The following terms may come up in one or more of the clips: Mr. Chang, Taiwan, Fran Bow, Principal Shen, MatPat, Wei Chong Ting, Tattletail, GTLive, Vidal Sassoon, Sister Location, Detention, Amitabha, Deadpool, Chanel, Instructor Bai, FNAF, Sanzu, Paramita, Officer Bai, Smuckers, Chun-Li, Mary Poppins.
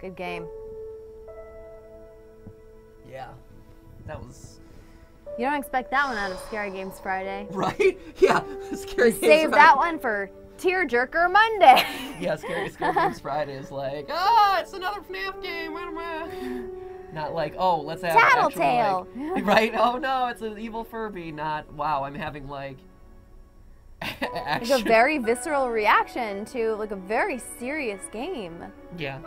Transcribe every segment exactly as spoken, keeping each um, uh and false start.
Good game. Yeah, that was... You don't expect that one out of Scary Games Friday. Right? Yeah, Scary Games Friday. Save that one for Tearjerker Monday. Yeah, Scary, Scary Games Friday is like, ah, oh, it's another FNAF game. Not like, oh, let's have Tattletail. Actual, like, right? Oh, no, it's an evil Furby, not, wow, I'm having, like, action. Like a very visceral reaction to, like, a very serious game. Yeah.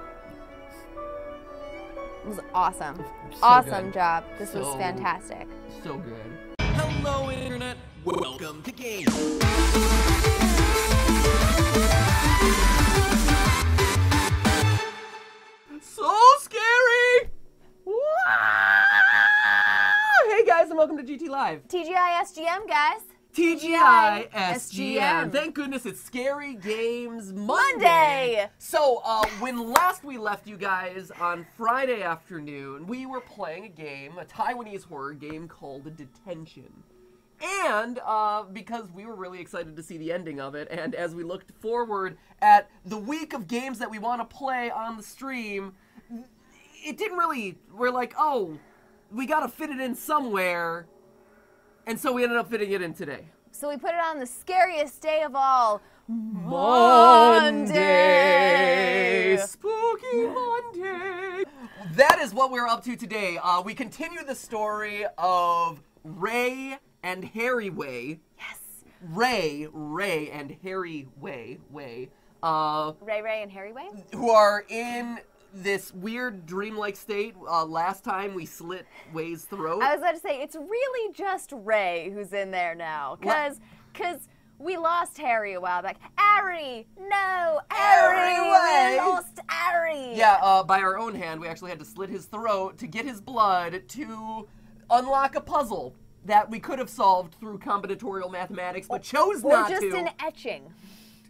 It was awesome. So awesome good. job. This so, was fantastic. So good. Hello, Internet. Welcome to Game. So scary! Wow! Hey guys, and welcome to GTLive. T G I S G M, guys. T G I S G M. Thank goodness it's Scary Games Monday. Monday. So uh, when last we left you guys on Friday afternoon, we were playing a game, a Taiwanese horror game called Detention. And uh, because we were really excited to see the ending of it, and as we looked forward at the week of games that we want to play on the stream, it didn't really, we're like, oh, we got to fit it in somewhere. And so we ended up fitting it in today. So we put it on the scariest day of all. Monday! Monday. Spooky Monday! That is what we're up to today. Uh, we continue the story of Ray and Harry Wei. Yes! Ray, Ray and Harry Wei, Wei. Uh, Ray, Ray and Harry Wei? Who are in... this weird dreamlike state. Uh, last time we slit Ray's throat. I was about to say, it's really just Ray who's in there now. Because because we lost Harry a while back. Harry! No! Harry! We lost Harry! Yeah, uh, by our own hand, we actually had to slit his throat to get his blood to unlock a puzzle that we could have solved through combinatorial mathematics, but chose not to. Or just an etching.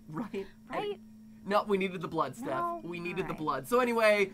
Right? Right? No, we needed the blood, Steph. No. We needed right. the blood. So anyway,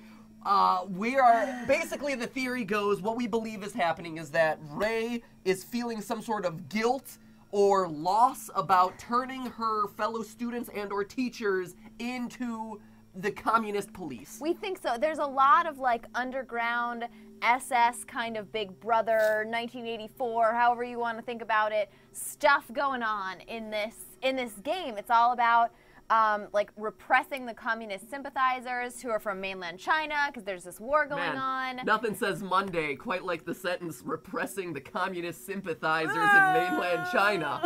uh, we are... Basically, the theory goes, what we believe is happening is that Ray is feeling some sort of guilt or loss about turning her fellow students and or teachers into the communist police. We think so. There's a lot of, like, underground S S kind of Big Brother, nineteen eighty-four, however you want to think about it, stuff going on in this, in this game. It's all about... Um, like repressing the communist sympathizers who are from mainland China because there's this war going Man, on. Nothing says Monday quite like the sentence repressing the communist sympathizers ah! in mainland China.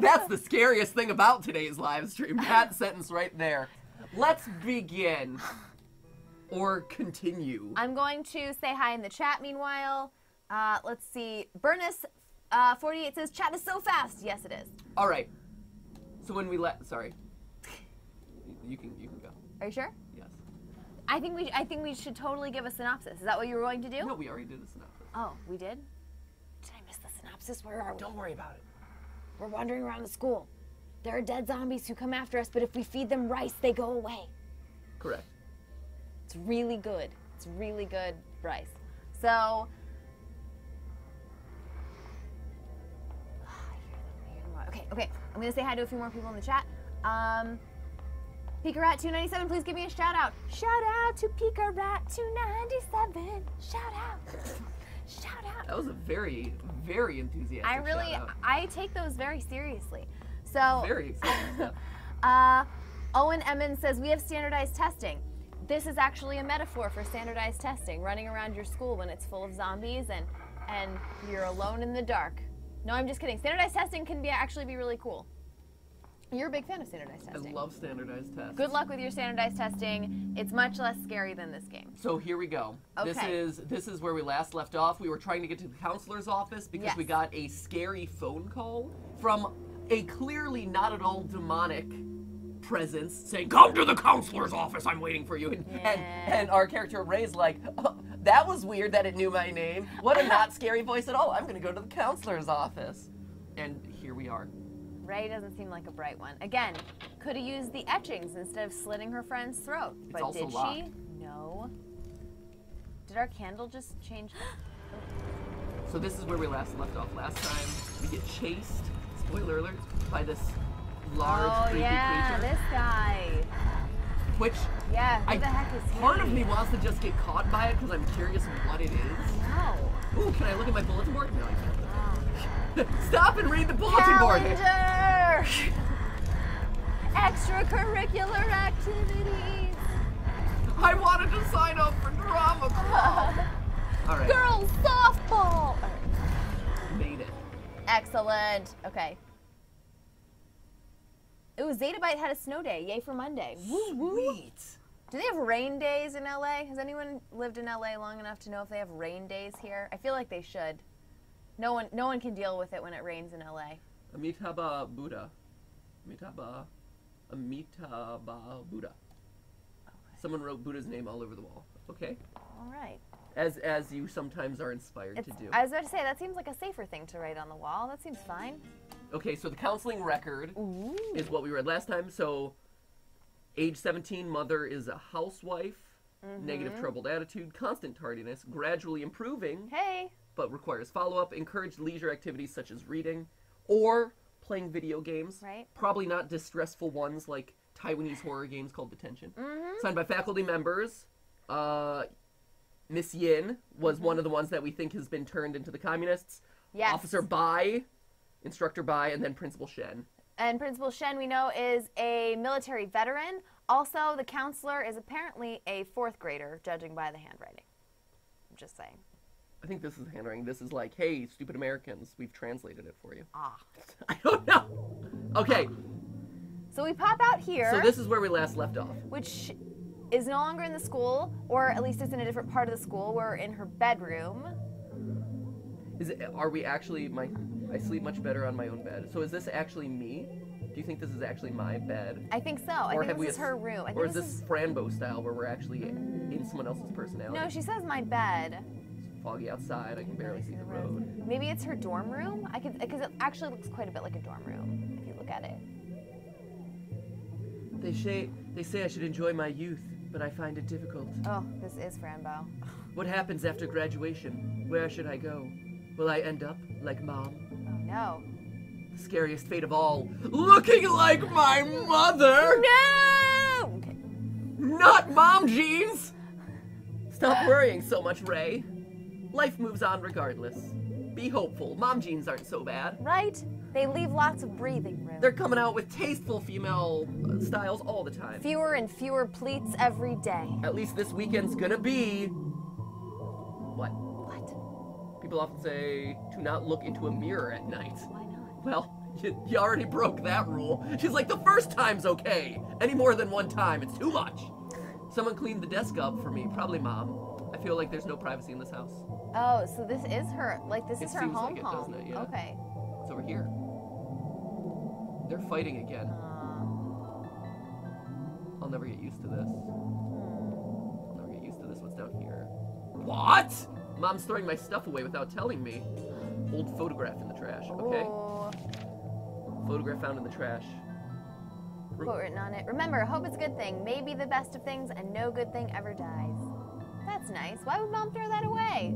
That's the scariest thing about today's live stream. That sentence right there. Let's begin or continue. I'm going to say hi in the chat meanwhile. Uh, let's see. Burnus uh, forty-eight says chat is so fast. Yes, it is. All right. So when we let, sorry. You can you can go. Are you sure? Yes. I think we I think we should totally give a synopsis. Is that what you were going to do? No, we already did a synopsis. Oh, we did? Did I miss the synopsis? Where are we? Don't worry about it. We're wandering around the school. There are dead zombies who come after us, but if we feed them rice, they go away. Correct. It's really good. It's really good rice. So. Okay, okay. I'm gonna say hi to a few more people in the chat. Um. Pika Rat two ninety-seven, please give me a shout out. Shout out to Pika Rat two ninety-seven. Shout out. Shout out. That was a very, very enthusiastic. I really, shout out. I take those very seriously. So. Very exciting. uh, Owen Emmons says we have standardized testing. This is actually a metaphor for standardized testing, running around your school when it's full of zombies and and you're alone in the dark. No, I'm just kidding. Standardized testing can be actually be really cool. You're a big fan of standardized testing. I love standardized tests. Good luck with your standardized testing. It's much less scary than this game. So here we go. Okay. This is this is where we last left off. We were trying to get to the counselor's office because yes. we got a scary phone call from a clearly not at all demonic presence saying, "Come to the counselor's office. I'm waiting for you." And yeah. and, and our character Ray's like, oh, "That was weird that it knew my name. What a not scary voice at all. I'm going to go to the counselor's office." And here we are. Ray doesn't seem like a bright one. Again, could have used the etchings instead of slitting her friend's throat. It's but also did she? Locked. No. Did our candle just change? Oh. So this is where we last left off last time. We get chased, spoiler alert, by this large, oh, creepy yeah, creature. Oh yeah, this guy. which yeah, who I, the heck is part he? of me wants to just get caught by it because I'm curious what it is. I know. Ooh, can I look at my bulletin board? No, I can't. Oh. Stop and read the bulletin Calendar. board. Extracurricular activities. I wanted to sign up for drama club. All right. Girls softball. All right. Made it. Excellent. Okay. Ooh, Zettabyte had a snow day. Yay for Monday. Woo woo. Sweet. Do they have rain days in L A? Has anyone lived in L A long enough to know if they have rain days here? I feel like they should. No one no one can deal with it when it rains in L A. Amitabha Buddha. Amitabha. Amitabha Buddha. Okay. Someone wrote Buddha's name all over the wall. Okay. All right. As as you sometimes are inspired it's, to do. I was about to say, that seems like a safer thing to write on the wall. That seems fine. Okay, so the counseling record Ooh. is what we read last time. So, age seventeen, mother is a housewife, mm-hmm. negative troubled attitude, constant tardiness, gradually improving, hey, but requires follow-up, encouraged leisure activities such as reading or playing video games. Right. Probably not distressful ones like Taiwanese horror games called Detention. Mm-hmm. Signed by faculty members. Uh, Miss Yin was mm-hmm. one of the ones that we think has been turned into the communists. Yes. Officer Bai. Instructor Bai, and then Principal Shen. And Principal Shen, we know, is a military veteran. Also, the counselor is apparently a fourth grader, judging by the handwriting. I'm just saying. I think this is handwriting. This is like, hey, stupid Americans, we've translated it for you. Ah. I don't know. Okay. So we pop out here. So this is where we last left off. Which is no longer in the school, or at least it's in a different part of the school. We're in her bedroom. Is it, are we actually, my, I sleep much better on my own bed. So is this actually me? Do you think this is actually my bed? I think so. Or I think have this we is her room. I think or is this, this is... Fran Bow style where we're actually in someone else's personality? No, she says my bed. It's foggy outside. I can barely see the road. Maybe it's her dorm room? I could, because it actually looks quite a bit like a dorm room if you look at it. They say, they say I should enjoy my youth, but I find it difficult. Oh, this is Fran Bow. What happens after graduation? Where should I go? Will I end up like Mom? Oh, no. The scariest fate of all, looking like my mother! No! Okay. Not Mom jeans! Stop worrying so much, Ray. Life moves on regardless. Be hopeful. Mom jeans aren't so bad. Right? They leave lots of breathing room. They're coming out with tasteful female styles all the time. Fewer and fewer pleats every day. At least this weekend's gonna be... What? People often say to not look into a mirror at night. Why not? Well, you, you already broke that rule. She's like, the first time's okay. Any more than one time, it's too much. Someone cleaned the desk up for me, probably Mom. I feel like there's no privacy in this house. Oh, so this is her, like this it is her seems home like it, home. Doesn't it? Yeah. Okay. It's over here. They're fighting again. Uh... I'll never get used to this. I'll never get used to this. What's down here? What? Mom's throwing my stuff away without telling me. Old photograph in the trash, okay? Ooh. Photograph found in the trash. Quote written on it. Remember, hope is a good thing. Maybe the best of things, and no good thing ever dies. That's nice. Why would Mom throw that away?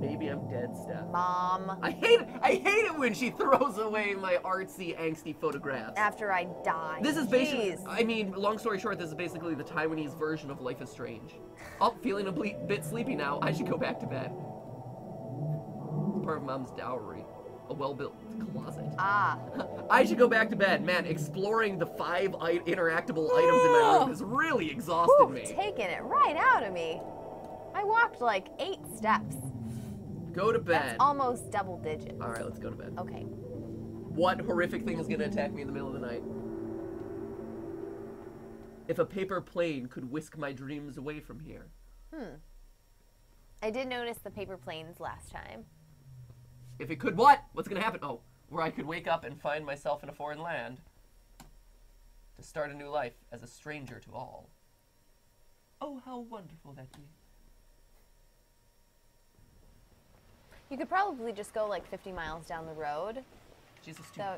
Maybe I'm dead, Steph. Mom. I hate, I hate it when she throws away my artsy, angsty photographs. After I die. This is basically, Jeez. I mean, long story short, this is basically the Taiwanese version of Life is Strange. Oh, feeling a ble bit sleepy now. I should go back to bed. It's part of Mom's dowry. A well-built closet. Ah. I should go back to bed. Man, exploring the five I interactable Ugh. items in my room has really exhausted Whew, me. Taking it right out of me. I walked like eight steps. Go to bed. That's almost double digits. All right, let's go to bed. Okay. What horrific thing is going to attack me in the middle of the night? If a paper plane could whisk my dreams away from here. Hmm. I did notice the paper planes last time. If it could what? What's going to happen? Oh, where I could wake up and find myself in a foreign land to start a new life as a stranger to all. Oh, how wonderful that is. You could probably just go like fifty miles down the road. Jesus, so,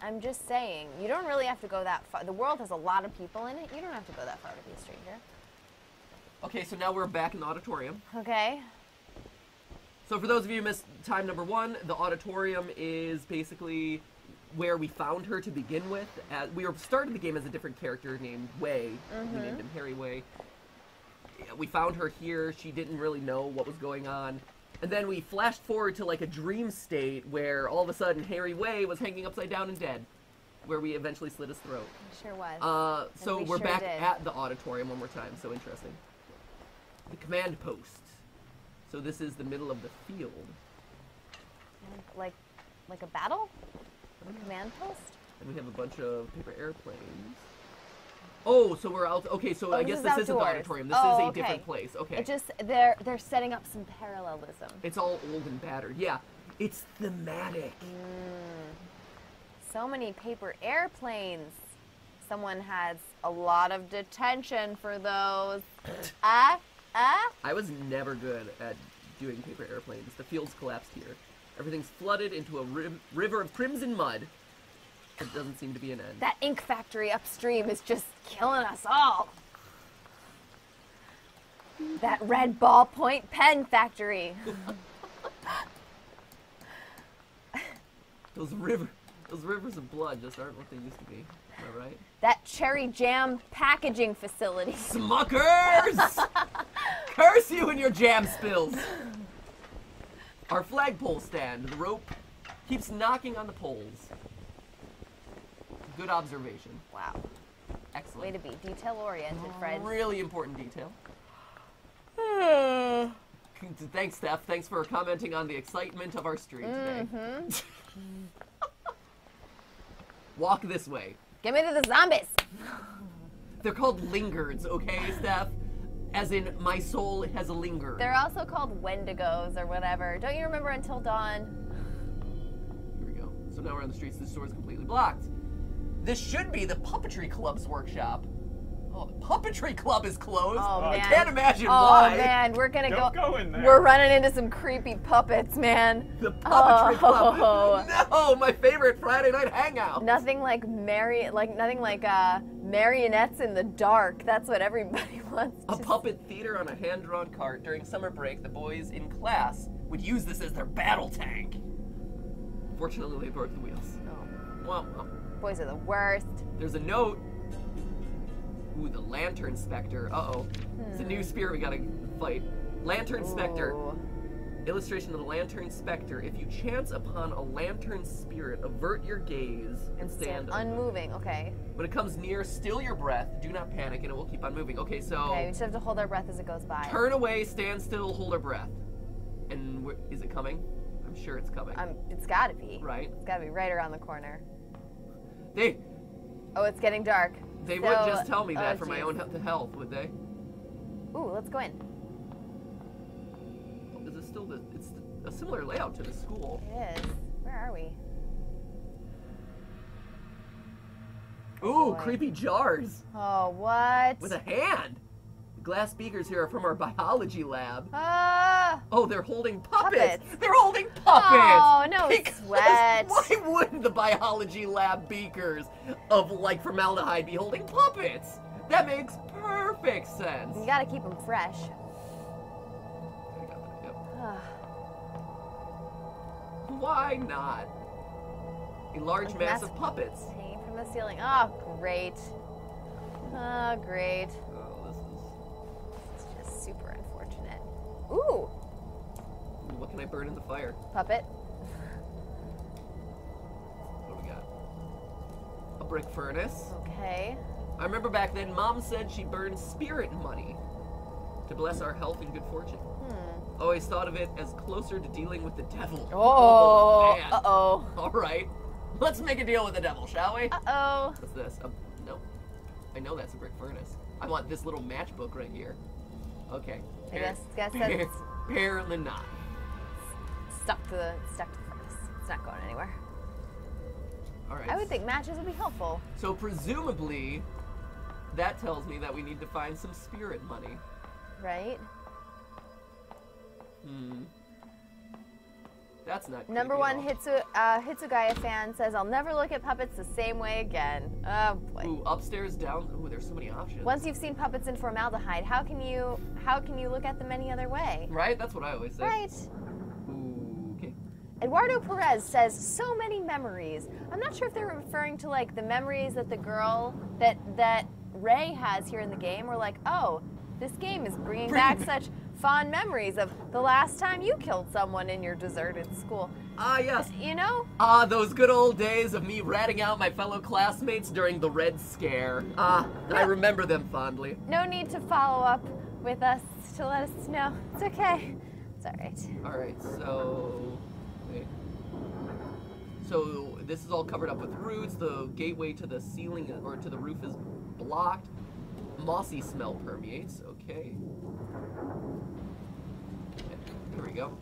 I'm just saying, you don't really have to go that far. The world has a lot of people in it. You don't have to go that far to be a stranger. Okay, so now we're back in the auditorium. Okay. So for those of you who missed time number one, the auditorium is basically where we found her to begin with. As, we were started the game as a different character named Wei. Mm-hmm. We named him Harry Wei. We found her here. She didn't really know what was going on. And then we flashed forward to, like, a dream state where all of a sudden Harry Wei was hanging upside down and dead, where we eventually slit his throat. It sure was. Uh, so we we're sure back did. at the auditorium one more time. So interesting. The command post. So this is the middle of the field. Like, like a battle? A command post? And we have a bunch of paper airplanes. Oh, so we're out. Okay, so oh, I guess is this outdoors. isn't the auditorium. This oh, is a okay. different place. Okay. It just they're they're setting up some parallelism. It's all old and battered. Yeah, it's thematic. Mm. So many paper airplanes. Someone has a lot of detention for those. Ah, uh, ah. Uh. I was never good at doing paper airplanes. The field's collapsed here. Everything's flooded into a ri river of crimson mud. It doesn't seem to be an end. That ink factory upstream is just killing us all. That red ballpoint pen factory. Those river, those rivers of blood just aren't what they used to be. Am I right? That cherry jam packaging facility. Smuckers! Curse you and your jam spills. Our flagpole stand. The rope keeps knocking on the poles. Good observation. Wow. Excellent. Way to be detail-oriented, Fred. Really important detail. Uh, Thanks, Steph. Thanks for commenting on the excitement of our stream mm-hmm. today. Walk this way. Get me to the zombies. They're called lingards, okay, Steph? As in, my soul has a linger. They're also called wendigos or whatever. Don't you remember Until Dawn? Here we go. So now we're on the streets. The store is completely blocked. This should be the Puppetry Club's workshop. Oh, the Puppetry Club is closed. Oh, man. I can't imagine oh, why. Oh, man, we're going to go. Don't go in there. We're running into some creepy puppets, man. The Puppetry oh. Club. No, my favorite Friday night hangout. Nothing like mari like nothing like uh, marionettes in the dark. That's what everybody wants. A puppet see. theater on a hand-drawn cart. During summer break, the boys in class would use this as their battle tank. Fortunately, they broke the wheels. Oh. Well, well. Boys are the worst. There's a note. Ooh, the Lantern Spectre. Uh-oh. Hmm. It's a new spear we gotta fight. Lantern Ooh. Spectre. Illustration of the Lantern Spectre. If you chance upon a lantern spirit, avert your gaze and stand, stand unmoving. Okay. When it comes near, still your breath. Do not panic, and it will keep on moving. Okay, so... Okay, we just have to hold our breath as it goes by. Turn away, stand still, hold our breath. And is it coming? I'm sure it's coming. Um, it's gotta be. Right? It's gotta be right around the corner. They, oh, it's getting dark. They so, wouldn't just tell me that oh, for geez. my own health, would they? Ooh, let's go in. Oh, is it still the? It's a similar layout to the school. It is. Where are we? Ooh, oh, creepy jars. Oh, what? With a hand. The glass beakers here are from our biology lab. Ah. Uh, oh, they're holding puppets. puppets. They're holding puppets. Oh, no because sweat. Why wouldn't the biology lab beakers of like formaldehyde be holding puppets? That makes perfect sense. You gotta keep them fresh. I got that, yep. Why not? A large a mass of puppets. Hanging from the ceiling. Oh, great. Oh, great. Super unfortunate. Ooh! What can I burn in the fire? Puppet. What do we got? A brick furnace. Okay. I remember back then, Mom said she burned spirit money to bless our health and good fortune. Hmm. Always thought of it as closer to dealing with the devil. Oh! Oh uh-oh. All right. Let's make a deal with the devil, shall we? Uh-oh. What's this? Um, no. I know that's a brick furnace. I want this little matchbook right here. Okay. I guess, guess that's apparently not. Stuck to the stuck to the furnace. It's not going anywhere. All right. I would think matches would be helpful. So presumably, that tells me that we need to find some spirit money. Right. Hmm. That's not. Number one Hitsu, uh, Hitsugaya fan says, "I'll never look at puppets the same way again." Oh boy. Ooh, upstairs, down. Ooh, there's so many options. Once you've seen puppets in formaldehyde, how can you how can you look at them any other way? Right. That's what I always say. Right. Ooh, okay. Eduardo Perez says, so many memories. I'm not sure if they're referring to like the memories that the girl that that Ray has here in the game, or like, oh, this game is bringing back such fond memories of the last time you killed someone in your deserted school. Ah, yes. You know? Ah, those good old days of me ratting out my fellow classmates during the Red Scare. Ah, no. I remember them fondly. No need to follow up with us to let us know. It's okay. It's all right. All right, so... Wait. So this is all covered up with roots. The gateway to the ceiling or to the roof is blocked. Mossy smell permeates. Okay. Okay, here we go.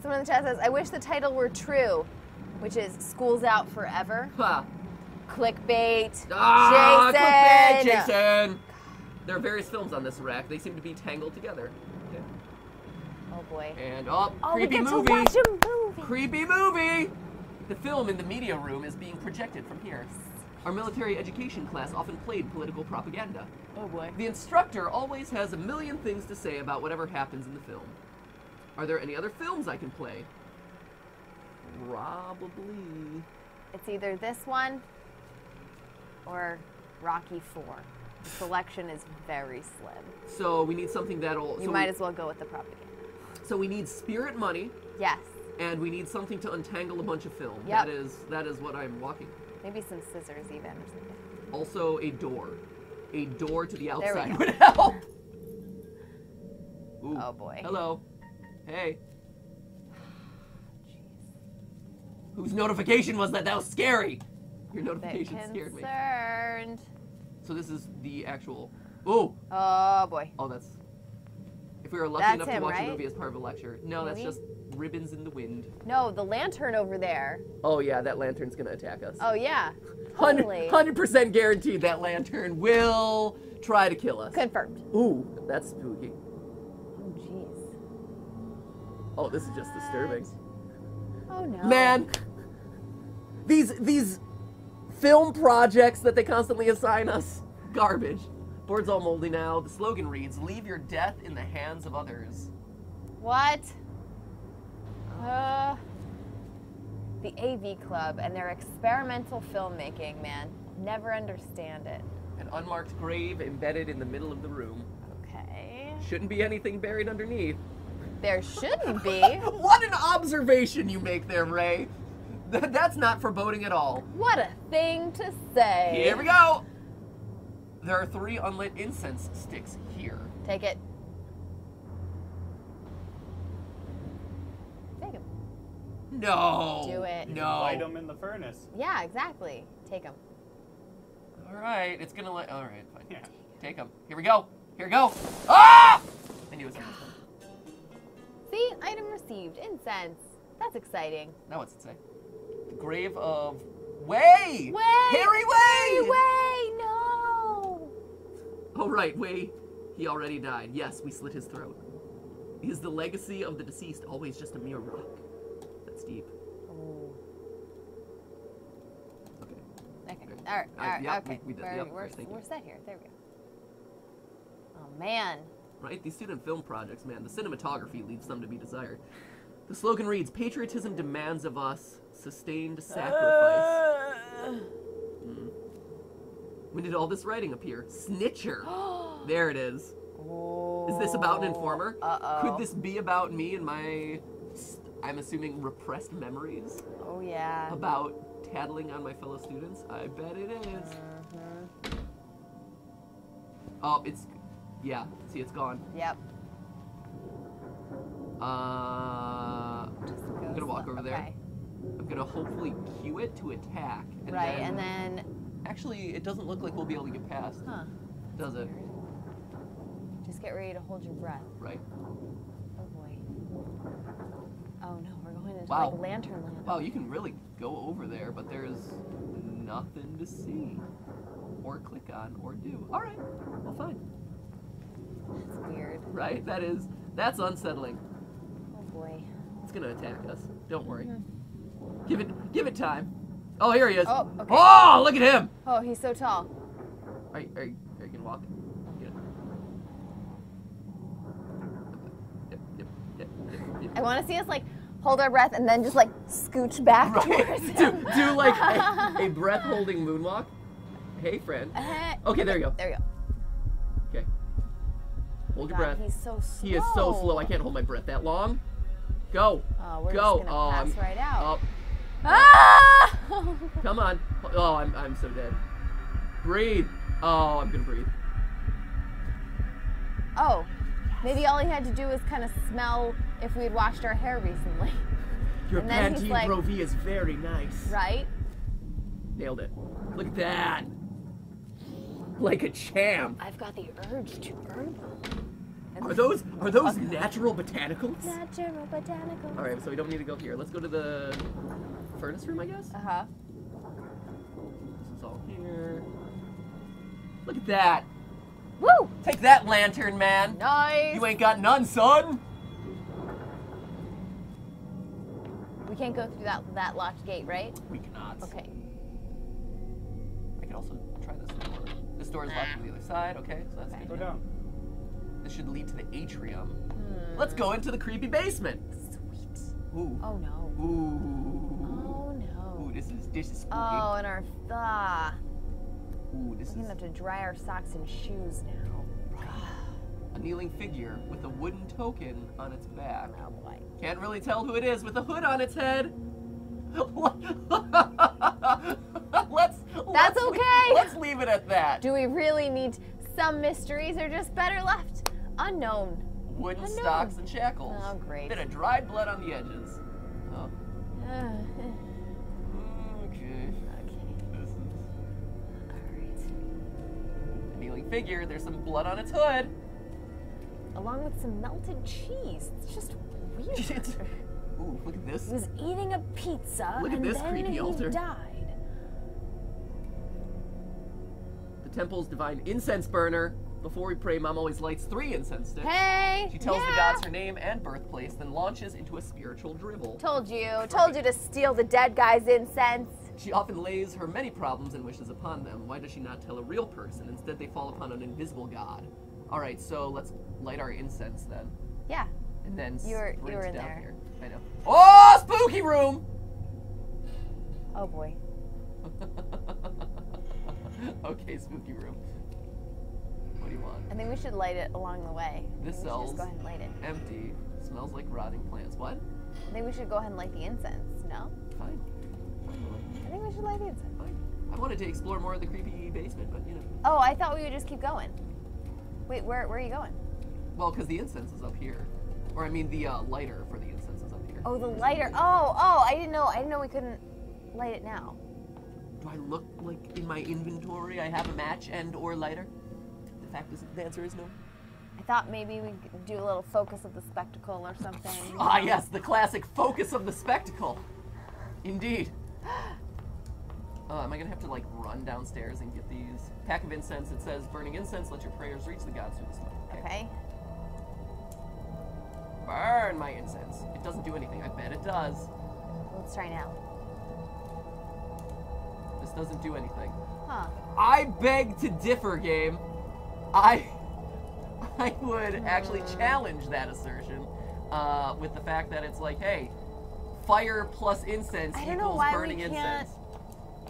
Someone in the chat says, I wish the title were true, which is School's Out Forever. Huh. Clickbait. Ah, Jason. Clickbait, Jason. There are various films on this rack. They seem to be tangled together. Okay. Oh boy. And oh, oh creepy we get movie. To watch a movie. Creepy movie. The film in the media room is being projected from here. Our military education class often played political propaganda. Oh boy. The instructor always has a million things to say about whatever happens in the film. Are there any other films I can play? Probably. It's either this one or Rocky four. The selection is very slim. So we need something that'll... You so might we, as well go with the propaganda. So we need spirit money. Yes. And we need something to untangle a bunch of film. Yep. That is, that is what I'm walking. Maybe some scissors even or something. Also a door. A door to the outside would help. Ooh. Oh boy. Hello. Hey. Jeez. Whose notification was that? That was scary. Your notification scared me. So this is the actual. Oh. Oh boy. Oh, that's. If we were lucky that's enough him, to watch right? a movie as part of a lecture. No, movie? That's just ribbons in the wind. No, the lantern over there. Oh yeah, that lantern's gonna attack us. Oh yeah. Totally. one hundred percent guaranteed that lantern will try to kill us. Confirmed. Ooh, that's spooky. Oh jeez. Oh, this is just disturbing. Oh no. Man, these these film projects that they constantly assign us, garbage. Board's all moldy now. The slogan reads, "Leave your death in the hands of others." What? Uh, the A V Club and their experimental filmmaking, man. Never understand it. An unmarked grave embedded in the middle of the room. Okay. Shouldn't be anything buried underneath. There shouldn't be. What an observation you make there, Ray. That's not foreboding at all. What a thing to say. Here we go. There are three unlit incense sticks here. Take it. Take him. No. Do it. You no. Can light them in the furnace. Yeah, exactly. Take them. All right. It's gonna let. All right. Fine. Yeah. Take them. Here we go. Here we go. Ah! I knew it was gonna happen. See, item received. Incense. That's exciting. Now what's it say? The grave of Wei. Wei. Harry Wei. Harry Wei. No. Oh, right, wait. He already died. Yes, we slit his throat. Is the legacy of the deceased always just a mere rock? That's deep. Oh. Okay. Okay. All right. All right. All right. Yep, okay. We, we we're, yep, we're, we're, we're set here. There we go. Oh, man. Right? These student film projects, man. The cinematography leaves some to be desired. The slogan reads, "Patriotism demands of us sustained sacrifice." Uh... Mm. When did all this writing appear? Snitcher. There it is. Oh. Is this about an informer? Uh-oh. Could this be about me and my, I'm assuming, repressed memories? Oh, yeah. About tattling on my fellow students? I bet it is. Mm-hmm. Oh, it's, yeah. See, it's gone. Yep. Uh, I'm going to walk over okay. there. I'm going to hopefully cue it to attack. And right, then, and then... Actually, it doesn't look like we'll be able to get past. Huh. Does it? Just get ready to hold your breath. Right. Oh boy. Oh no, we're going into wow. like lantern land. Wow, you can really go over there, but there's nothing to see. Or click on or do. Alright. Well fine. That's weird. Right? That is that's unsettling. Oh boy. It's gonna attack us. Don't worry. Mm-hmm. Give it give it time. Oh, here he is. Oh, okay. Oh, look at him. Oh, he's so tall. Are you, are you, are you going to walk? Get yep, yep, yep, yep, yep. I want to see us, like, hold our breath, and then just like scooch back right. towards him. do, do like a, a breath-holding moonwalk. Hey, Fran. Uh, okay, there you go. There you go. Okay. Hold God, your breath. He's so slow. He is so slow. I can't hold my breath that long. Go. Uh, we're go. Just gonna um, pass right out. Uh, Ah! Come on. Oh, I'm, I'm so dead. Breathe. Oh, I'm gonna breathe. Oh, maybe all he had to do was kind of smell if we had washed our hair recently. Your Pantene like, Pro V is very nice. Right? Nailed it. Look at that. Like a champ. I've got the urge to burn them. Are those are those okay. natural botanicals? Natural botanicals. All right, so we don't need to go here. Let's go to the furnace room, I guess. Uh huh. This is all here. Look at that. Woo! Take that, lantern man. Nice. You ain't got none, son. We can't go through that that locked gate, right? We cannot. Okay. I can also try this door. This door is locked from the other side. Okay, so that's okay. Good. Go down. This should lead to the atrium. Hmm. Let's go into the creepy basement. Sweet. Ooh. Oh no. Ooh. Oh no. Ooh, this is this is spooky. Oh, and our ah. Ooh, this We're is. We're gonna have to dry our socks and shoes now. Right. A kneeling figure with a wooden token on its back. Oh boy. Can't really tell who it is with a hood on its head. let's. That's let's okay. Leave, let's leave it at that. Do we really need? To, some mysteries are just better left unknown. Wooden unknown. Stocks and shackles. Oh, great. Bit of dried blood on the edges. Oh. Uh, okay. Okay. This is... All right. A kneeling figure. There's some blood on its hood. Along with some melted cheese. It's just weird. Ooh, look at this. He was eating a pizza. Look at this creepy altar. And then he died. Temple's divine incense burner. Before we pray, Mom always lights three incense sticks. Hey! She tells yeah. the gods her name and birthplace, then launches into a spiritual drivel. Told you. Right. Told you to steal the dead guy's incense. She often lays her many problems and wishes upon them. Why does she not tell a real person? Instead, they fall upon an invisible god. All right, so let's light our incense then. Yeah. And then you were, you were in down there. Here. I know. Oh, spooky room! Oh, boy. Okay, spooky room. What do you want? I think we should light it along the way. This cell's just go ahead and light it. Empty. Smells like rotting plants. What? I think we should go ahead and light the incense. No? Fine. Fine. I think we should light the incense. Fine. I wanted to explore more of the creepy basement, but you know. Oh, I thought we would just keep going. Wait, where where are you going? Well, because the incense is up here, or I mean, the uh, lighter for the incense is up here. Oh, the lighter. Oh, oh, I didn't know. I didn't know we couldn't light it now. Do I look like in my inventory I have a match and or lighter? The fact is, the answer is no. I thought maybe we could do a little focus of the spectacle or something. Ah, yes, the classic focus of the spectacle. Indeed. Uh, am I going to have to, like, run downstairs and get these? Pack of incense. It says, burning incense, let your prayers reach the gods through the smoke. Okay. okay. Burn my incense. It doesn't do anything. I bet it does. Let's try now. This doesn't do anything. Huh. I beg to differ, game. I I would mm. actually challenge that assertion uh, with the fact that it's like, hey, fire plus incense I don't equals know why burning we can't incense.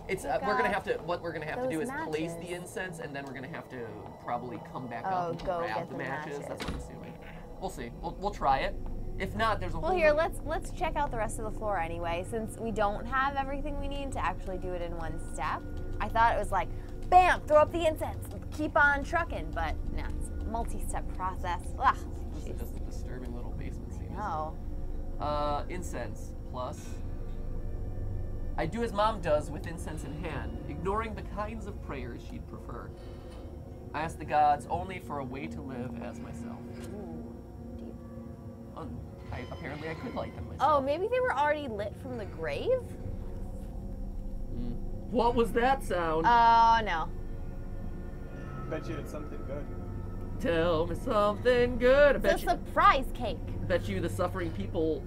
It's uh, we're gonna have to what we're gonna have to do is matches. place the incense, and then we're gonna have to probably come back oh, up and go grab get the, the matches. matches. That's what I'm assuming. We'll see. We'll, we'll try it. If not, there's a whole. Well, here, let's let's check out the rest of the floor anyway, since we don't have everything we need to actually do it in one step. I thought it was like, bam, throw up the incense, keep on trucking, but no, it's a multi-step process. Ugh, this geez. is just a disturbing little basement scene. No. Uh, incense plus. I do as Mom does with incense in hand, ignoring the kinds of prayers she'd prefer. I ask the gods only for a way to live as myself. Ooh. I, apparently I could light them myself. Oh, maybe they were already lit from the grave? Mm. What was that sound? Oh, uh, no. Bet you it's something good. Tell me something good. I bet it's a surprise you, cake. I bet you the suffering people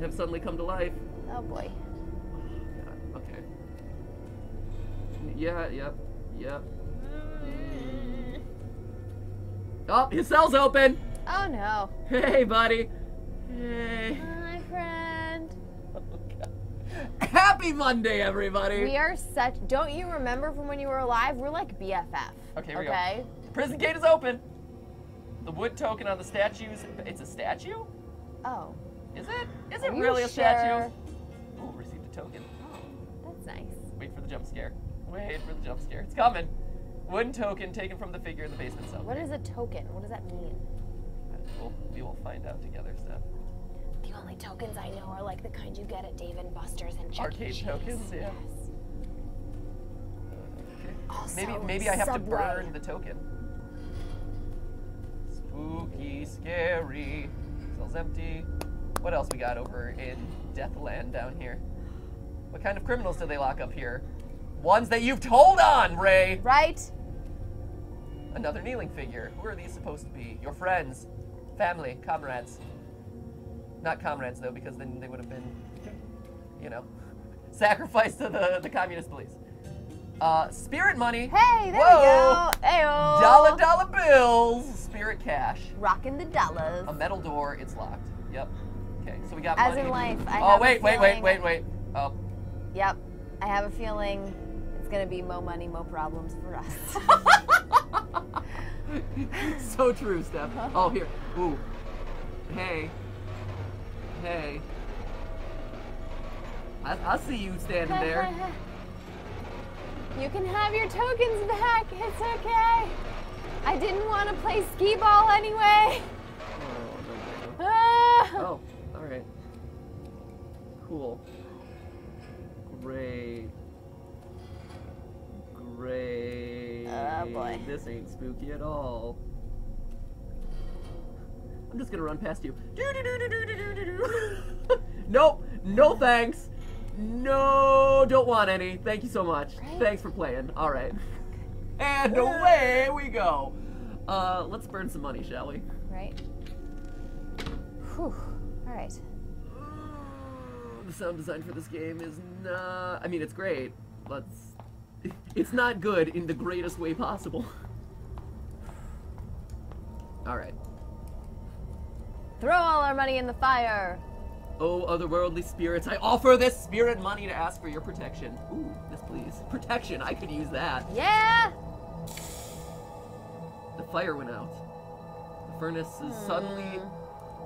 have suddenly come to life. Oh, boy. Oh, God. Okay. Yeah, yep, yep. Mm. Oh, his cell's open! Oh, no. Hey, buddy. Hey. Hi, friend. Happy Monday, everybody. We are such, don't you remember from when you were alive? We're like B F F. Okay, here okay? we go. The prison gate is open. The wood token on the statues, it's a statue? Oh. Is it? Is it really sure? a statue? Ooh, received a token. Oh, that's nice. Wait for the jump scare. Wait for the jump scare. It's coming. Wooden token taken from the figure in the basement cell. What is a token? What does that mean? We'll, we will find out together, Steph. The only tokens I know are like the kind you get at Dave and Buster's and Chuck E. Cheese. Arcade tokens, yeah. Yes. Okay. Also, maybe maybe I have Subway. to burn the token. Spooky, scary. Cell's empty. What else we got over in Deathland down here? What kind of criminals do they lock up here? Ones that you've told on, Ray! Right. Another kneeling figure. Who are these supposed to be? Your friends, family, comrades. Not comrades, though, because then they would have been, you know, sacrificed to the, the communist police. Uh, spirit money. Hey, there Whoa. we go. Ayo. Dollar, dollar bills. Spirit cash. Rocking the dollars. A metal door. It's locked. Yep. Okay, so we got As money. As in life, I Oh, have wait, a wait, wait, wait, wait. Oh. Yep. I have a feeling it's going to be mo money, mo problems for us. So true, Steph. Oh, here. Ooh. Hey. Hey. I, I see you standing there. You can have your tokens back. It's okay. I didn't want to play skee ball anyway. Oh, no, no, no. Oh, all right. Cool. Great. Great. Oh, boy. This ain't spooky at all. I'm just gonna run past you. Do, do, do, do, do, do, do, do. Nope. No thanks. No, don't want any. Thank you so much. Right? Thanks for playing. All right. And away we go. Uh, let's burn some money, shall we? Right. Whew. All right. The sound design for this game is not... I mean, it's great, but it's, it's not good in the greatest way possible. All right. Throw all our money in the fire! Oh, otherworldly spirits, I offer this spirit money to ask for your protection. Ooh, yes please. Protection, I could use that. Yeah! The fire went out. The furnace is hmm. suddenly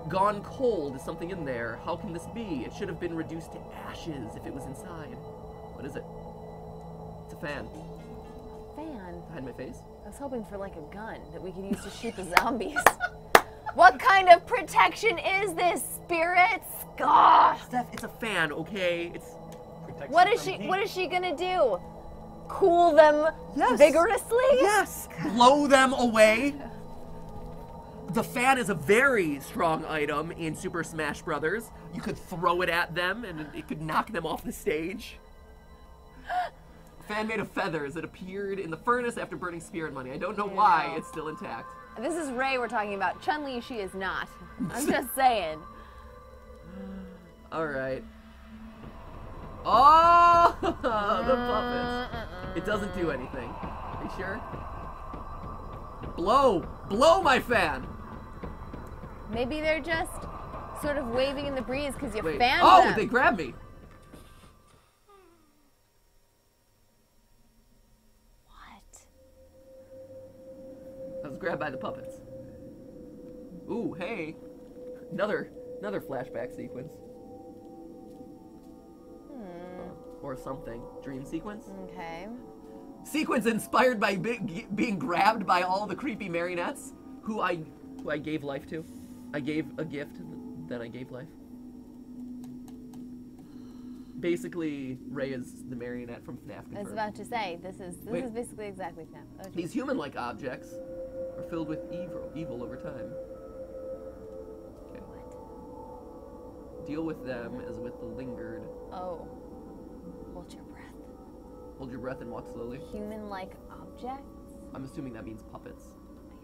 gone cold. Is something in there? How can this be? It should have been reduced to ashes if it was inside. What is it? It's a fan. A fan? Behind my face? I was hoping for like a gun that we could use to shoot the zombies. What kind of protection is this, spirits? Gosh, Steph, it's a fan, okay? It's protection. What is she? Heat. What is she gonna do? Cool them yes. vigorously? Yes. Blow them away. The fan is a very strong item in Super Smash Brothers. You could throw it at them, and it could knock them off the stage. A fan made of feathers that appeared in the furnace after burning spirit money. I don't know yeah. why it's still intact. This is Ray we're talking about. Chun-Li, she is not. I'm just saying. All right. Oh, the puppets. It doesn't do anything. Are you sure? Blow! Blow my fan! Maybe they're just sort of waving in the breeze because you Wait. fanned oh, them. Oh, they grabbed me. What? I was grabbed by the puppets. Ooh, hey. Another, another flashback sequence. Hmm. Or something. Dream sequence? Okay. Sequence inspired by be being grabbed by all the creepy marionettes who I who I gave life to. I gave a gift, then I gave life. Basically, Ray is the marionette from F NAF. Confirmed. I was about to say, this is this Wait. is basically exactly F NAF. Okay. These human-like objects are filled with evil, evil over time. Okay. What? Deal with them as with the lingered. Oh, hold your breath. Hold your breath and walk slowly. Human-like objects? I'm assuming that means puppets.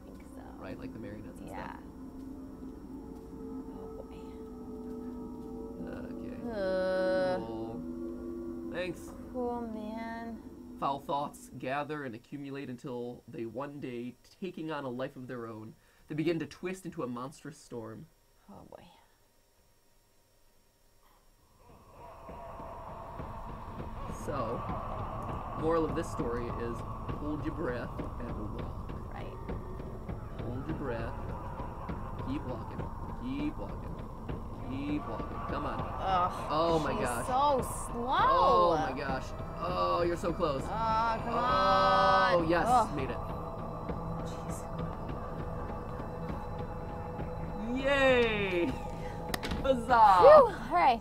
I think so. Right, like the marionettes and yeah. stuff. Yeah. Oh, okay. Uh, cool. Thanks. Cool, man. Foul thoughts gather and accumulate until they one day, taking on a life of their own, they begin to twist into a monstrous storm. Oh, boy. So, moral of this story is hold your breath and walk. Right. Hold your breath. Keep walking. Keep walking. Keep walking. Come on. Ugh, oh my gosh. So slow. Oh my gosh. Oh, you're so close. Oh, uh, come on. Oh yes, ugh. Made it. Jeez. Yay! Huzzah! Whew. All right.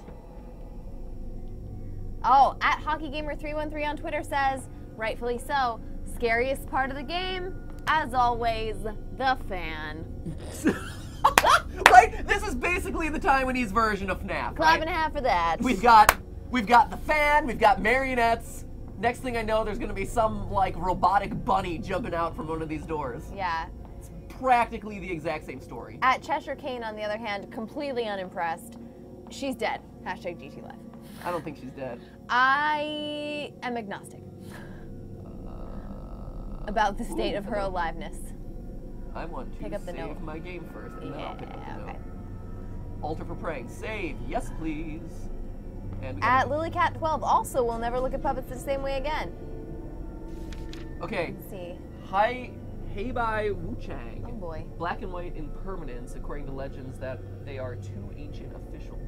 Oh, at Hockey Gamer three one three on Twitter says, rightfully so, scariest part of the game, as always, the fan. Like, this is basically the Taiwanese version of FNAF. Clap right? and a half for that. We've got, we've got the fan, we've got marionettes. Next thing I know, there's gonna be some, like, robotic bunny jumping out from one of these doors. Yeah. It's practically the exact same story. At Cheshire Kane, on the other hand, completely unimpressed. She's dead. Hashtag GTLive. I don't think she's dead. I am agnostic uh, about the state ooh, of her okay. aliveness. I want to pick up the save note. My game first, and yeah, then I'll pick up the okay. note. Altar for praying. Save. Yes, please. And at Lilycat twelve also will never look at puppets the same way again. Okay. Let's see. Hi, hey, Bai Wuchang. Oh boy. Black and white impermanence, according to legends, that they are two ancient officials.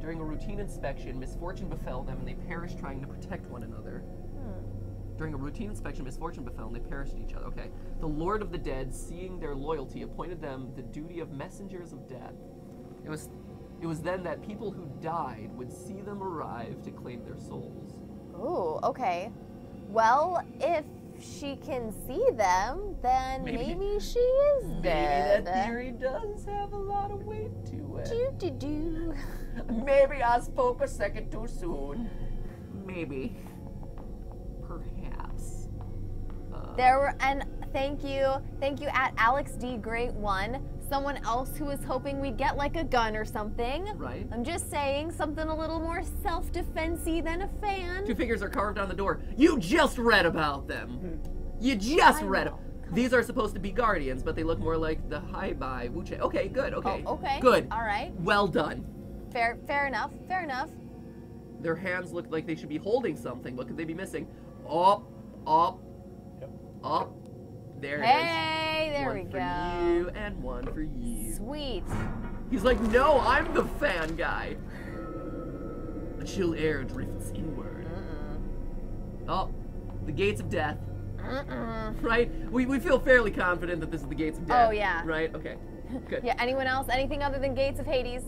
During a routine inspection, misfortune befell them, and they perished trying to protect one another. Hmm. During a routine inspection, misfortune befell, and they perished each other. Okay. The Lord of the Dead, seeing their loyalty, appointed them the duty of messengers of death. It was, it was then that people who died would see them arrive to claim their souls. Ooh, okay. Well, if she can see them, then maybe, maybe she is dead. Maybe that theory does have a lot of weight to it. Do do do. Maybe I spoke a second too soon. Maybe. Perhaps. Uh, there were, and thank you, thank you at Alex D Great one. Someone else who was hoping we'd get like a gun or something. Right. I'm just saying, something a little more self-defense-y than a fan. Two figures are carved on the door. You just read about them. Mm-hmm. You just I read them. These are supposed to be guardians, but they look more like the Hai-Bai Wuche. Okay, good, okay. Oh, okay. Good. All right. Well done. Fair, fair enough, fair enough. Their hands look like they should be holding something. What could they be missing? Up, up, yep. up. There it hey, is. Hey, there one we go. One for you and one for you. Sweet. He's like, no, I'm the fan guy. The chill air drifts inward. Uh-uh. Oh, the gates of death. Uh-uh. Right? We, we feel fairly confident that this is the gates of death. Oh, yeah. Right? Okay, good. Yeah, anyone else? Anything other than gates of Hades?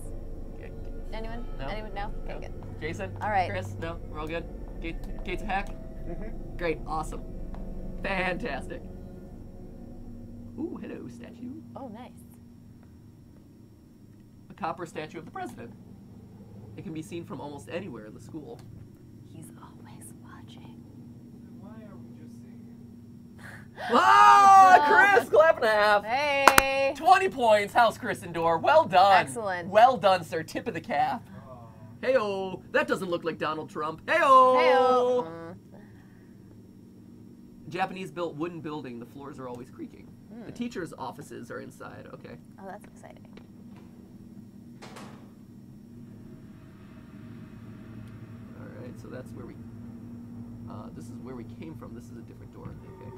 Anyone? No. Anyone? No? Okay, no. Good. Jason? All right. Chris? No? We're all good? Gate, gates of hack? Mm-hmm. Great. Awesome. Fantastic. Ooh, hello, statue. Oh, nice. A copper statue of the president. It can be seen from almost anywhere in the school. He's always watching. Why are we just singing? Ah, Chris, clap and a half. Hey. twenty points, House Christendor. Well done. Excellent. Well done, sir. Tip of the cap. Oh. Hey-oh. That doesn't look like Donald Trump. Hey-oh. Hey-oh. Mm. Japanese-built wooden building. The floors are always creaking. Mm. The teachers' offices are inside. Okay. Oh, that's exciting. All right, so that's where we... Uh, this is where we came from. This is a different door. Okay.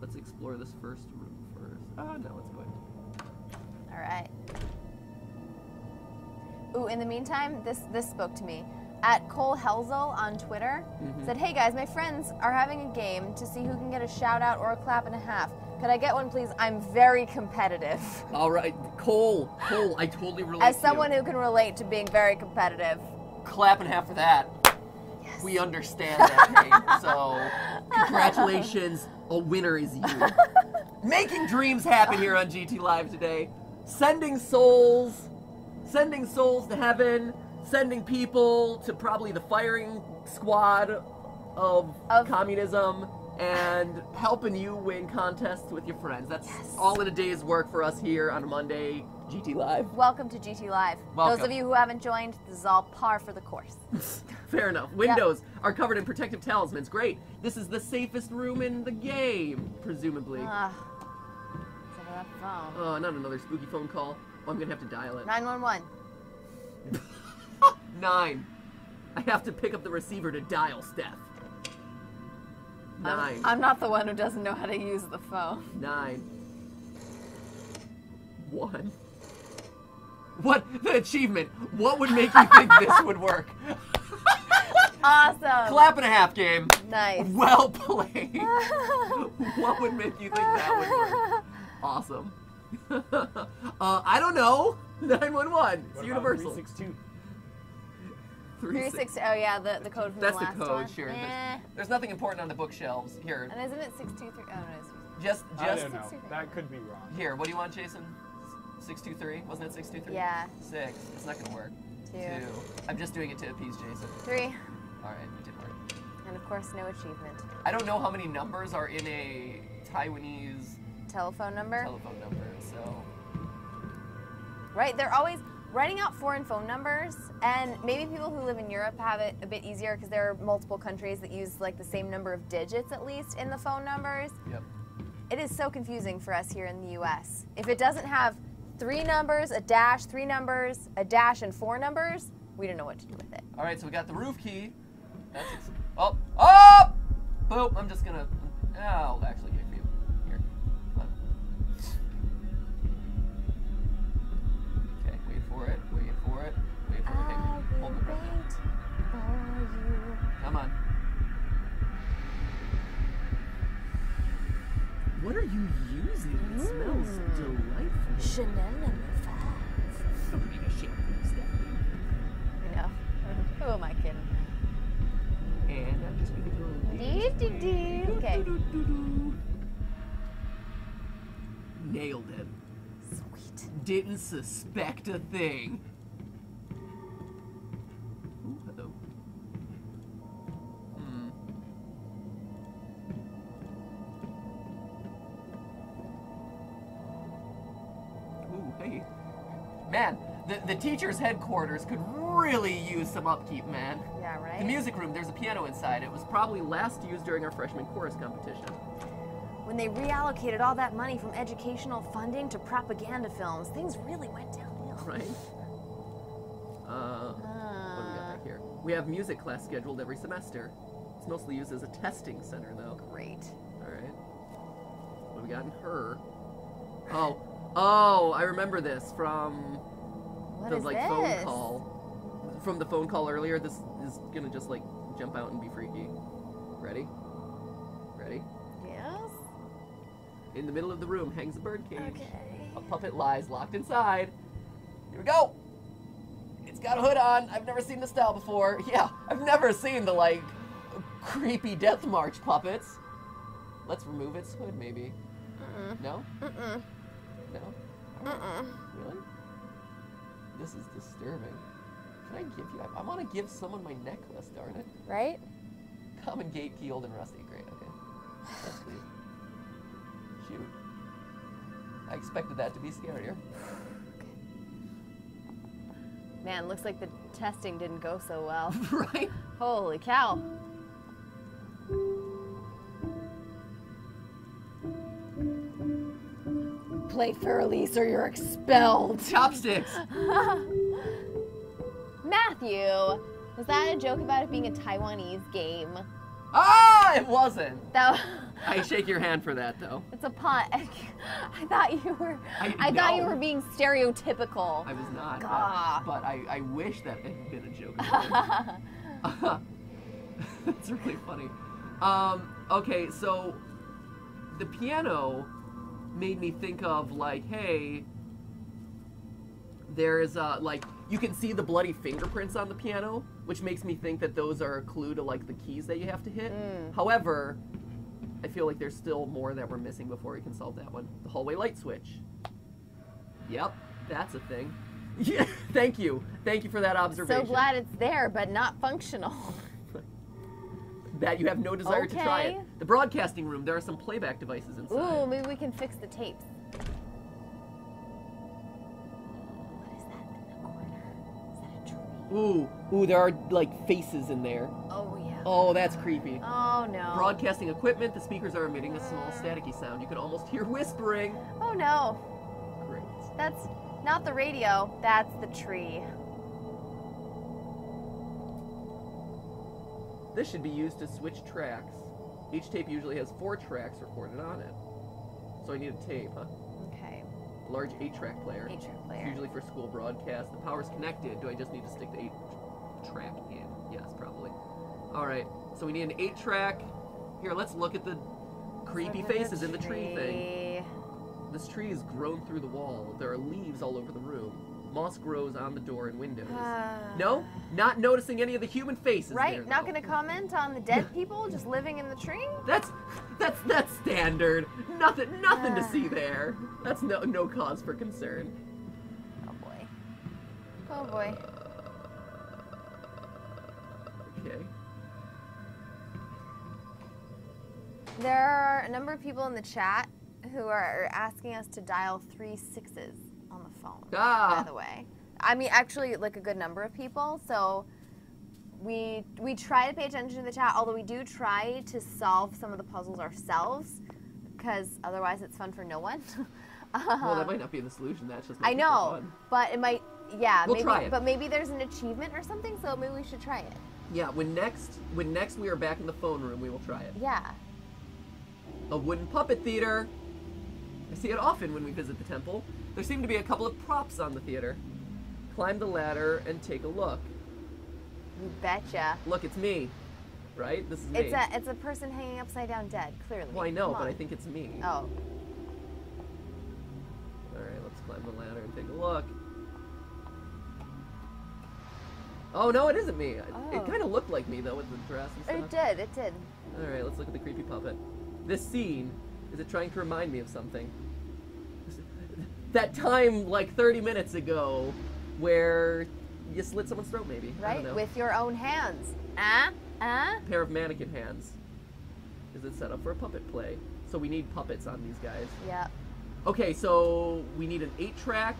Let's explore this first room first. Oh, no, it's good. All right. Ooh, in the meantime, this this spoke to me. At Cole Helzel on Twitter mm-hmm. said, "Hey guys, my friends are having a game to see who can get a shout out or a clap and a half. Could I get one, please? I'm very competitive." All right, Cole. Cole, I totally relate. As someone to you. who can relate to being very competitive, clap and a half for that. Yes. We understand that. So, congratulations. A winner is you. Making dreams happen here on GTLive today. Sending souls, sending souls to heaven, sending people to probably the firing squad of, of communism, and helping you win contests with your friends. That's yes. all in a day's work for us here on a Monday, GTLive. Welcome to GTLive. Welcome. Those of you who haven't joined, this is all par for the course. Fair enough. Windows yep. are covered in protective talismans. Great. This is the safest room in the game, presumably. Uh, oh, not another spooky phone call. Oh, I'm going to have to dial it. nine one one. Nine. I have to pick up the receiver to dial Steph. Nine. I'm, I'm not the one who doesn't know how to use the phone. Nine. One. What? The achievement. What would make you think this would work? Awesome. Clap and a half game. Nice. Well played. What would make you think that would work? Awesome. uh, I don't know. nine one one. It's universal. three six two. three six two. Oh, yeah, the, the code from That's the last one. That's the code, one. Sure. Eh. There's, there's nothing important on the bookshelves. Here. And isn't it six two three? Oh, no, it's six two three. Just, just. I don't know. That could be wrong. Here, what do you want, Jason? six two three? Wasn't it six two three? Yeah. six. It's not going to work. two. two. I'm just doing it to appease Jason. three. All right, it didn't work. And, of course, no achievement. I don't know how many numbers are in a Taiwanese... Telephone number? Telephone number, so... Right, they're always writing out foreign phone numbers, and maybe people who live in Europe have it a bit easier because there are multiple countries that use like the same number of digits at least in the phone numbers. Yep. It is so confusing for us here in the U S. If it doesn't have three numbers, a dash, three numbers, a dash, and four numbers, we don't know what to do with it. All right, so we got the roof key. That's oh, oh! Boop, I'm just gonna, oh, actually. Wait for it, wait for it, wait for it, okay, hold the breath. Come on. What are you using? It smells mm. delightful. Chanel number five. Don't need a shit for Stephanie. No, who am I kidding? And I'm just gonna go... Dee dee dee, okay. Nailed it. Didn't suspect a thing. Ooh, hello. Hmm. Ooh, hey. Man, the, the teacher's headquarters could really use some upkeep, man. Yeah, right? The music room, there's a piano inside. It was probably last used during our freshman chorus competition. When they reallocated all that money from educational funding to propaganda films, things really went downhill. Right. Uh, uh, what do we got back here? We have music class scheduled every semester. It's mostly used as a testing center, though. Great. All right. What do we got in her? Oh, oh! I remember this from what the is like this? phone call. From the phone call earlier, this is gonna just like jump out and be freaky. Ready? Ready? In the middle of the room hangs a birdcage. Okay. A puppet lies locked inside. Here we go! It's got a hood on. I've never seen this style before. Yeah, I've never seen the, like, creepy Death March puppets. Let's remove its hood, maybe. Mm-mm. No? Mm-mm. No? Mm-mm. Really? This is disturbing. Can I give you... I, I want to give someone my necklace, darn it. Right? Common gate, key, old and rusty. Great, okay. That's sweet. Cute. I expected that to be scarier. Man, looks like the testing didn't go so well. Right? Holy cow. Play for release or you're expelled. Chopsticks. Matthew, was that a joke about it being a Taiwanese game? Ah, it wasn't. That I shake your hand for that, though. It's a pun. I, I thought you were. I, I thought no. you were being stereotypical. I was not. God. But, but I, I wish that had been a joke. uh, it's really funny. Um, okay, so the piano made me think of like, hey, there is a like. You can see the bloody fingerprints on the piano, which makes me think that those are a clue to like the keys that you have to hit. Mm. However, I feel like there's still more that we're missing before we can solve that one. The hallway light switch. Yep, that's a thing. Yeah, thank you. Thank you for that observation. So glad it's there, but not functional. That you have no desire okay. to try it. The broadcasting room, there are some playback devices inside. Ooh, maybe we can fix the tapes. Ooh, ooh, there are, like, faces in there. Oh, yeah. Oh, that's creepy. Oh, no. Broadcasting equipment, the speakers are emitting a small staticky sound. You can almost hear whispering. Oh, no. Great. That's not the radio. That's the tree. This should be used to switch tracks. Each tape usually has four tracks recorded on it. So I need a tape, huh? Okay. A large eight-track player. Eight-track player. It's usually for school broadcast. The power's connected. Do I just need to stick the eight-track in? Yes, probably. All right. So we need an eight-track. Here, let's look at the creepy faces in the tree thing. This tree is grown through the wall. There are leaves all over the room. Moss grows on the door and windows. Uh, no, not noticing any of the human faces. Right, there, not going to comment on the dead people just living in the tree. That's that's that's standard. Nothing, nothing uh, to see there. That's no no cause for concern. Oh boy. Oh boy. Uh, okay. There are a number of people in the chat who are asking us to dial three sixes. On the phone, ah. by the way. I mean, actually, like a good number of people. So we we try to pay attention to the chat, although we do try to solve some of the puzzles ourselves, because otherwise it's fun for no one. um, well, that might not be the solution. That's just I know, fun. But it might. Yeah, we'll maybe, try it. But maybe there's an achievement or something, so maybe we should try it. Yeah, when next when next we are back in the phone room, we will try it. Yeah. A wooden puppet theater. I see it often when we visit the temple. There seem to be a couple of props on the theater. Climb the ladder and take a look. You betcha. Look, it's me, right? This is me. It's a, it's a person hanging upside down dead, clearly. Well, I know, but I think it's me. Oh. All right, let's climb the ladder and take a look. Oh, no, it isn't me. Oh. It kind of looked like me, though, with the dress and stuff. It did, it did. All right, let's look at the creepy puppet. This scene, is it trying to remind me of something? That time, like thirty minutes ago, where you slit someone's throat, maybe. Right, I don't know. With your own hands. Ah, uh, ah. Uh. Pair of mannequin hands. Is it set up for a puppet play? So we need puppets on these guys. Yeah. Okay, so we need an eight track.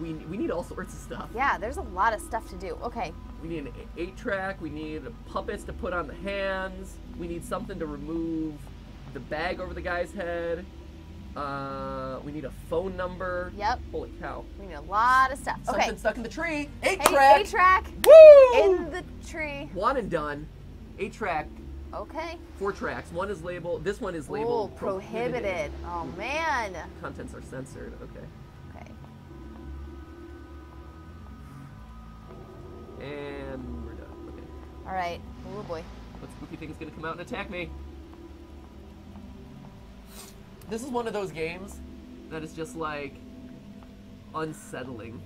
We we need all sorts of stuff. Yeah, there's a lot of stuff to do. Okay. We need an eight track. We need puppets to put on the hands. We need something to remove the bag over the guy's head. Uh, we need a phone number. Yep. Holy cow. We need a lot of stuff. Something okay. stuck in the tree. Eight hey, track. Eight track. Woo! In the tree. One and done. Eight track. Okay. Four tracks. One is labeled. This one is labeled. Oh, prohibited. prohibited. Oh man. Contents are censored. Okay. Okay. And we're done. Okay. All right. Oh boy. What spooky thing is going to come out and attack me? This is one of those games that is just, like, unsettling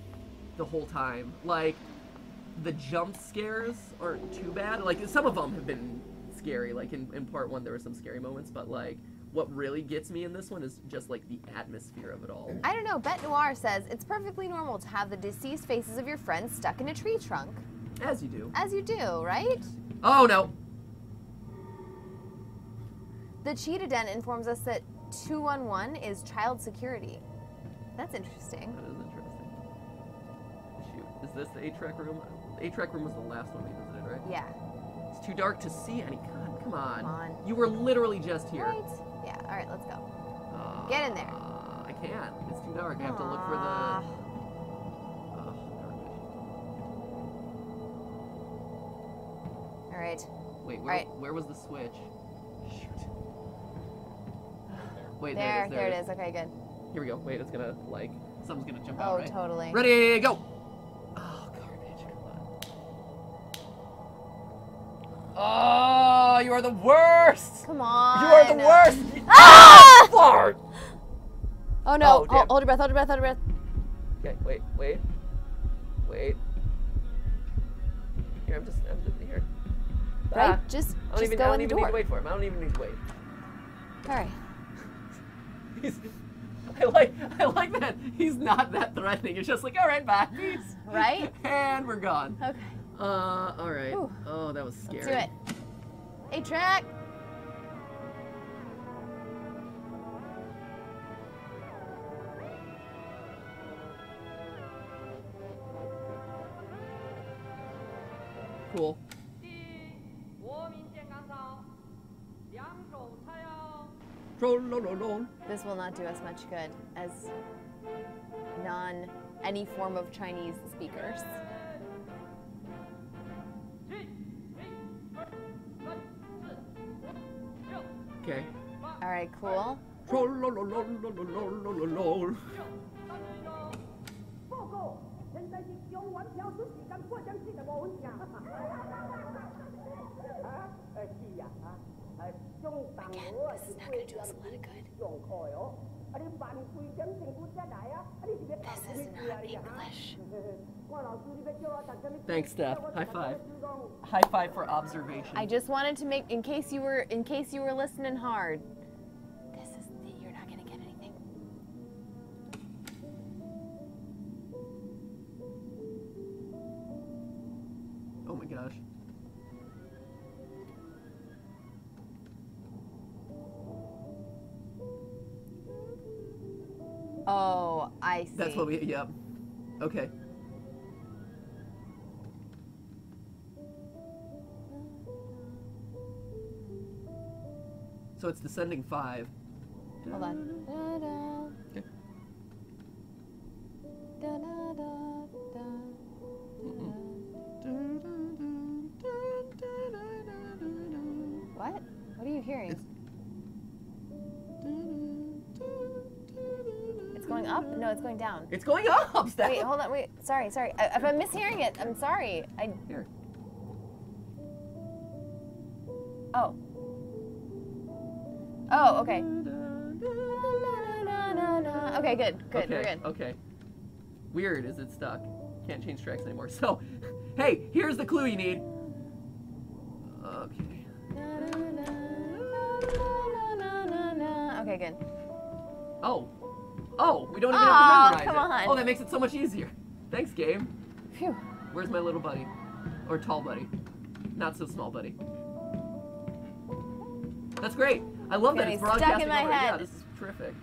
the whole time. Like, the jump scares aren't too bad. Like, some of them have been scary. Like, in, in part one, there were some scary moments. But, like, what really gets me in this one is just, like, the atmosphere of it all. I don't know. Bette Noir says, it's perfectly normal to have the deceased faces of your friends stuck in a tree trunk. As you do. As you do, right? Oh, no. The Cheetah Den informs us that two one one is child security. That's interesting. That is interesting. Shoot. Is this the eight-track room? The eight-track room was the last one we visited, right? Yeah. It's too dark to see any. God, come on. Come on. You were literally just here. Right? Yeah. All right, let's go. Uh, Get in there. I can't. It's too dark. Aww. I have to look for the... Oh, all right. Wait, where, All right. where was the switch? Shoot. Wait, there, there it is. There there it is. It is. Okay, good. Here we go. Wait, it's gonna, like, something's gonna jump oh, out, right? Oh, totally. Ready, go! Oh, garbage, come on. Oh, you are the worst! Come on! You are the worst! Ah! Fart! Oh, no. Oh, oh, hold your breath, hold your breath, hold your breath. Okay, wait, wait. Wait. Here, I'm just, I'm just here. Right? Ah. Just, I don't just even, go I don't in even the door. need to wait for him. I don't even need to wait. All right. He's, I like I like that he's not that threatening. It's just like, all right, bye. Peace. Right? And we're gone. Okay. Uh, all right. Ooh. Oh, that was scary. Let's do it. Eight track. Cool. This will not do us much good as non any form of Chinese speakers. Okay. All right, cool. Again, this is not going to do us a lot of good. This is not English. Thanks, Steph. High five. High five for observation. I just wanted to make, in case you were, in case you were listening hard. This is the, you're not going to get anything. Oh my gosh. Oh, I see. That's what we, yep. Yeah. Okay. So it's descending five. Hold on. Okay. What? What are you hearing? It's going up? No, it's going down. It's going up, Steph. Wait, hold on. Wait, sorry, sorry. I, if I'm mishearing it, I'm sorry. I here. Oh. Oh, okay. Okay, good, good. Okay, we're good. Okay. Weird, is it stuck? Can't change tracks anymore. So, hey, here's the clue you need. Okay. Okay, good. Oh. Oh, we don't even oh, have to memorize come it. On. Oh, that makes it so much easier. Thanks, game. Phew. Where's my little buddy? Or tall buddy. Not so small buddy. That's great. I love that it's broadcasting stuck in my over. Head. Yeah, this is terrific.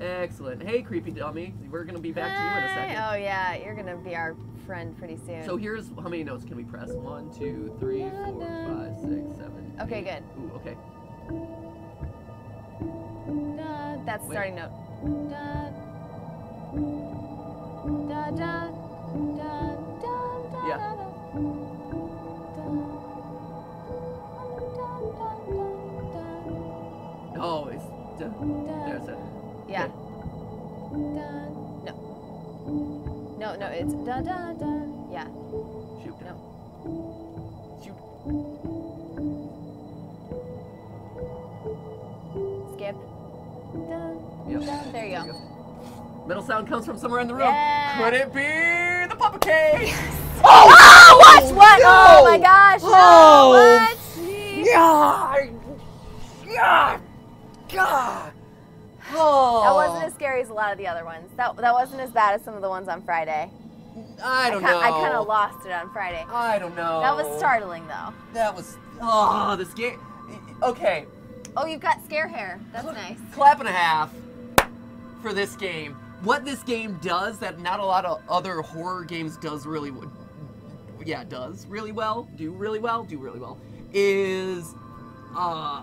Excellent. Hey, creepy dummy. We're going to be back Hi. To you in a second. Oh, yeah. You're going to be our friend pretty soon. So here's, how many notes can we press? One, two, three, four, five, six, seven, eight. Okay, good. Ooh, okay. That's the starting note. Da, da, da, da, da, yeah. Da, da. Oh, it's da, there's it. Yeah. Da, no. No, no, it's da da da. Yeah. Shoot. No. Shoot. Skip. Dun, yep. Dun, there you there go. go. Middle sound comes from somewhere in the room. Yeah. Could it be the Papa Cake? Yes. Oh, oh, what? What? No. Oh my gosh! No. Oh. What? Yeah. Yeah. God. Oh. That wasn't as scary as a lot of the other ones. That that wasn't as bad as some of the ones on Friday. I don't I know. I kind of lost it on Friday. I don't know. That was startling, though. That was. Oh, the scare. Okay. Oh, you've got scare hair. That's Cl nice. Clap and a half for this game. What this game does that not a lot of other horror games does really, yeah, does really well, do really well, do really well, is uh,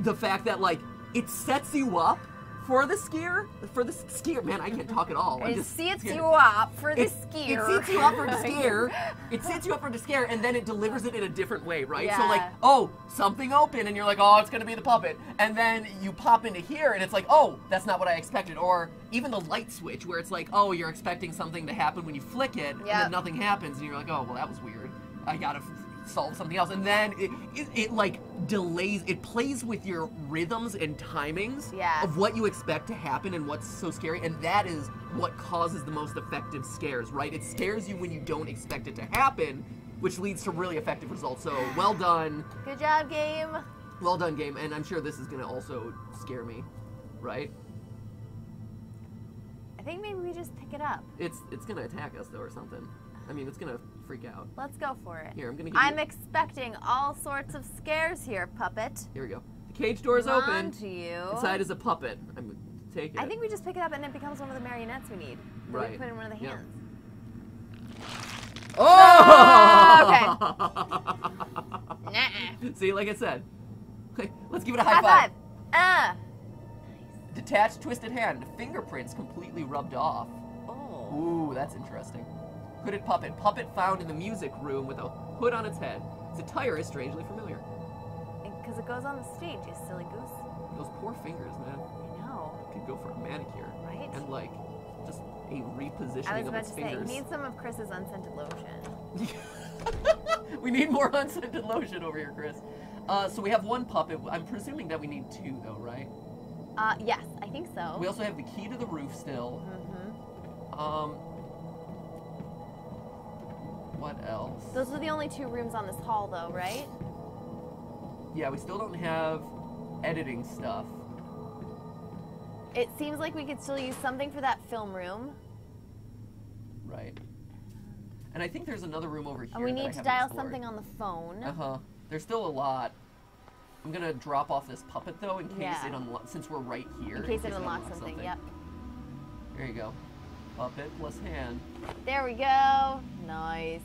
the fact that, like, it sets you up for the scare, for the scare. Man, I can't talk at all. It just, sets you, know, up for the it, scare. It sets you up for the scare. It sets you up for the scare, and then it delivers it in a different way, right? Yeah. So like, oh, something open, and you're like, oh, it's gonna be the puppet. And then you pop into here, and it's like, oh, that's not what I expected. Or even the light switch, where it's like, oh, you're expecting something to happen when you flick it, yep. and then nothing happens, and you're like, oh, well, that was weird. I gotta solve something else. And then it, it, it like delays, it plays with your rhythms and timings yeah. of what you expect to happen and what's so scary. And that is what causes the most effective scares, right? It scares you when you don't expect it to happen, which leads to really effective results. So well done. Good job, game. Well done, game. And I'm sure this is going to also scare me, right? I think maybe we just pick it up. It's, it's going to attack us, though, or something. I mean, it's gonna freak out. Let's go for it. Here, I'm gonna. Give I'm you... expecting all sorts of scares here, puppet. Here we go. The cage door is open. To you. Inside is a puppet. I'm gonna take it. I think we just pick it up and it becomes one of the marionettes we need. Right. We put in one of the hands. Yeah. Oh! Okay. Nuh-uh. See, like I said, let's give it a high, high five. High five. Uh. Detached, twisted hand. Fingerprints completely rubbed off. Oh. Ooh, that's interesting. Hooded puppet. Puppet found in the music room with a hood on its head. Its attire is strangely familiar. because it goes on the stage, you silly goose. Those poor fingers, man. I know. Could go for a manicure. Right? And like, just a repositioning I was about of its to fingers. Say, you need some of Chris's unscented lotion. We need more unscented lotion over here, Chris. Uh, so we have one puppet. I'm presuming that we need two, though, right? Uh, yes, I think so. We also have the key to the roof still. Mm-hmm. Um... What else? Those are the only two rooms on this hall, though, right? Yeah, we still don't have editing stuff. It seems like we could still use something for that film room. Right. And I think there's another room over here. And we need to dial something on the phone. Uh-huh. There's still a lot. I'm gonna drop off this puppet though, in case yeah. it unlocks. Since we're right here, in case, in case it, it unlocks something. something. Yep. There you go. Puppet plus hand. There we go. Nice.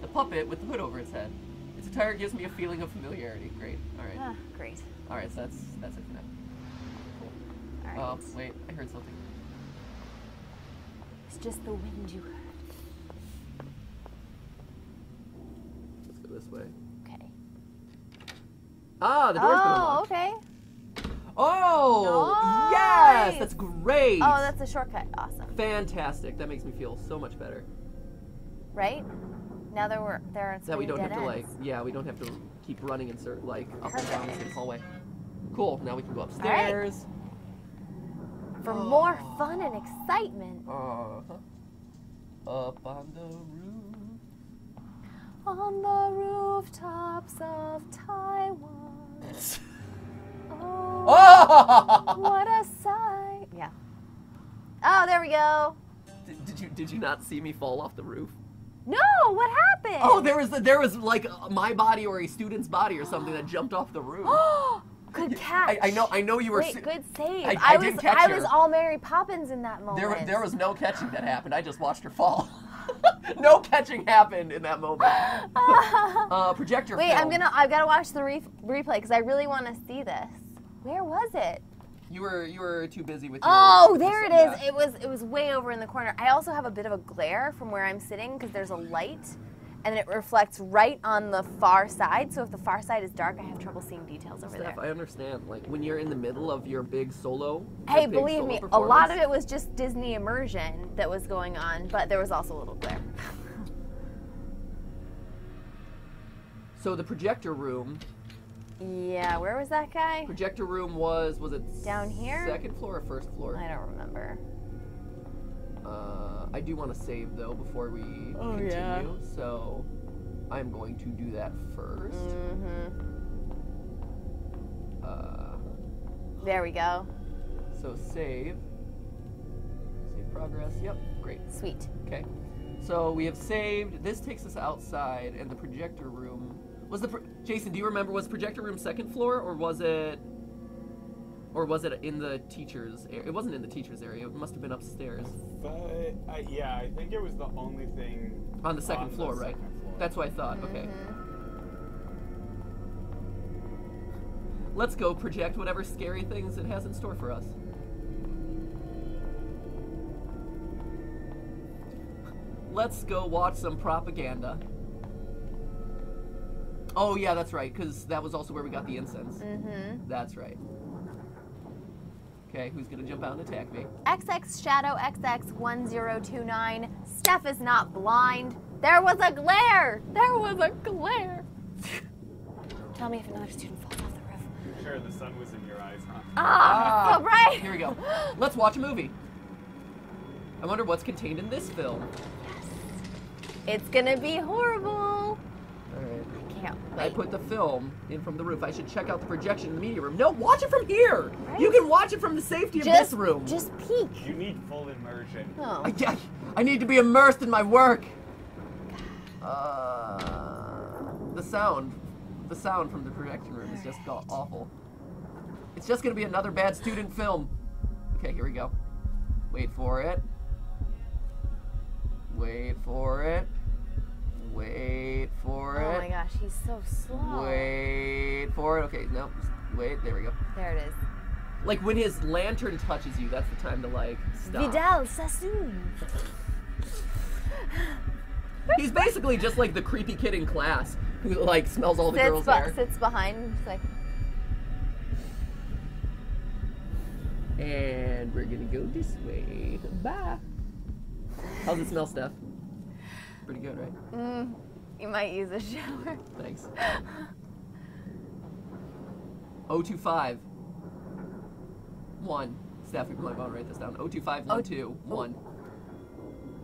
The puppet with the hood over its head. Its attire gives me a feeling of familiarity. Great. All right. Ah, great. All right. So that's that's it for now. Cool. All right. Oh uh, wait, I heard something. It's just the wind you heard. This way. Okay. Ah, the door's oh, been unlocked. Okay. Oh, nice. Yes, that's great. Oh, that's a shortcut. Awesome. Fantastic. That makes me feel so much better. Right? Now there were there are so that we don't have to ends. like yeah we don't have to keep running and sort like up Perfect. and down the hallway. Cool. Now we can go upstairs. Right. For oh. more fun and excitement. Uh-huh. Up on the roof. On the rooftops of Taiwan. Oh, oh! What a sight! Yeah. Oh, there we go. Did, did you did you not see me fall off the roof? No. What happened? Oh, there was there was like my body or a student's body or something that jumped off the roof. Oh, good catch. I, I know I know you were. Wait, good save. I, I, I was, didn't catch I her. I was all Mary Poppins in that moment. There there was no catching that happened. I just watched her fall. No catching happened in that moment. uh, projector. Wait, film. I'm gonna. I've got to watch the re replay because I really want to see this. Where was it? You were you were too busy with. Your oh, there it is. That. It was it was way over in the corner. I also have a bit of a glare from where I'm sitting because there's a light, and it reflects right on the far side. So if the far side is dark, I have trouble seeing details over Steph, there. I understand. Like when you're in the middle of your big solo. Hey, your big believe solo me, a lot of it was just Disney immersion that was going on, but there was also a little glare. So the projector room. Yeah, where was that guy? Projector room was was it down here? Second floor or first floor? I don't remember. Uh, I do want to save though before we oh, continue, yeah. so I'm going to do that first. Mm-hmm. Uh, there we go. So save, save progress. Yep, great. Sweet. Okay, so we have saved. This takes us outside, and the projector room was the. Pro Jason, do you remember? Was projector room second floor, or was it? Or was it in the teacher's area? It wasn't in the teacher's area. It must have been upstairs. But, uh, yeah, I think it was the only thing... On the second on floor, the right? Second floor. That's what I thought. Mm-hmm. Okay. Let's go project whatever scary things it has in store for us. Let's go watch some propaganda. Oh, yeah, that's right, because that was also where we got the incense. Mm-hmm. That's right. Okay, who's gonna jump out and attack me? X X Shadow X X one zero two nine. Steph is not blind. There was a glare. There was a glare. Tell me if another student falls off the roof. You're sure the sun was in your eyes, huh? Ah, ah so bright. Here we go. Let's watch a movie. I wonder what's contained in this film. Yes. It's gonna be horrible. All right. I can't wait. I put the film in from the roof. I should check out the projection in the media room. No, watch it from here. Right. You can watch it from the safety just, of this room. Just peek. You need full immersion. Oh. I, I, I need to be immersed in my work. Uh, the sound, the sound from the projection room is just awful. It's just gonna be another bad student film. Okay, here we go. Wait for it. Wait for it. Wait for it. Oh my gosh, he's so slow. Wait for it. Okay, no. Wait, there we go. There it is. Like when his lantern touches you, that's the time to like stop. Vidal Sassoon. He's basically just like the creepy kid in class who like smells all the sits girls there. Sits behind, like. And we're gonna go this way. Bye. How's it smell, Steph? Pretty good, right? Mm, you might use a shower. Thanks. oh two five. One. Steph, we might want to write this down. oh two five one two one.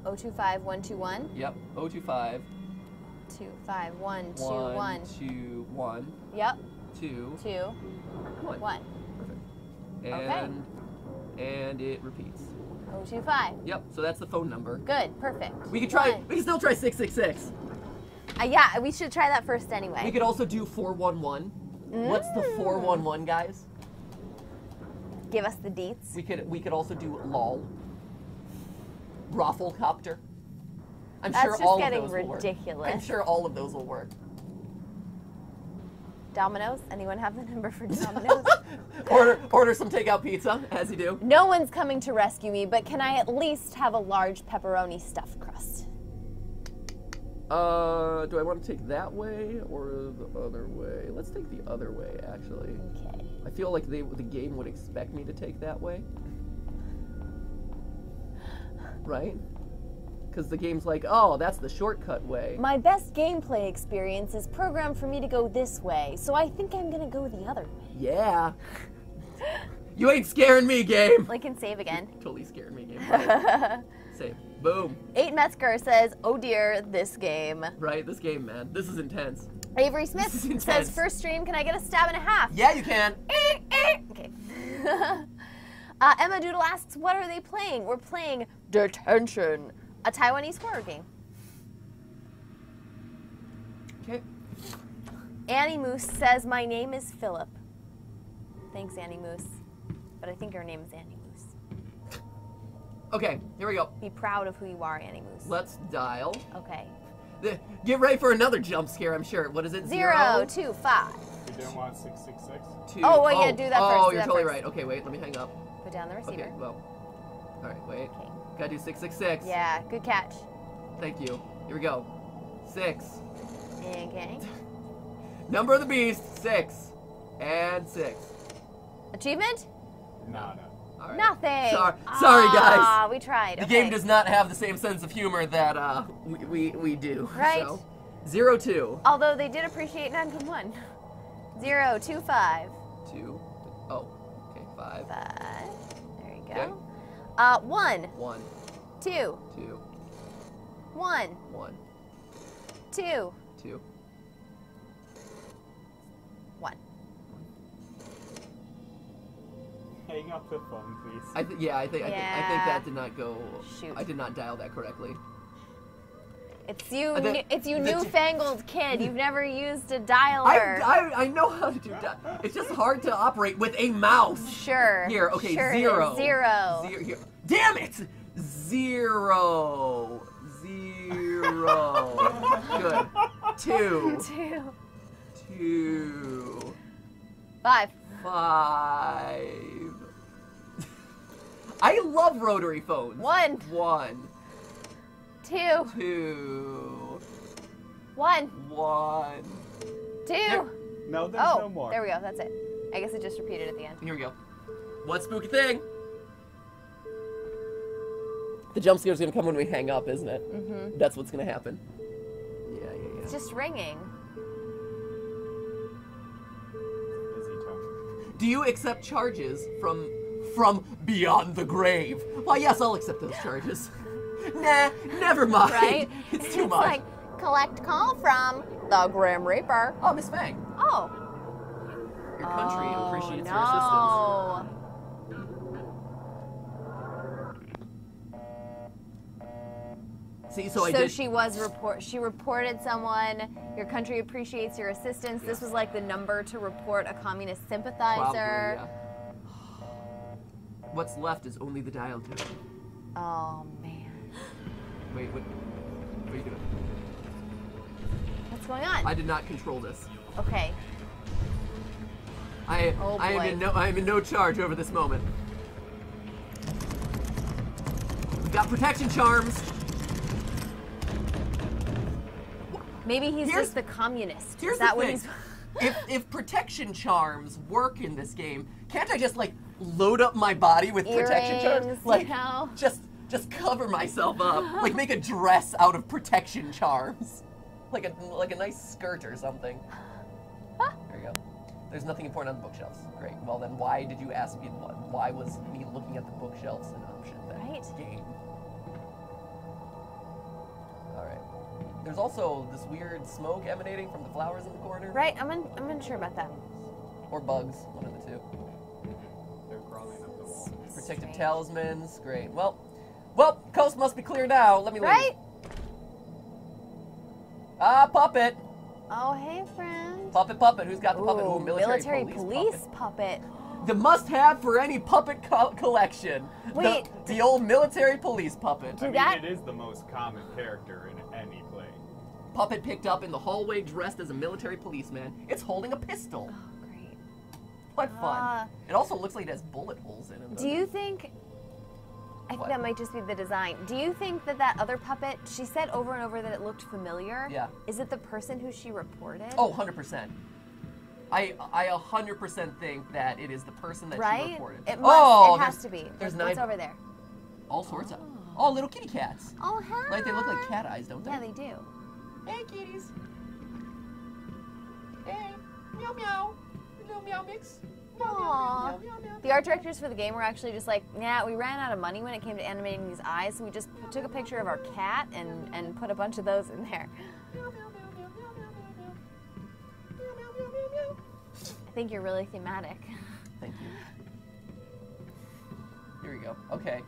oh two five one two one? Yep. oh two five two five one two one. one two one. Yep. two two one. one. Perfect. And okay. And it repeats. oh two five. Yep. So that's the phone number. Good. Perfect. We could try. One. We can still try six six six. Uh, yeah, we should try that first anyway. We could also do four one one. Mm. What's the four one one, guys? Give us the deets. We could. We could also do lol. Rafflecopter. I'm That's sure just all getting of those ridiculous. Will work. I'm sure all of those will work. Domino's? Anyone have the number for Domino's? order, order some takeout pizza, as you do. No one's coming to rescue me, but can I at least have a large pepperoni stuffed crust? Uh, do I want to take that way or the other way? Let's take the other way, actually. Okay. I feel like they, the game would expect me to take that way. Right? Because the game's like, oh, that's the shortcut way. My best gameplay experience is programmed for me to go this way, so I think I'm gonna go the other way. Yeah. You ain't scaring me, game. Lincoln, save again. You totally scared me, game. Right? Save. Boom. Eight Metzger says, oh dear, this game. Right, this game, man. This is intense. Avery Smith intense. Says, first stream, can I get a stab and a half? Yeah, you can. Okay. uh, Emma Doodle asks, what are they playing? We're playing Detention. A Taiwanese horror game. Okay. Annie Moose says, my name is Philip. Thanks, Annie Moose. But I think your name is Annie Moose. Okay, here we go. Be proud of who you are, Annie Moose. Let's dial. Okay. The, get ready for another jump scare, I'm sure. What is it? Zero, Zero? two, five. You didn't want six, six, six? Two. Oh, well, oh, yeah, do that oh, first. Oh, you're totally first. Right. Okay, wait, let me hang up. Put down the receiver. Okay, well, all right, wait. Okay. Gotta do six six six. Yeah, good catch. Thank you. Here we go. Six. Okay. Number of the beast, six. And six. Achievement? No, no. All right. Nothing. Sorry, ah, sorry guys. We tried. The okay. game does not have the same sense of humor that uh, we, we, we do. Right. So, zero, two. Although they did appreciate nine from one. Zero, two, five. Two. Oh, okay, five. Five. There you go. Okay. Uh, one. One. Two. Two. One. One. Two. Two. One. Hang up the phone, please. I th yeah, I think yeah. I, th I think that did not go. Shoot. I did not dial that correctly. It's you. Then, it's you, newfangled kid. You've never used a dialer. I, I, I know how to do that. It's just hard to operate with a mouse. Sure. Here, okay, sure zero. Zero. Zero. Here. Damn it! Zero. Zero. Good. Two. Two. Two. Five. Five. I love rotary phones. One. One. Two. Two. One. One. Two. There. No, there's oh, no more. There we go. That's it. I guess it just repeated at the end. Here we go. One spooky thing. The jump scare's gonna come when we hang up, isn't it? Mm-hmm. That's what's gonna happen. Yeah, yeah, yeah. It's just ringing. Do you accept charges from from beyond the grave? Well, yes, I'll accept those charges. Nah, never mind. Right? It's too it's much. Like, collect call from the Grim Reaper. Oh, Miss Fang. Oh. Your country oh, appreciates no. your assistance. See, so, so I did. So she was report. She reported someone. Your country appreciates your assistance. Yeah. This was like the number to report a communist sympathizer. Probably, yeah. What's left is only the dial tone. Oh man. Wait, what, what are you doing? What's going on? I did not control this. Okay. I oh I am in no I am in no charge over this moment. We've got protection charms. Maybe he's here's, just the communist. Here's Is that the thing. What he's... if, if protection charms work in this game, can't I just like load up my body with Earrings, protection charms? Like you know? just just cover myself up. Like make a dress out of protection charms. Like a like a nice skirt or something. Huh? There you go. There's nothing important on the bookshelves. Great. Well then, why did you ask me? Why was me looking at the bookshelves an option then? Right. Game. All right. There's also this weird smoke emanating from the flowers in the corner. Right. I'm un I'm unsure about that. Or bugs. One of the two. They're crawling up the wall. Protective talismans. Great. Well, well, coast must be clear now. Let me leave. Right. Ah, puppet. Oh, hey, friend. Puppet, puppet. Who's got the Ooh, puppet? Ooh, military, military police, police puppet. puppet. The must-have for any puppet co collection. Wait. The, the old military police puppet. I mean, that... it is the most common character in any play. Puppet picked up in the hallway dressed as a military policeman. It's holding a pistol. Oh, great. What uh, fun. It also looks like it has bullet holes in it. Do you think... I think what? That might just be the design. Do you think that that other puppet, she said over and over that it looked familiar? Yeah. Is it the person who she reported? Oh, one hundred percent. I I one hundred percent think that it is the person that right? she reported. It must, oh, it has to be. There's nine. What's over there? All sorts oh. of. Oh, little kitty cats. Oh, hi. Like they look like cat eyes, don't they? Yeah, they do. Hey, kitties. Hey, meow meow. Little meow mix. Aww. The art directors for the game were actually just like, nah, we ran out of money when it came to animating these eyes, so we just took a picture of our cat and, and put a bunch of those in there. I think you're really thematic. Thank you. Here we go. Okay.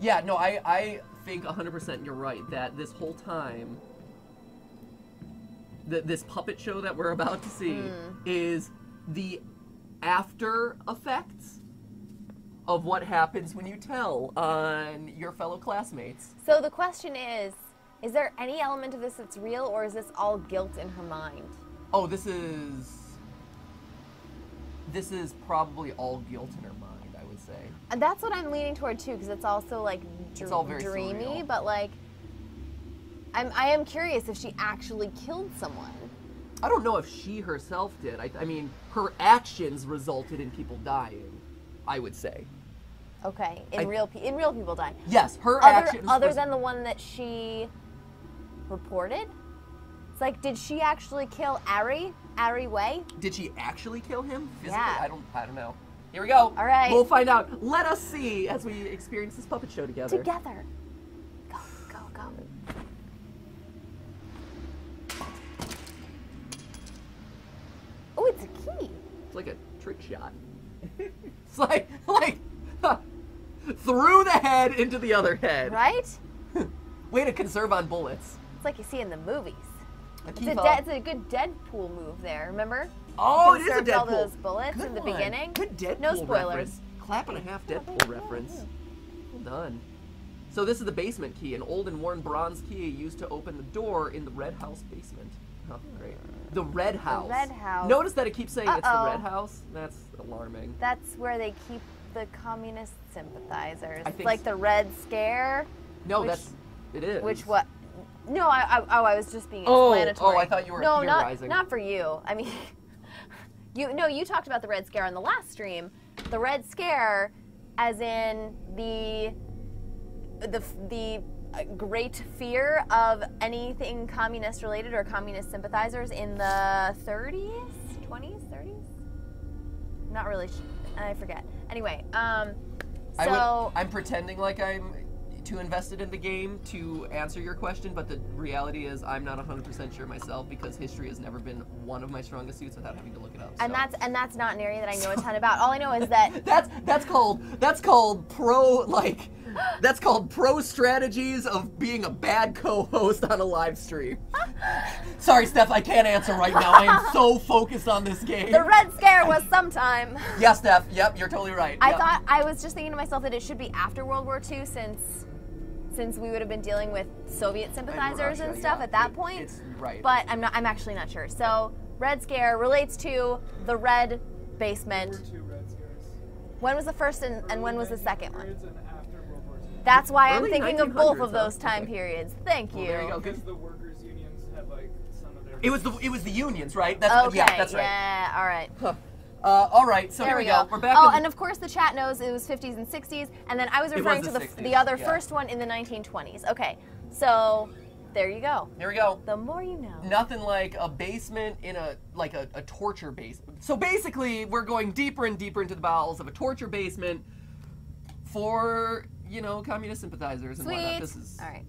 Yeah, no, I, I think one hundred percent you're right that this whole time, the, this puppet show that we're about to see mm. is the after effects of what happens when you tell on your fellow classmates. So the question is, is there any element of this that's real, or is this all guilt in her mind? Oh, this is... This is probably all guilt in her mind, I would say. And that's what I'm leaning toward, too, because it's also, like, dr it's all very dreamy, surreal. But, like, I'm, I am curious if she actually killed someone. I don't know if she herself did. I, I mean, her actions resulted in people dying, I would say. Okay, in I, real pe in real people dying. Yes, her other, actions. Other was, than the one that she reported? It's like, did she actually kill Harry? Harry Wei? Did she actually kill him? Physically? Yeah. I don't, I don't know. Here we go. All right. We'll find out. Let us see as we experience this puppet show together. Together. Go, go, go. Oh, it's a key. It's like a trick shot. It's like, like, huh, through the head into the other head. Right? Way to conserve on bullets. It's like you see in the movies. A it's, a de it's a good Deadpool move there, remember? Oh, it is a Deadpool. All those bullets good in the one. Beginning. Good Deadpool No spoilers. Reference. Clap and a half Deadpool oh, reference. Yeah, yeah. Well done. So this is the basement key, an old and worn bronze key used to open the door in the Red House basement. Oh, great. The Red House. The Red House. Notice that it keeps saying uh-oh. It's the Red House. That's alarming. That's where they keep the communist sympathizers. I think like so. The Red Scare. No, which, that's it is. Which what? No, I, I oh I was just being oh, explanatory. Oh, I thought you were no, theorizing. No, not not for you. I mean, you no, you talked about the Red Scare on the last stream. The Red Scare, as in the the the. A great fear of anything communist related or communist sympathizers in the thirties, twenties, thirties? Not really, I forget. Anyway, um, so... I would, I'm pretending like I'm too invested in the game to answer your question, but the reality is I'm not one hundred percent sure myself because history has never been one of my strongest suits without having to look it up. So. And that's and that's not an area that I know a ton about. All I know is that... that's that's called, that's called pro, like... That's called pro strategies of being a bad co-host on a live stream. Sorry, Steph, I can't answer right now. I am so focused on this game. The Red Scare was sometime. Yes, Steph. Yep, you're totally right. I yep. thought I was just thinking to myself that it should be after World War Two, since since we would have been dealing with Soviet sympathizers and, Russia, and stuff yeah, at that it, point. It's right. But I'm not. I'm actually not sure. So Red Scare relates to the Red Basement. There were two Red Scares. When was the first and, and when was the second one? That's why I'm thinking of both of those time periods. Thank you. Well, there you go. Because the workers' unions had like It was the it was the unions, right? That's, okay. Yeah, that's right. Yeah. All right. Huh. Uh, all right, so there here we go. go. We're back. Oh, and of course the chat knows it was fifties and sixties, and then I was referring was the to the, the other yeah. first one in the nineteen twenties. Okay, so there you go. There we go. The more you know. Nothing like a basement in a, like a, a torture basement. So basically, we're going deeper and deeper into the bowels of a torture basement for, you know, communist sympathizers and Sweet. whatnot. This is... All right.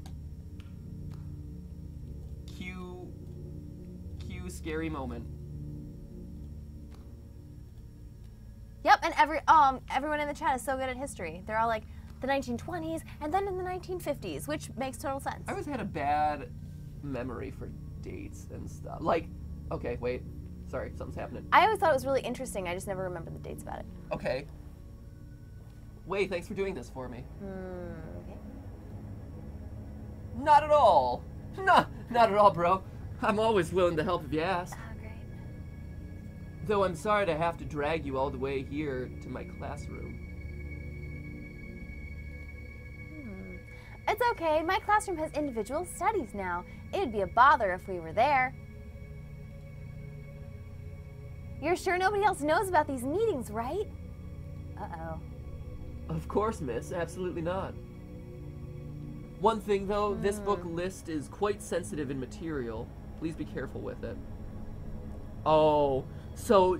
Cue, cue scary moment. Yep, and every um everyone in the chat is so good at history. They're all like the nineteen twenties and then in the nineteen fifties, which makes total sense. I always had a bad memory for dates and stuff. Like, okay, wait, sorry, something's happening. I always thought it was really interesting. I just never remembered the dates about it. Okay. Wait, thanks for doing this for me. Mm, okay. Not at all. No, not at all, bro. I'm always willing to help if you ask. Though I'm sorry to have to drag you all the way here to my classroom. Hmm. It's okay. My classroom has individual studies now. It'd be a bother if we were there. You're sure nobody else knows about these meetings, right? Uh-oh. Of course, miss. Absolutely not. One thing, though, hmm. this book list is quite sensitive in material. Please be careful with it. Oh... So,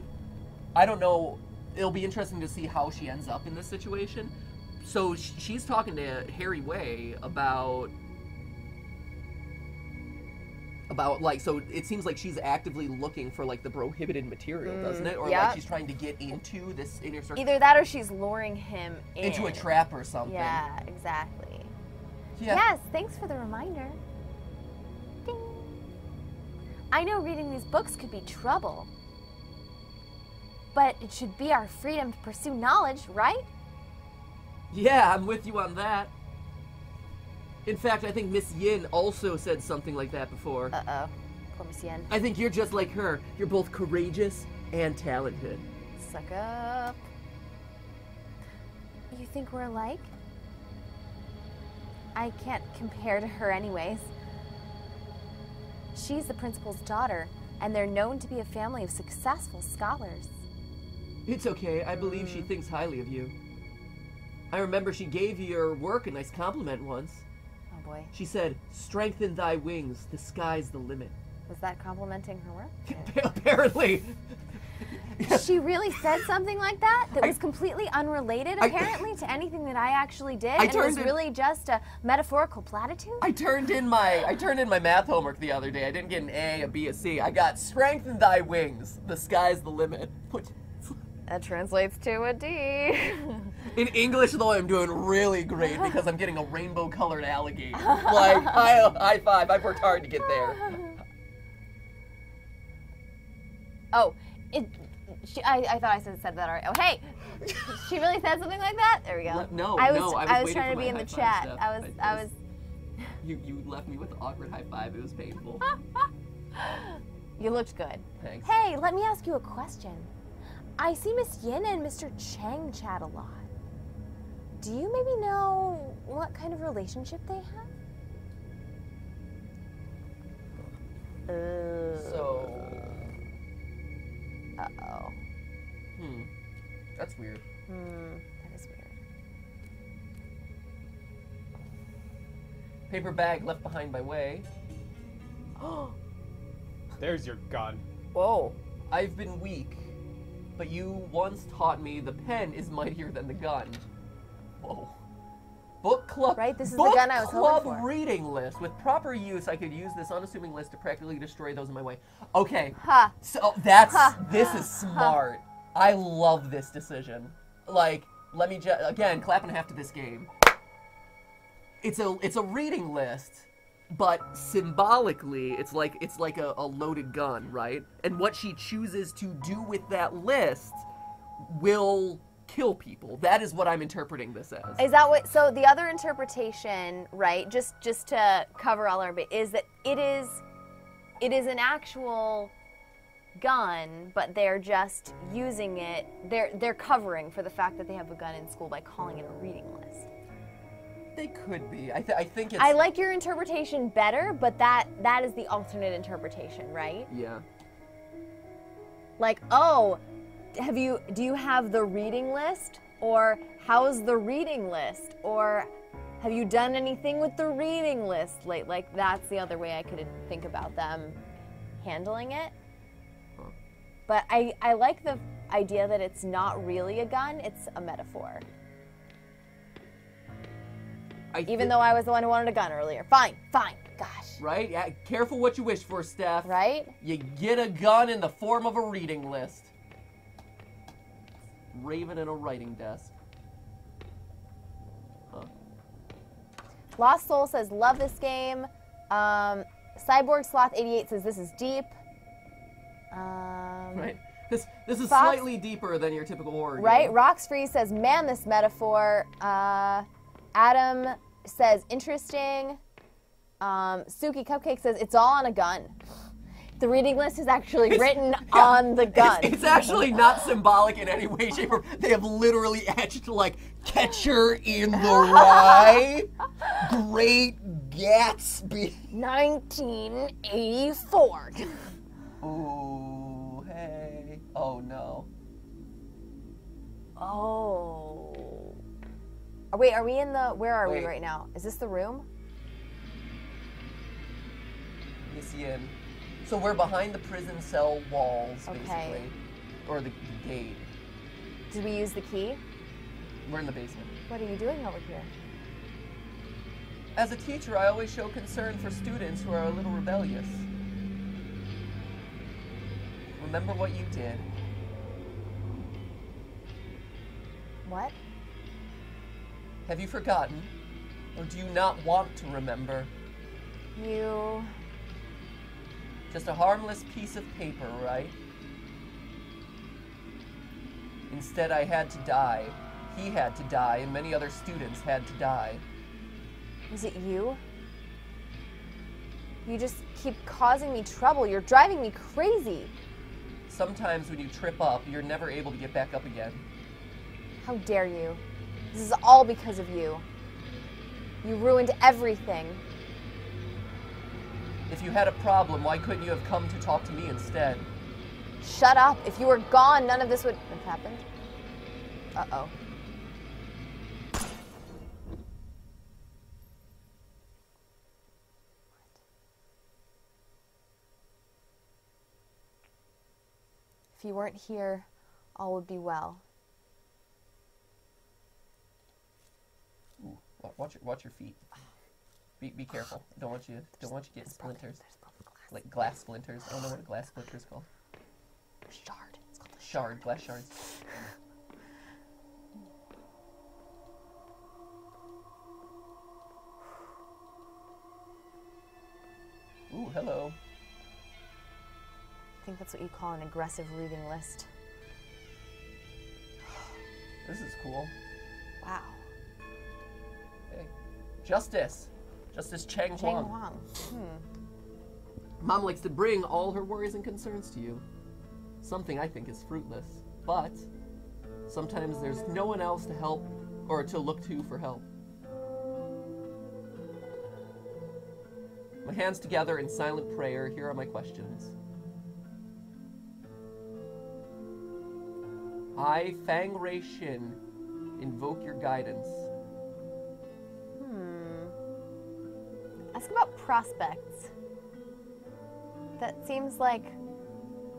I don't know, it'll be interesting to see how she ends up in this situation. So, sh she's talking to Harry Wei about, about, like, so it seems like she's actively looking for, like, the prohibited material, mm, doesn't it? Or, yep. like, she's trying to get into this inner circle. Either that or she's luring him in. Into a trap or something. Yeah, exactly. Yeah. Yes, thanks for the reminder. Ding. I know reading these books could be trouble. But it should be our freedom to pursue knowledge, right? Yeah, I'm with you on that. In fact, I think Miss Yin also said something like that before. Uh-oh. Poor Miss Yin. I think you're just like her. You're both courageous and talented. Suck up. You think we're alike? I can't compare to her anyways. She's the principal's daughter. And they're known to be a family of successful scholars. It's okay. I believe mm. she thinks highly of you. I remember she gave your work a nice compliment once. Oh, boy. She said, strengthen thy wings. The sky's the limit. Was that complimenting her work? Apparently. She really said something like that that I, was completely unrelated, apparently, I, to anything that I actually did, I and it was in, really just a metaphorical platitude? I turned in my I turned in my math homework the other day. I didn't get an A, a B, a C. I got strengthen thy wings. The sky's the limit. That translates to a D. In English, though, I'm doing really great because I'm getting a rainbow-colored alligator. Like, high, high five. I've worked hard to get there. Oh, it... She, I, I thought I said that already. Oh, hey! She really said something like that? There we go. Le no, I was, no, I was, I was trying to be in the chat. Step. I was, I, I was... You, you left me with the awkward high five. It was painful. You looked good. Thanks. Hey, let me ask you a question. I see Miss Yin and Mister Chang chat a lot. Do you maybe know what kind of relationship they have? Uh, so... Uh-oh. Hmm. That's weird. Hmm. That is weird. Paper bag left behind by Wei. Oh. There's your gun. Whoa. I've been weak, but you once taught me the pen is mightier than the gun. Whoa. Book club. Right, this is the gun I was hoping for. Book club reading list. With proper use, I could use this unassuming list to practically destroy those in my way. Okay. Huh. So that's huh. this is smart. Huh. I love this decision. Like, let me just again clap and a half to this game. It's a it's a reading list, but symbolically, it's like it's like a, a loaded gun, right? And what she chooses to do with that list will kill people. That is what I'm interpreting this as. Is that what? So the other interpretation, right? Just just to cover all our bases, is that it is, it is an actual gun, but they're just using it. They're they're covering for the fact that they have a gun in school by calling it a reading list. They could be. I, th I think it's... I like your interpretation better, but that that is the alternate interpretation, right? Yeah. Like, oh, have you, do you have the reading list? Or how's the reading list? Or have you done anything with the reading list lately? Like, that's the other way I could think about them handling it. Huh. But I, I like the idea that it's not really a gun, it's a metaphor. I Even though I was the one who wanted a gun earlier. Fine, fine, gosh. Right? Yeah, careful what you wish for, Steph. Right? You get a gun in the form of a reading list. Raven and a writing desk. Huh. Lost Soul says, love this game. Um, Cyborg Sloth eighty-eight says, this is deep. Um, right. This, this is Fox, slightly deeper than your typical horror game. Right? Rox Free says, man, this metaphor. Uh... Adam says, interesting. Um, Suki Cupcake says, it's all on a gun. The reading list is actually it's, written yeah, on the gun. It's, it's actually not symbolic in any way, shape, or they have literally etched, like, catcher in the rye, Great Gatsby. nineteen eighty-four. Ooh, hey. Oh, no. Oh. Wait, are we in the... Where are Wait. we right now? Is this the room? Miss Yin. So we're behind the prison cell walls, okay. basically. Or the gate. Did we use the key? We're in the basement. What are you doing over here? As a teacher, I always show concern for students who are a little rebellious. Remember what you did. What? Have you forgotten, or do you not want to remember? You... Just a harmless piece of paper, right? Instead, I had to die. He had to die, and many other students had to die. Was it you? You just keep causing me trouble. You're driving me crazy. Sometimes when you trip up, you're never able to get back up again. How dare you? This is all because of you. You ruined everything. If you had a problem, why couldn't you have come to talk to me instead? Shut up. If you were gone, none of this would have happened. Uh-oh. If you weren't here, all would be well. Watch your, watch your feet. Be, be careful. Don't want you, don't want you getting splinters. Probably, glass like glass splinters. I don't know what a glass splinter is called. Shard. It's called a shard. Shard. Glass shards. Ooh, hello. I think that's what you call an aggressive reading list. This is cool. Wow. Justice. Justice Chang, Chang Huang. Huang. Hmm. Mom likes to bring all her worries and concerns to you. Something I think is fruitless. But sometimes there's no one else to help or to look to for help. My hands together in silent prayer. Here are my questions. I, Fang Ray Shin, invoke your guidance. Ask about prospects. That seems like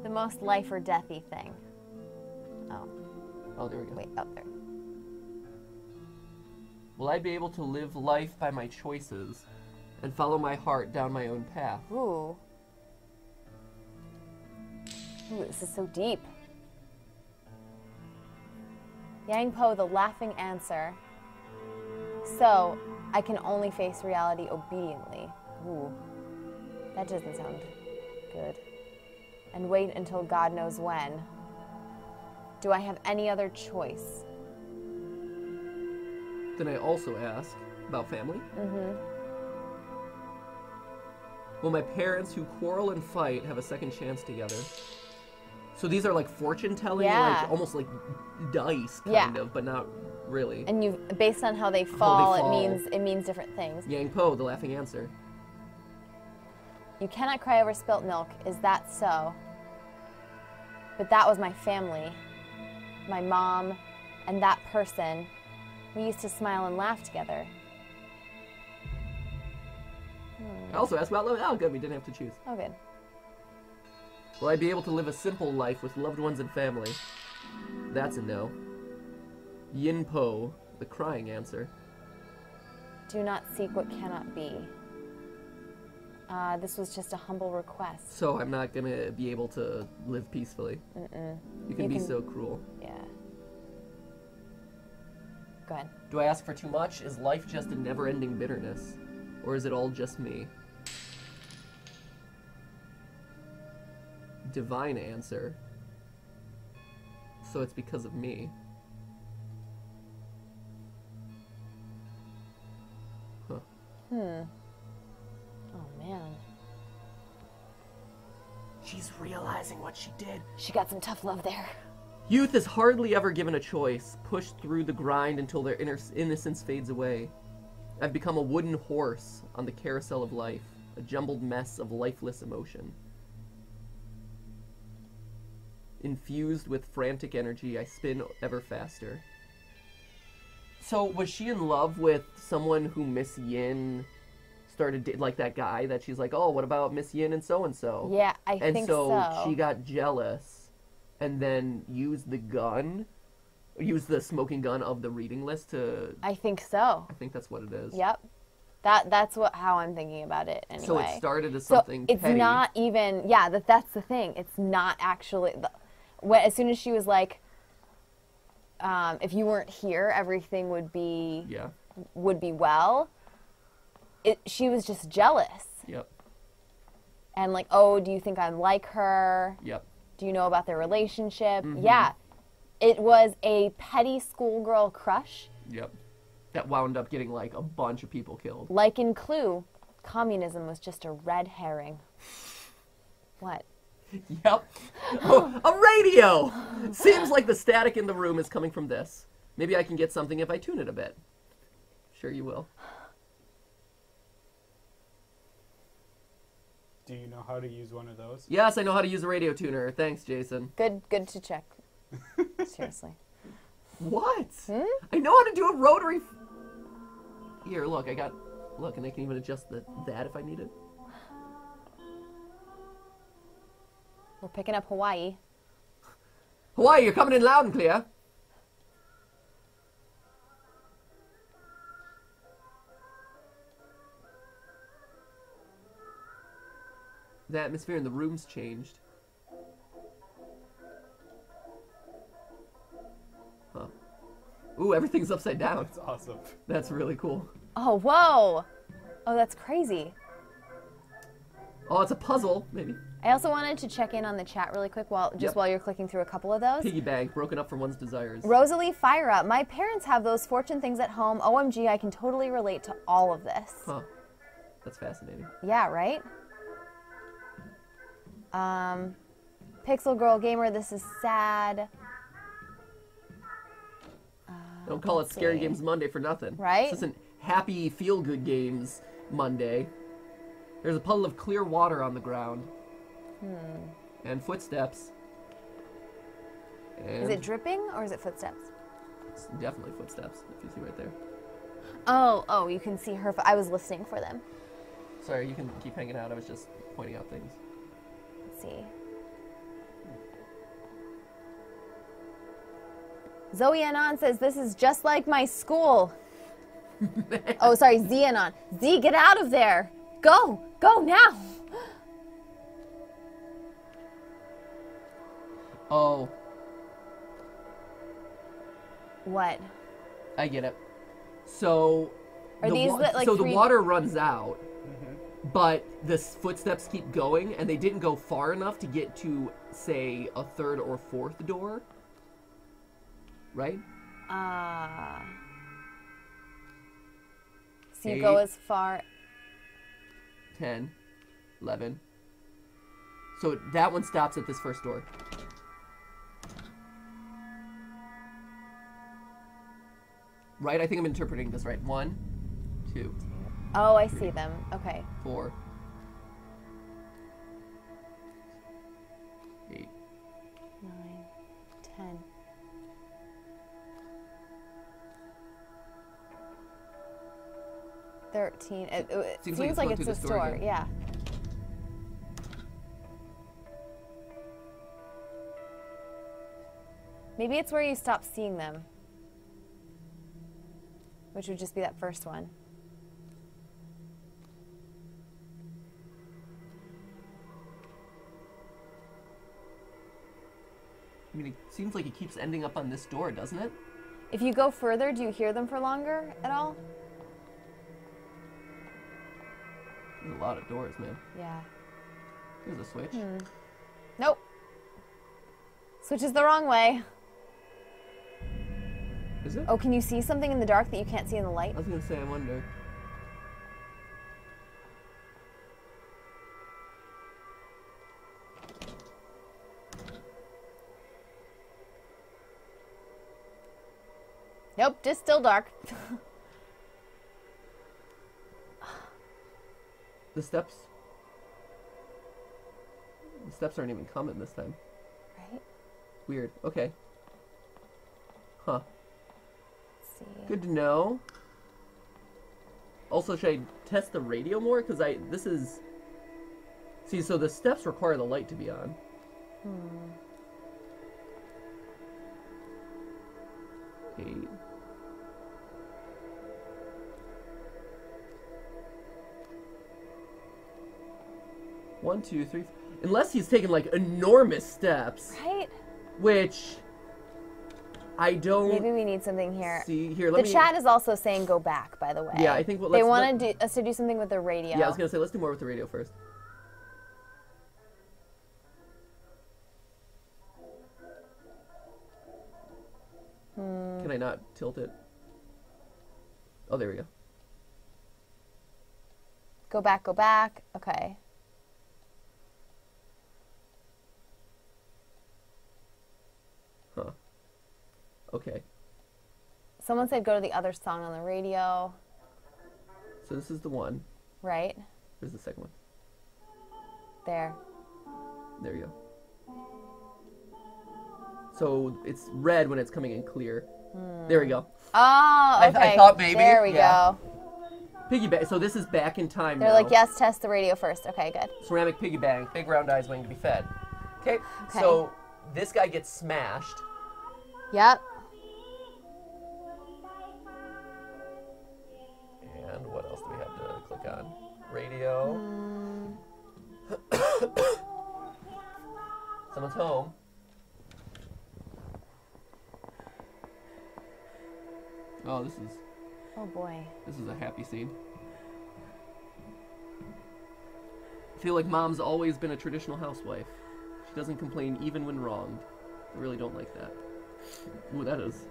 the most life or deathy thing. Oh. Oh, there we go. Wait, oh, there. Will I be able to live life by my choices and follow my heart down my own path? Ooh. Ooh, this is so deep. Yang Po, the laughing answer. So, I can only face reality obediently. Ooh, that doesn't sound good. And wait until God knows when. Do I have any other choice? Then I also ask about family. Mm-hmm. Will my parents who quarrel and fight have a second chance together? So these are like fortune telling, yeah. like almost like dice kind yeah. of, but not really. And you, based on how they fall, how they fall. it means it means different things. Yang Po, the laughing answer. You cannot cry over spilt milk. Is that so? But that was my family, my mom, and that person. We used to smile and laugh together. Hmm. I also asked about love. Oh, good. We didn't have to choose. Oh, good. Will I be able to live a simple life with loved ones and family? That's a no. Yin Po, the crying answer. Do not seek what cannot be. Uh, this was just a humble request. So I'm not going to be able to live peacefully. Mm-mm. You can you be can... so cruel. Yeah. Go ahead. Do I ask for too much? Is life just a never-ending bitterness? Or is it all just me? Divine answer. So it's because of me. Huh. Hmm. Oh, man. She's realizing what she did. She got some tough love there. Youth is hardly ever given a choice, pushed through the grind until their inner innocence fades away. I've become a wooden horse on the carousel of life, a jumbled mess of lifeless emotion. Infused with frantic energy, I spin ever faster. So, was she in love with someone who Miss Yin... started, like that guy that she's like, oh, what about Miss Yin and so-and-so? Yeah, I and think so. And so she got jealous and then used the gun, used the smoking gun of the reading list to... I think so. I think that's what it is. Yep. That That's what how I'm thinking about it anyway. So it started as something so it's petty. Not even... Yeah, that that's the thing. It's not actually... The, when, as soon as she was like, um, if you weren't here, everything would be... Yeah. Would be well... It, she was just jealous. Yep. And like, oh, do you think I'm like her? Yep. Do you know about their relationship? Mm-hmm. Yeah. It was a petty schoolgirl crush. Yep. That wound up getting like a bunch of people killed. Like in Clue, communism was just a red herring. What? Yep. Oh, a radio! Seems like the static in the room is coming from this. Maybe I can get something if I tune it a bit. Sure you will. Do you know how to use one of those? Yes, I know how to use a radio tuner. Thanks, Jason. Good good to check. Seriously. What? Hmm? I know how to do a rotary... F Here, look, I got... Look, and I can even adjust the, that if I need it. We're picking up Hawaii. Hawaii, you're coming in loud and clear. The atmosphere in the room's changed. Huh. Ooh, everything's upside down. That's awesome. That's really cool. Oh, whoa! Oh, that's crazy. Oh, it's a puzzle, maybe. I also wanted to check in on the chat really quick while just yep. while you're clicking through a couple of those. Piggy bank, broken up for one's desires. Rosalie Fire Up. My parents have those fortune things at home. O M G, I can totally relate to all of this. Huh. That's fascinating. Yeah, right? Um, Pixel Girl Gamer, this is sad. Uh, Don't call it see. Scary Games Monday for nothing. Right? This isn't happy, feel-good games Monday. There's a puddle of clear water on the ground. Hmm. And footsteps. And is it dripping or is it footsteps? It's definitely footsteps, if you see right there. Oh, oh, you can see her. I was listening for them. Sorry, you can keep hanging out. I was just pointing out things. Zoe Anon says, this is just like my school. Oh, sorry, Z Anon. Z, get out of there. Go. Go now. Oh. What? I get it. So, Are the, these that, like, so the water runs out. But the footsteps keep going, and they didn't go far enough to get to, say, a third or fourth door. Right? Ah. Uh, so you Eight, go as far... Ten. Eleven. So that one stops at this first door. right? I think I'm interpreting this right. One, two. Oh, I three, see them. Okay. Four. Eight. Nine. Ten. Thirteen. It, it seems, seems like, like it's a store. store. Yeah. Maybe it's where you stop seeing them, which would just be that first one. I mean, it seems like it keeps ending up on this door, doesn't it? If you go further, do you hear them for longer at all? There's a lot of doors, man. Yeah. There's a switch. Hmm. Nope. Switch is the wrong way. Is it? Oh, can you see something in the dark that you can't see in the light? I was gonna say, I wonder. Nope, just still dark. The steps. The steps aren't even coming this time. Right? Weird. Okay. Huh. Let's see. Good to know. Also, should I test the radio more? Because I this is. See, so the steps require the light to be on. Hmm. Eight. One, two, three. Four. Unless he's taking like enormous steps, right? Which I don't. Maybe we need something here. See here. Let the me... chat is also saying go back. By the way. Yeah, I think what well, they want to do us to do something with the radio. Yeah, I was gonna say let's do more with the radio first. Hmm. Can I not tilt it? Oh, there we go. Go back. Go back. Okay. Okay. Someone said go to the other song on the radio. So this is the one. Right. There's the second one. There. There you go. So it's red when it's coming in clear. Hmm. There we go. Oh, okay. I, th I thought maybe. There we yeah. go. Piggyback. So this is back in time They're now. Like, yes, test the radio first. Okay, good. Ceramic piggy bank. Big round eyes waiting to be fed. Okay. Okay. So this guy gets smashed. Yep. And what else do we have to click on? Radio. Mm. Someone's home. Oh, this is... Oh, boy. This is a happy scene. I feel like Mom's always been a traditional housewife. She doesn't complain even when wronged. I really don't like that. Ooh, that is...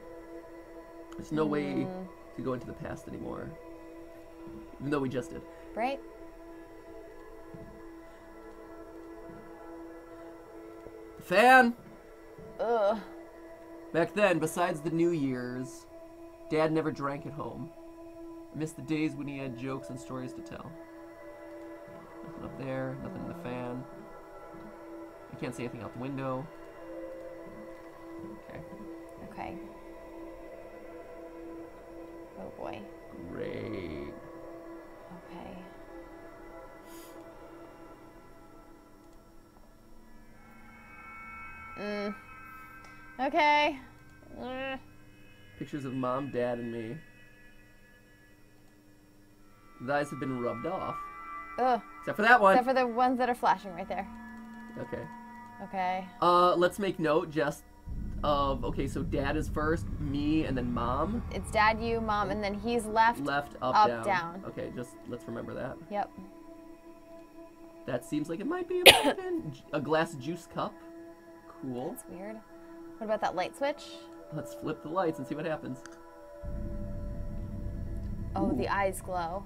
There's no mm. way to go into the past anymore. Even though we just did. Right. Fan! Ugh. Back then, besides the New Year's, Dad never drank at home. I missed the days when he had jokes and stories to tell. Nothing up there, nothing mm. in the fan. I can't see anything out the window. Okay. Okay. Oh boy. Great. Okay. Mm. Okay. Mm. Pictures of Mom, Dad, and me. The eyes have been rubbed off. Ugh. Except for that one. Except for the ones that are flashing right there. Okay. Okay. Uh, let's make note just of, okay, so Dad is first, me, and then Mom. It's Dad, you, Mom, and then he's left, left, up, up down. down. Okay, just let's remember that. Yep. That seems like it might be a glass juice cup. Cool. That's weird. What about that light switch? Let's flip the lights and see what happens. Oh, ooh. The eyes glow.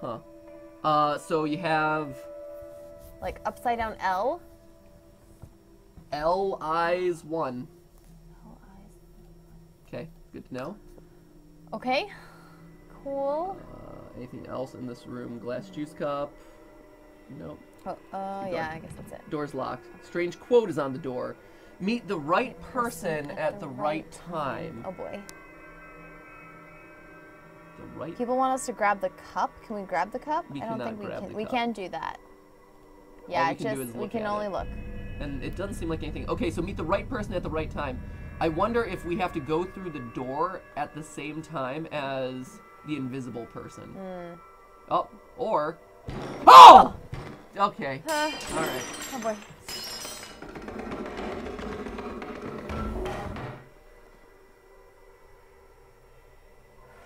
Huh. Uh, so you have... Like upside down L? L eyes one. L eyes one. Okay, good to know. Okay. Cool. Uh, anything else in this room? Glass juice cup? Nope. Oh, uh, yeah, I guess that's it. Door's locked. Strange quote is on the door. Meet the right person at the right time. Oh boy. The right. People want us to grab the cup. Can we grab the cup? I don't think we can. We can do that. Yeah, it just we can only look. And it doesn't seem like anything. Okay, so meet the right person at the right time. I wonder if we have to go through the door at the same time as the invisible person. Mm. Oh, or oh! oh! Okay. Uh, All right. Oh boy.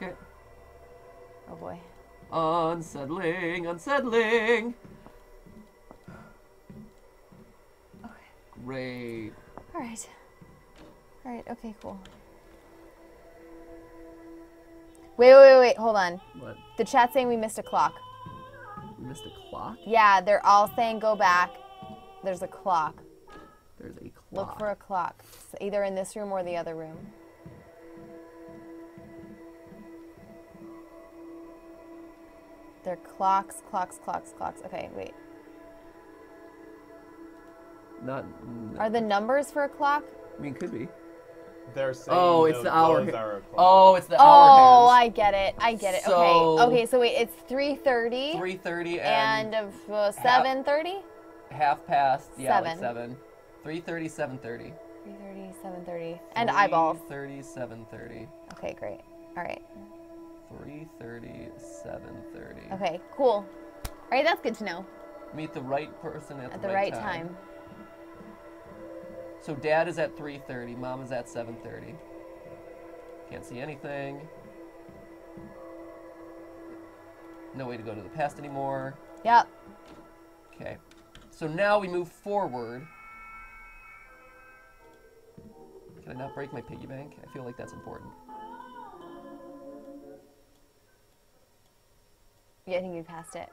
Okay. Oh boy. Unsettling, unsettling. Okay. Great. All right. All right. Okay. Cool. Wait, wait, wait. Hold on. What? The chat's saying we missed a clock. We missed a clock? Yeah, they're all saying go back. There's a clock. There's a clock. Look for a clock. It's either in this room or the other room. There are clocks, clocks, clocks, clocks. Okay, wait. Not. No. Are the numbers for a clock? I mean, could be. They're saying oh, it's the hour. Are oh, it's the hour. Oh, hands. I get it. I get it. So, okay. Okay. So wait, it's three thirty. Three thirty and, and uh, seven thirty. Half, half past. Yeah, seven. Like seven. Three thirty. Seven thirty. Three thirty. Seven thirty. And eyeballs. Three thirty. Seven thirty. Okay, great. All right. Three thirty. Seven thirty. Okay, cool. All right, that's good to know. Meet the right person at, at the, the right, right time. time. So dad is at three thirty, mom is at seven thirty. Can't see anything. No way to go to the past anymore. Yep. Okay. So now we move forward. Can I not break my piggy bank? I feel like that's important. Yeah, I think we passed it.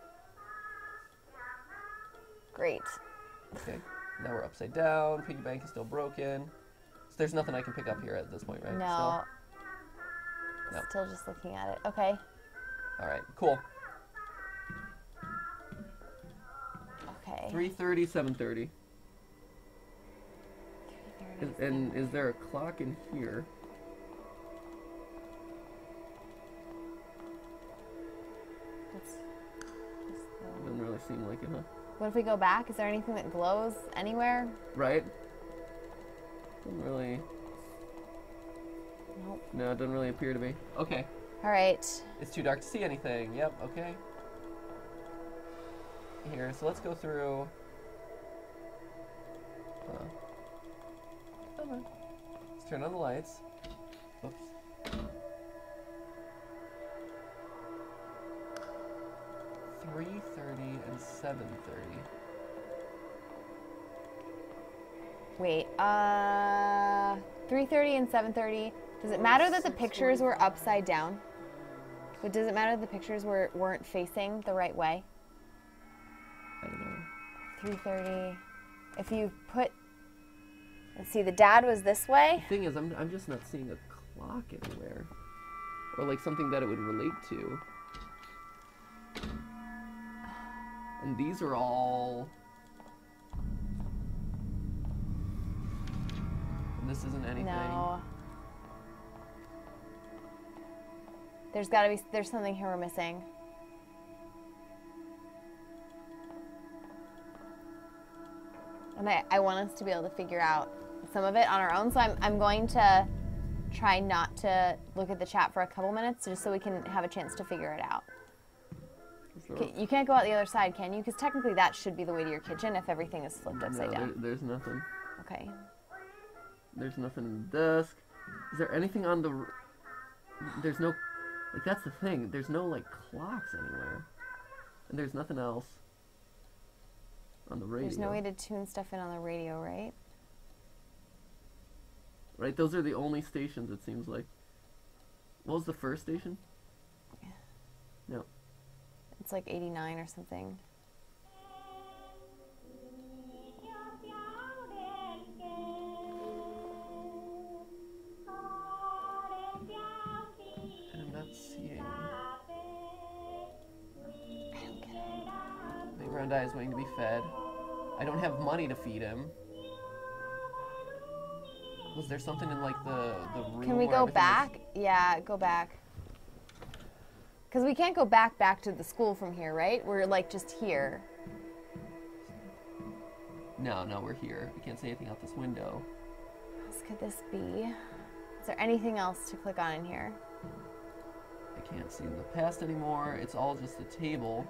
Great. Okay. Now we're upside down. Piggy bank is still broken. So there's nothing I can pick up here at this point, right? No. Still, no. still just looking at it. Okay. All right. Cool. Okay. three thirty, seven thirty. And, and is there a clock in here? It's just the... Doesn't really seem like it, huh? What if we go back? Is there anything that glows anywhere? Right. Doesn't really. Nope. No, it doesn't really appear to be. Okay. All right. It's too dark to see anything. Yep. Okay. Here, so let's go through. Huh. Come on. Let's turn on the lights. Oops. Three thirty and seven thirty. Wait, uh, three thirty and seven thirty. Does it matter that the pictures were upside down? But does it matter that the pictures were weren't facing the right way? I don't know. Three thirty. If you put, let's see, the dad was this way. The thing is, I'm I'm just not seeing a clock anywhere, or like something that it would relate to. And these are all. And this isn't anything. No. There's gotta be. There's something here we're missing. And I, I want us to be able to figure out some of it on our own. So I'm, I'm going to try not to look at the chat for a couple minutes just so we can have a chance to figure it out. Okay, you can't go out the other side, can you? Because technically that should be the way to your kitchen if everything is flipped upside no, there, down. There's nothing. Okay. There's nothing in the desk. Is there anything on the... There's no... Like, that's the thing. There's no, like, clocks anywhere. And there's nothing else on the radio. There's no way to tune stuff in on the radio, right? Right, those are the only stations, it seems like. What was the first station? Yeah. No. It's like eighty-nine or something. I don't Jedi is waiting to be fed. I don't have money to feed him. Was there something in like the, the room? Can we go back? Was... Yeah, go back. Because we can't go back back to the school from here, right? We're like just here. No, no, we're here. We can't see anything out this window. What else could this be? Is there anything else to click on in here? I can't see in the past anymore. It's all just a table.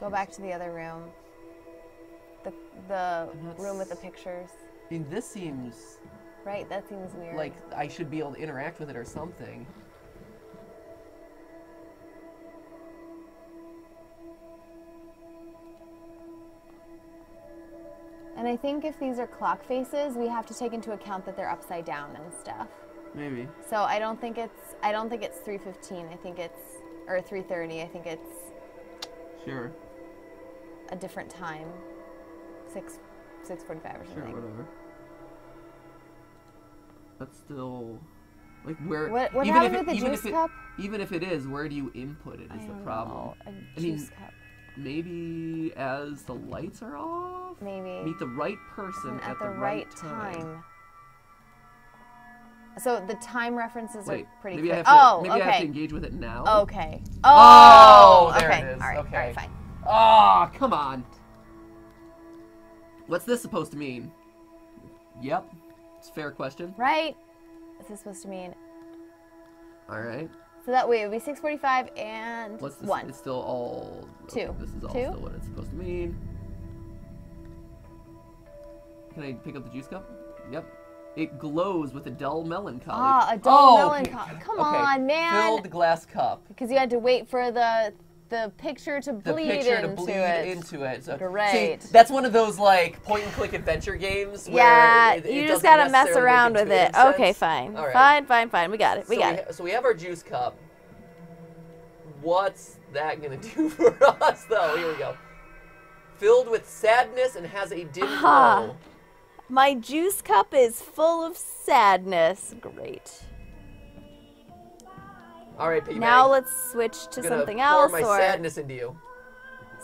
Go back to the other room. The the room with the pictures. I mean, this seems... Right, that seems weird. Like, I should be able to interact with it or something. And I think if these are clock faces, we have to take into account that they're upside down and stuff. Maybe. So I don't think it's, I don't think it's three fifteen, I think it's, or three thirty, I think it's... Sure. A different time. Six... six forty-five or something. Sure, whatever. That's still... Like, where... What, what happened with the even juice it, cup? Even if it is, where do you input it is I the problem. Know, a juice I mean, cup. Maybe as the lights are off? Maybe. Meet the right person at, at the, the right, right time. time. So the time references Wait, are pretty maybe quick. I have to, oh, maybe okay. I have to engage with it now? Okay. Oh! oh there okay. it is. All right, okay. All right, fine. Oh, come on. What's this supposed to mean? Yep, it's a fair question. Right. What's this supposed to mean? All right. So that way it would be six forty-five and What's this, one. It's still all... Okay, two. This is all two? Still what it's supposed to mean. Can I pick up the juice cup? Yep. It glows with a dull melancholy. Ah, a dull oh, melancholy. Okay. Come okay. on, man. Filled glass cup. Because you had to wait for the... The picture to bleed into it. The picture to bleed it. into it. So, Great. See, that's one of those like point-and-click adventure games. Where yeah, it, it you just gotta mess around with it. Okay, sense. fine, right. fine, fine, fine. We got it. We so got we it. So we have our juice cup. What's that gonna do for us, though? Here we go. Filled with sadness and has a dim glow. Uh, my juice cup is full of sadness. Great. All right, P-Bag. Now let's switch to something else. Pour my or... sadness into you.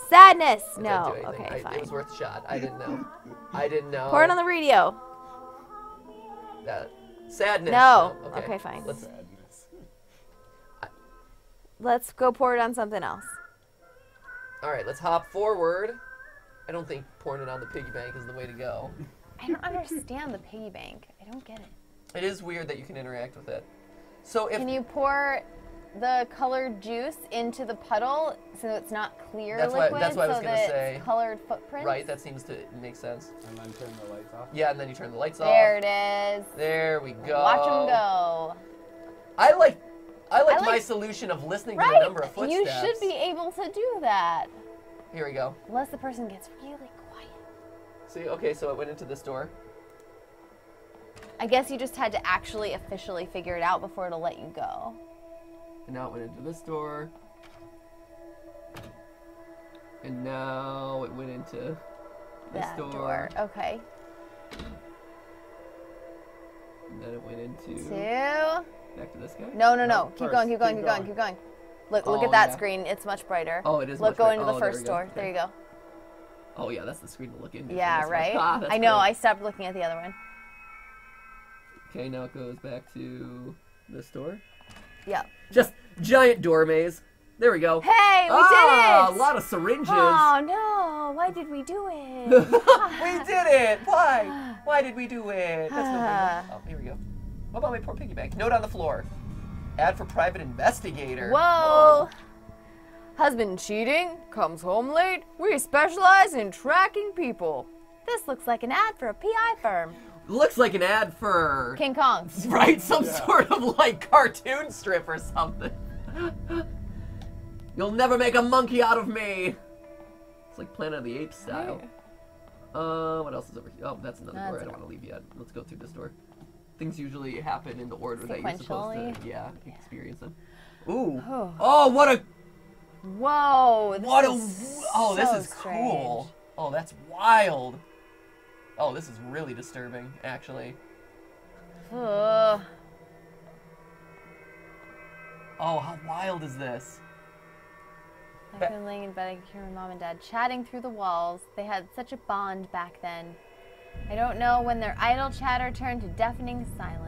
Sadness. I no. Okay, I, fine. It was worth a shot. I didn't know. I didn't know. Pour it on the radio. Uh, sadness. No. no. Okay. okay, fine. Let's. Sadness. I... Let's go pour it on something else. All right, let's hop forward. I don't think pouring it on the piggy bank is the way to go. I don't understand the piggy bank. I don't get it. It is weird that you can interact with it. So if can you pour the colored juice into the puddle so it's not clear that's liquid? What, that's what so I was going to say. It's colored footprints? Right, that seems to make sense. And then turn the lights off? Yeah, and then you turn the lights there off. There it is. There we go. Watch them go. I like I like my solution of listening right. to the number of footsteps. You should be able to do that. Here we go. Unless the person gets really quiet. See, okay, so it went into this door. I guess you just had to actually officially figure it out before it'll let you go. And now it went into this door. And now it went into this door. door. Okay. And then it went into... Two. Back to this guy? No, no, no. Keep going, keep going, keep going, keep going. Look, look at that screen. It's much brighter. Oh, it is much brighter. Look, go into the first door. There you go. Oh, yeah, that's the screen to look into. Yeah, right? I know, I stopped looking at the other one. Okay, now it goes back to this door. Yeah. Just giant door maze. There we go. Hey, we ah, did it! A lot of syringes. Oh, no. Why did we do it? We did it. Why? Why did we do it? That's no oh, here we go. What about my poor piggy bank? Note on the floor. Ad for private investigator. Whoa. Whoa. Husband cheating, comes home late. We specialize in tracking people. This looks like an ad for a P I firm. Looks like an ad for... King Kong. Right? Some yeah. sort of, like, cartoon strip or something. You'll never make a monkey out of me. It's like Planet of the Apes style. Uh, what else is over here? Oh, that's another that's door I don't want to leave yet. Let's go through this door. Things usually happen in the order that you're supposed to yeah, yeah. experience them. Ooh. Oh, oh what a... Whoa. This what is a... Oh, so this is cool. Strange. Oh, that's wild. Oh, this is really disturbing, actually. Ugh. Oh, how wild is this? I've been laying in bed, I can hear my mom and dad chatting through the walls. They had such a bond back then. I don't know when their idle chatter turned to deafening silence.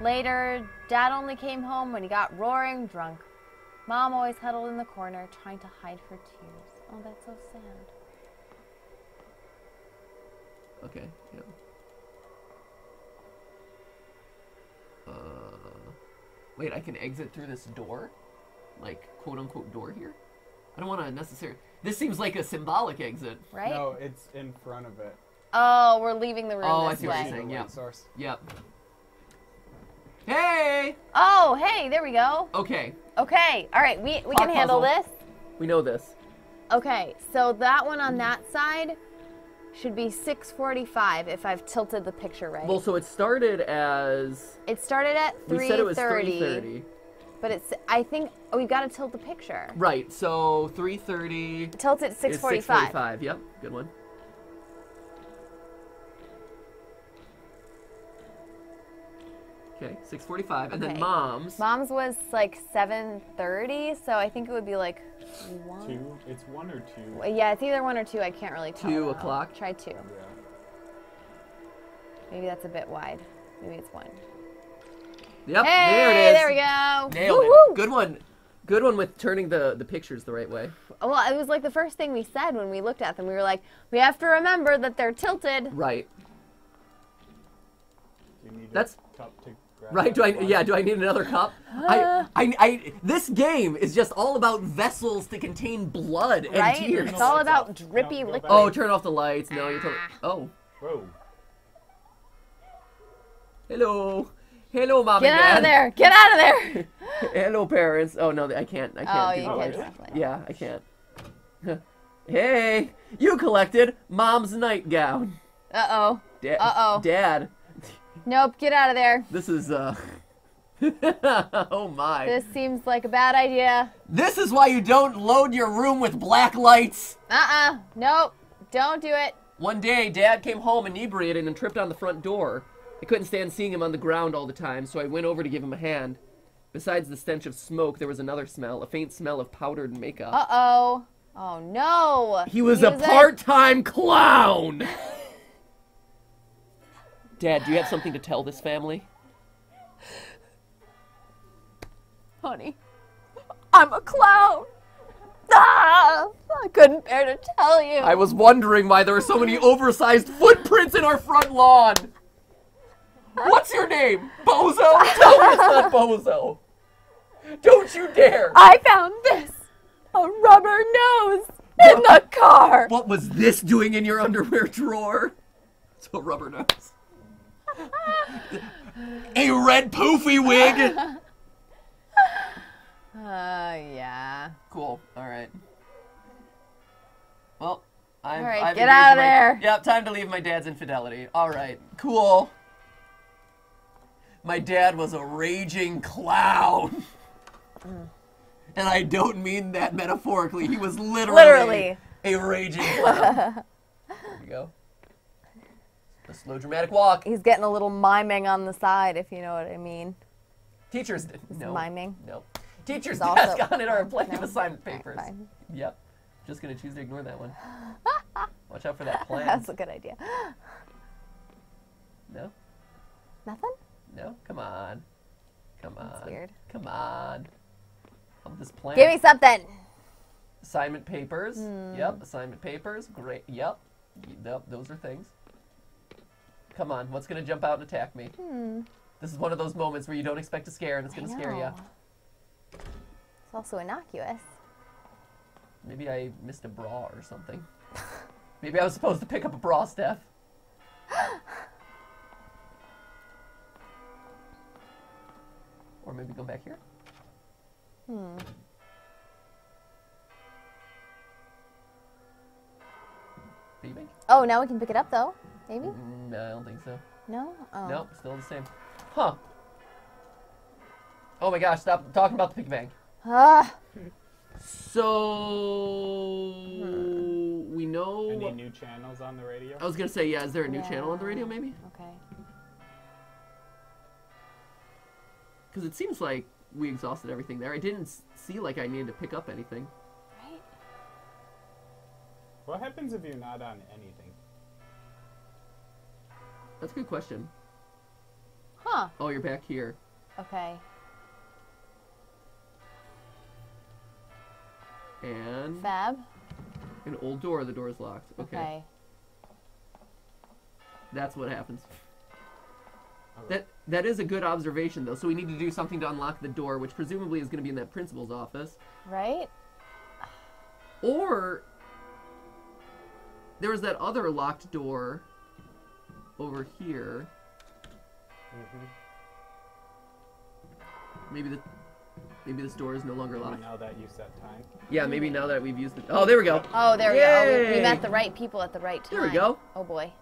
Later, Dad only came home when he got roaring drunk. Mom always huddled in the corner, trying to hide her tears. Oh, that's so sad. Okay, yeah. Uh, wait, I can exit through this door? Like, quote-unquote door here? I don't want to necessarily... This seems like a symbolic exit. Right? No, it's in front of it. Oh, we're leaving the room oh, this way. Oh, I see what you're saying, yeah. Source. Yep. Hey! Oh, hey, there we go. Okay. Okay, all right, we, we can handle this. We know this. Okay, so that one on that side should be six forty-five if I've tilted the picture right. Well, so it started as... It started at three thirty. We said it was three thirty. But it's, I think, oh, we've got to tilt the picture. Right, so three thirty. Tilt it six forty-five. six forty-five, yep, good one. Okay, six forty-five, and okay. then Mom's. Mom's was like seven thirty, so I think it would be like one. Two, it's one or two. Yeah, it's either one or two, I can't really tell. Two o'clock? Try two. Yeah. Maybe that's a bit wide, maybe it's one. Yep, hey, there it is. There we go. Nailed it. Good one. Good one with turning the, the pictures the right way. Well, it was like the first thing we said when we looked at them. We were like, we have to remember that they're tilted. Right. Do you need That's, a cup to grab right, do I, yeah, do I need another cup? I, I, I, this game is just all about vessels to contain blood and right? tears. It's all about drippy no, liquid. Oh, turn off the lights. No, you're totally, oh. Whoa. Hello. Hello, Mom Get and Dad. out of there! Get out of there! Hello, parents. Oh, no, I can't. I can't oh, do you that. Can't exactly. Yeah, I can't. Hey! You collected Mom's nightgown. Uh-oh. Uh-oh. Dad. Nope, get out of there. This is, uh... oh, my. This seems like a bad idea. This is why you don't load your room with black lights. Uh-uh. Nope. Don't do it. One day, Dad came home inebriated and tripped on the front door. I couldn't stand seeing him on the ground all the time, so I went over to give him a hand. Besides the stench of smoke, there was another smell, a faint smell of powdered makeup. Uh-oh. Oh, no. He was, he was a part-time a... clown. Dad, do you have something to tell this family? Honey, I'm a clown. Ah, I couldn't bear to tell you. I was wondering why there are so many oversized footprints in our front lawn. What's your name? Bozo? Tell me it's not Bozo. Don't you dare. I found this. A rubber nose what? in the car. What was this doing in your underwear drawer? It's a rubber nose. A red poofy wig. Uh, yeah. Cool. All right. Well, I'm... All right, I've get out of my, there. Yep, time to leave my dad's infidelity. All right, cool. My dad was a raging clown. Mm. And I don't mean that metaphorically. He was literally, literally. a raging clown. There we go. A slow, dramatic walk. He's getting a little miming on the side, if you know what I mean. Teachers, no. Miming? No. Teachers' desk on it are a plenty no. of assignment papers. Right, yep. Just going to choose to ignore that one. Watch out for that plan. That's a good idea. No? Nothing? No, come on, come on, That's weird. come on. Of this plan. Give me something. Assignment papers. Mm. Yep, assignment papers. Great. Yep. Yep. Those are things. Come on, what's gonna jump out and attack me? Hmm. This is one of those moments where you don't expect to scare, and it's gonna scare you. It's also innocuous. Maybe I missed a bra or something. Maybe I was supposed to pick up a bra, Steph. Or maybe go back here? Hmm. Leaving? Oh, now we can pick it up, though. Maybe? Mm, no, I don't think so. No? Oh. Nope, still the same. Huh. Oh my gosh, stop talking about the piggy bank. Ah. So... Hmm. We know... Any new channels on the radio? I was going to say, yeah, is there a new yeah. channel on the radio, maybe? Okay. Because it seems like we exhausted everything there. I didn't see like I needed to pick up anything. Right? What happens if you're not on anything? That's a good question. Huh. Oh, you're back here. Okay. And... Fab? An old door. The door's locked. Okay. Okay. That's what happens. Right. That That is a good observation, though. So we need to do something to unlock the door, which presumably is going to be in that principal's office. Right? Or... there was that other locked door over here. Mm-hmm. Maybe the... Maybe this door is no longer locked. Maybe now that you've set time. Yeah, maybe now that we've used the... Oh, there we go. Oh, there Yay. we go. We met the right people at the right time. There we go. Oh, boy.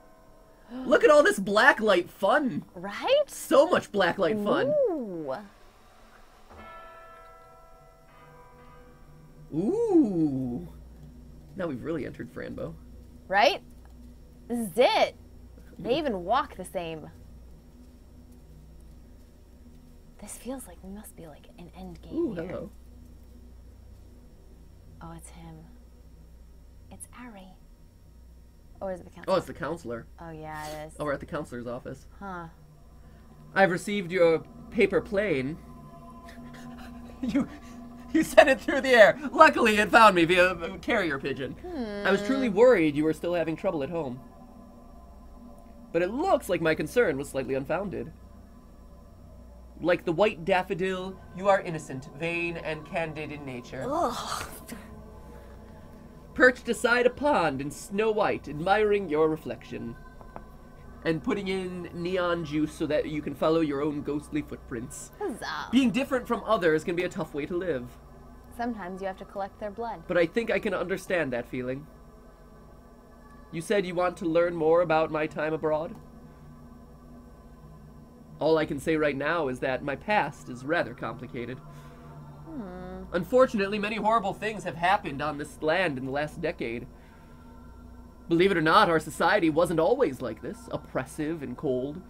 Look at all this blacklight fun. Right? So much blacklight fun. Ooh. Ooh. Now we've really entered Fran Bow. Right? This is it. They even walk the same. This feels like we must be like an end game Ooh, here. Hello. Oh, it's him. It's Harry. Or is it the counselor? Oh, it's the counselor. Oh, yeah, it is. Oh, we're at the counselor's office. Huh. I've received your paper plane. you you sent it through the air. Luckily, it found me via a carrier pigeon. Hmm. I was truly worried you were still having trouble at home. But it looks like my concern was slightly unfounded. Like the white daffodil, you are innocent, vain, and candid in nature. Ugh. Perched aside a pond in snow white, admiring your reflection. And putting in neon juice so that you can follow your own ghostly footprints. Huzzah. Being different from others can be a tough way to live. Sometimes you have to collect their blood. But I think I can understand that feeling. You said you want to learn more about my time abroad? All I can say right now is that my past is rather complicated. Hmm. Unfortunately, many horrible things have happened on this land in the last decade. Believe it or not, our society wasn't always like this, oppressive and cold.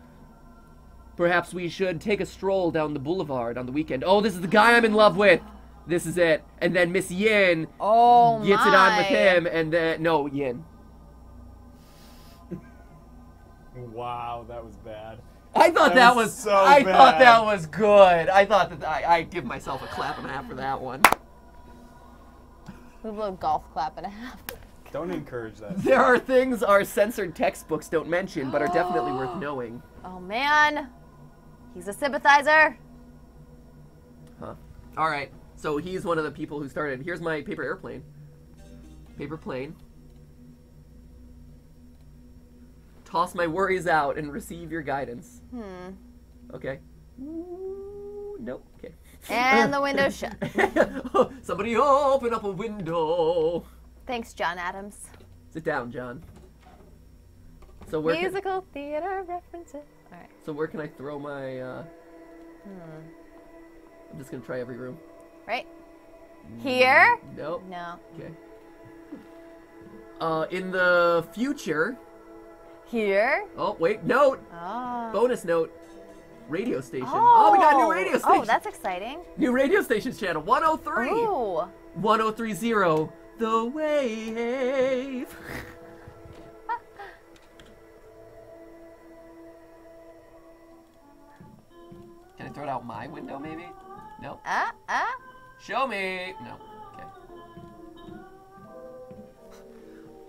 Perhaps we should take a stroll down the boulevard on the weekend. Oh, this is the guy I'm in love with! This is it. And then Miss Yin oh, gets my. it on with him, and then... No, Yin. Wow, that was bad. I thought that, that was, was so I bad. thought that was good. I thought that I, I give myself a clap and a half for that one. We love golf clap and a half. Don't encourage that. There are things our censored textbooks don't mention, but are definitely worth knowing. Oh man, he's a sympathizer. Huh. All right. So he's one of the people who started. Here's my paper airplane. Paper plane. Toss my worries out and receive your guidance. Hmm. Okay. Ooh, nope. Okay. And the window shut. Oh, somebody open up a window. Thanks, John Adams. Sit down, John. So where musical can... theater references. All right. So where can I throw my? Uh... Hmm. I'm just gonna try every room. Right. Here. Nope. No. Okay. Uh, in the future. Here? Oh, wait, note! Oh. Bonus note. Radio station. Oh. Oh, we got a new radio station! Oh, that's exciting. New radio station's channel, one oh three! Ooh. one oh three point zero, the wave! Can I throw it out my window, maybe? No. Uh, uh. Show me! No.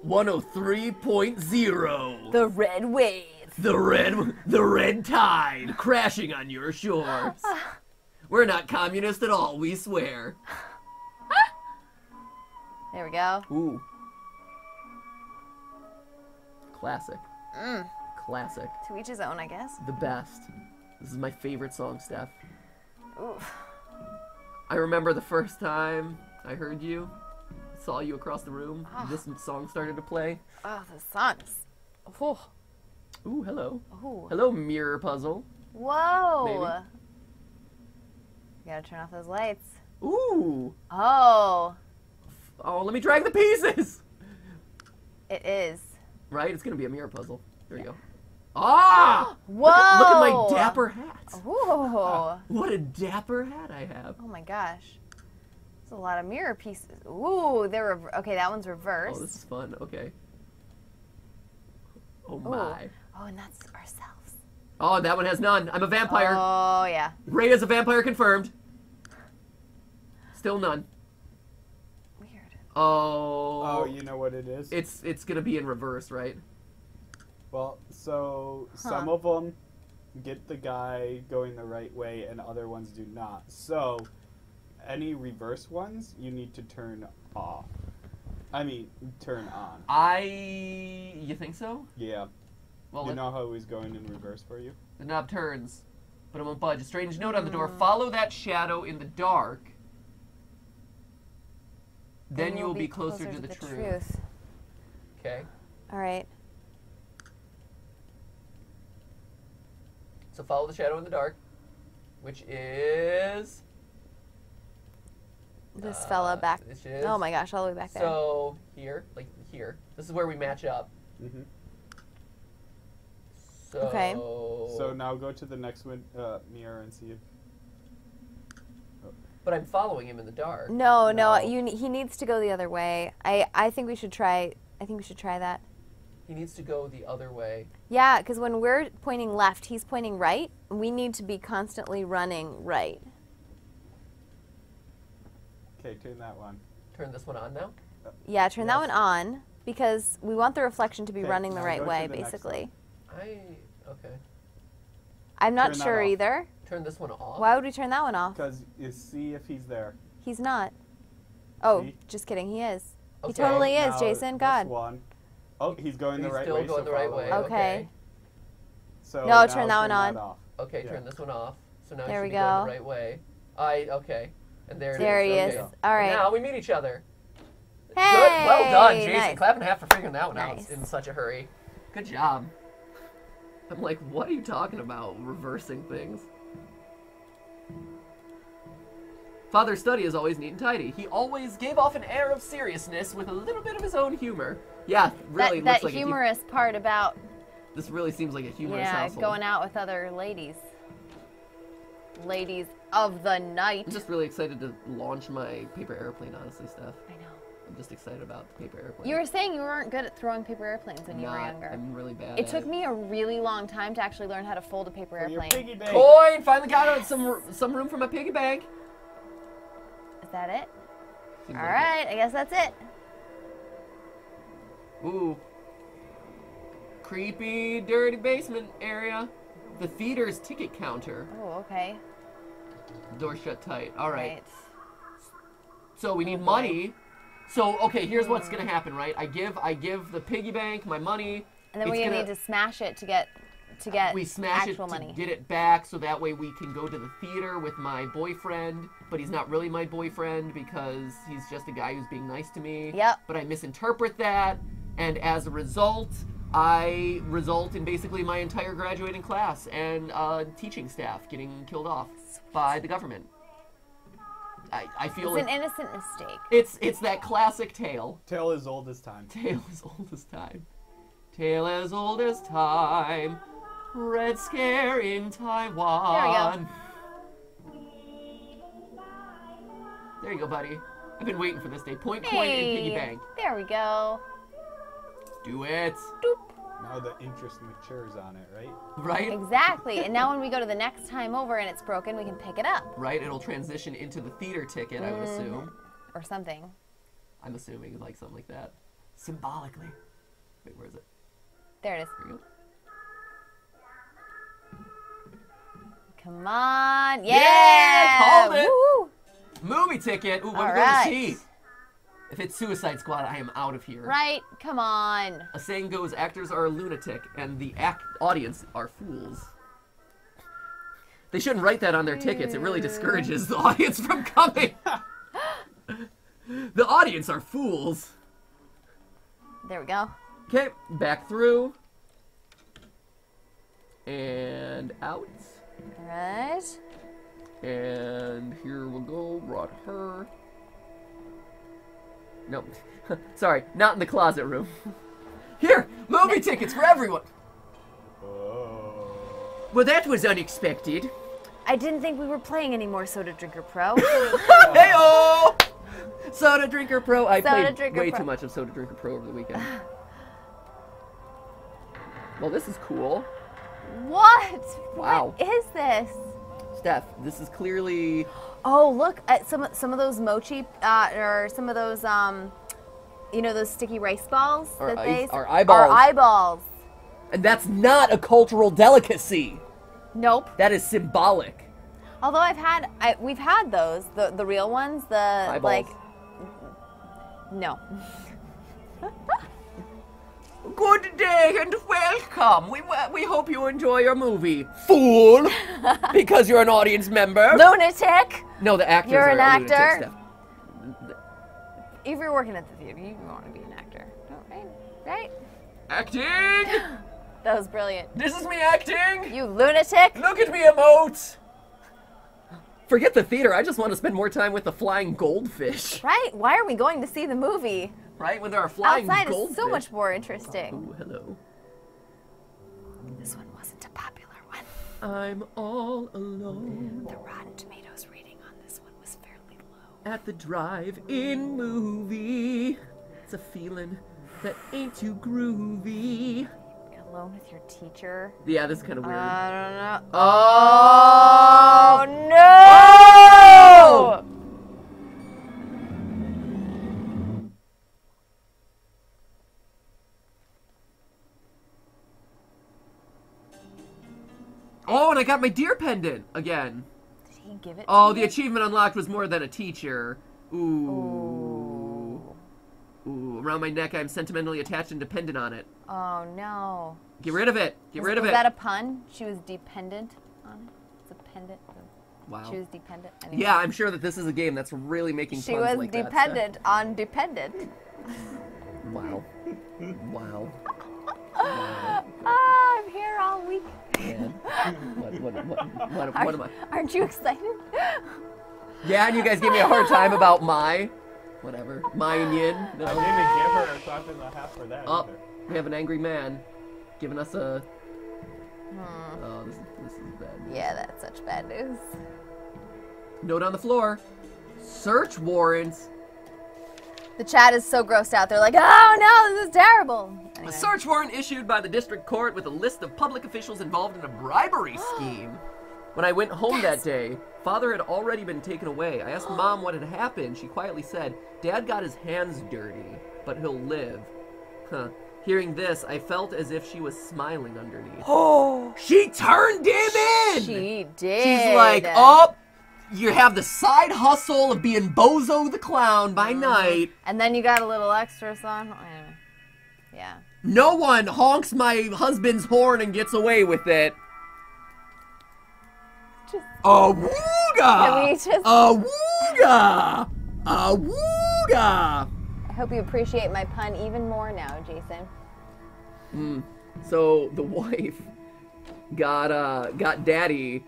one oh three point zero. The red wave. The red, the red tide crashing on your shores. We're not communist at all, we swear. There we go. Ooh. Classic. Mm. Classic. To each his own, I guess. The best. This is my favorite song, Steph. Oof. I remember the first time I heard you. Saw you across the room. Ah. This song started to play. Oh, the songs. Oh. Ooh, hello. Ooh. Hello, mirror puzzle. Whoa. Maybe. You gotta turn off those lights. Ooh. Oh. Oh, let me drag the pieces. It is. Right? It's gonna be a mirror puzzle. There you go. Ah! Whoa! Look at, look at my dapper hats. Ooh. Uh, what a dapper hat I have. Oh my gosh. That's a lot of mirror pieces. Ooh, they're rev okay, that one's reversed. Oh, this is fun. Okay. Oh my. Ooh. Oh, and that's ourselves. Oh, that one has none. I'm a vampire. Oh, yeah. Ray is a vampire confirmed. Still none. Weird. Oh. Oh, you know what it is? It's it's going to be in reverse, right? Well, so huh. some of them get the guy going the right way and other ones do not. So any reverse ones you need to turn off. I mean, turn on. I... You think so? Yeah. Well, you know how he's going in reverse for you? The knob turns, but it won't budge. A strange note on the door. Mm. Follow that shadow in the dark. Then, then you will be closer, closer to the, the truth. truth. Okay. All right. So follow the shadow in the dark, which is... This uh, fella back. Which is, oh my gosh, all the way back there. So here, like here. This is where we match up. Mm-hmm. So, okay. So now go to the next one, uh, mirror and see if... Oh. But I'm following him in the dark. No, no, no you, he needs to go the other way. I, I think we should try, I think we should try that. He needs to go the other way. Yeah, because when we're pointing left, he's pointing right. We need to be constantly running right. Okay, turn that one. Turn this one on now? Yeah, turn yes. that one on, because we want the reflection to be okay, running the right way, the basically. I, okay. I'm not turn sure either. Turn this one off. Why would we turn that one off? Because you see if he's there. He's not. Oh, see? Just kidding. He is. Okay. He totally is, now Jason. God. One. Oh, he's going he's the right still way. He's going so the right way. Okay. okay. So no, turn that one on. That okay, yeah. turn this one off. So now there we go. Going the right way. I okay. And there, there it is. There he is. Okay. All right. Now we meet each other. Hey. Good. Well done, Jason. Nice. Clap in half for figuring that one nice. out in such a hurry. Good job. I'm like, what are you talking about? Reversing things. Father's study is always neat and tidy. He always gave off an air of seriousness with a little bit of his own humor. Yeah, really. That, that looks humorous like a, part about. This really seems like a humorous yeah, household. Yeah, going out with other ladies. Ladies of the night. I'm just really excited to launch my paper airplane, honestly, Steph. I know. I'm just excited about the paper airplane. You were saying you weren't good at throwing paper airplanes when Not, you were younger. I'm really bad. It at took it. me a really long time to actually learn how to fold a paper For airplane. Your piggy bank. Coin! Finally got out some some room for my piggy bank. Is that it? Seems All like right, it. I guess that's it. Ooh. Creepy, dirty basement area. The theater's ticket counter. Oh, okay. Door shut tight. All right. right. So we need okay. money. So, okay, here's mm. what's going to happen, right? I give I give the piggy bank my money. And then we're going to need to smash it to get to get we smash actual it money. to get it back, so that way we can go to the theater with my boyfriend, but he's not really my boyfriend because he's just a guy who's being nice to me. Yep. But I misinterpret that, and as a result, I result in basically my entire graduating class and uh, teaching staff getting killed off by the government. I, I feel it's like an innocent mistake. It's it's that classic tale. Tale as old as time. Tale as old as time. Tale as old as time. Red Scare in Taiwan. There we go. There you go, buddy. I've been waiting for this day. Point, hey, point, and piggy bank. There we go. Do it. Doop. Now the interest matures on it, right? Right? Exactly. And now when we go to the next time over and it's broken, we can pick it up. Right? It'll transition into the theater ticket, mm, I would assume. Or something. I'm assuming, like, something like that. Symbolically. Wait, where is it? There it is. There you go. Come on. Yeah! yeah called it! Woo! Movie ticket. Ooh, what are we right. going to see? If it's Suicide Squad, I am out of here. Right? Come on. A saying goes, actors are a lunatic, and the act audience are fools. They shouldn't write that on their tickets. It really discourages the audience from coming. The audience are fools. There we go. Okay, back through. And out. All right. And here we'll go, brought her. No, sorry, not in the closet room. Here, movie tickets for everyone. Uh, Well, that was unexpected. I didn't think we were playing any more Soda Drinker Pro. Hey-oh! Soda Drinker Pro. I Soda played Drinker way Pro. too much of Soda Drinker Pro over the weekend. Well, this is cool. What? Wow. What is this? Steph, this is clearly... Oh, look at some some of those mochi, uh, or some of those, um, you know, those sticky rice balls. Our, that ice, they, our eyeballs. Our eyeballs. And that's not a cultural delicacy. Nope. That is symbolic. Although I've had, I, we've had those, the the real ones, the eyeballs. like. No. Good day and welcome. We we hope you enjoy your movie, fool. Because you're an audience member. Lunatic. No, the actors you're are an actor. Lunatic. If you're working at the theater, you want to be an actor, right? Right? Acting. That was brilliant. This is me acting. You lunatic. Look at me emote. Forget the theater. I just want to spend more time with the flying goldfish. Right? Why are we going to see the movie? Right, when there are flying outside goldfish. Is so much more interesting. Oh, hello. This one wasn't a popular one. I'm all alone. The Rotten Tomatoes rating on this one was fairly low. At the drive-in movie. It's a feeling that ain't too groovy. Alone with your teacher? Yeah, that's kind of weird. I don't know. Oh, oh no! Oh! Oh, and I got my deer pendant again. Did he give it? Oh, to the you? achievement unlocked was more than a teacher. Ooh. Ooh. Ooh. Around my neck, I'm sentimentally attached and dependent on it. Oh no. Get rid of it. Get was, rid of was it. Was that a pun? She was dependent on it. Dependent. Wow. She was dependent. Anyway. Yeah, I'm sure that this is a game that's really making she puns was like dependent that, on dependent. Wow. Wow. Wow. Oh, I'm here all week. Man. What, what, what, what, Are, what am I? Aren't you excited? Yeah, and you guys gave me a hard time about my, whatever, my and yin. No. I didn't give her, so I didn't have for that. Oh, either. We have an angry man giving us a. Hmm. Oh, this, this is bad news. Yeah, that's such bad news. Note on the floor. Search warrants. The chat is so grossed out. They're like, oh no, this is terrible. Anyway. A search warrant issued by the district court with a list of public officials involved in a bribery scheme. When I went home yes. that day, father had already been taken away. I asked mom what had happened. She quietly said, Dad got his hands dirty, but he'll live. Huh. Hearing this, I felt as if she was smiling underneath. Oh, she turned him in! She did. She's like, oh. You have the side hustle of being Bozo the Clown by mm-hmm. night. And then you got a little extra song. Yeah. No one honks my husband's horn and gets away with it. Just... A wooga! Just... A wooga! A wooga! I hope you appreciate my pun even more now, Jason. Mm. So the wife got uh got daddy.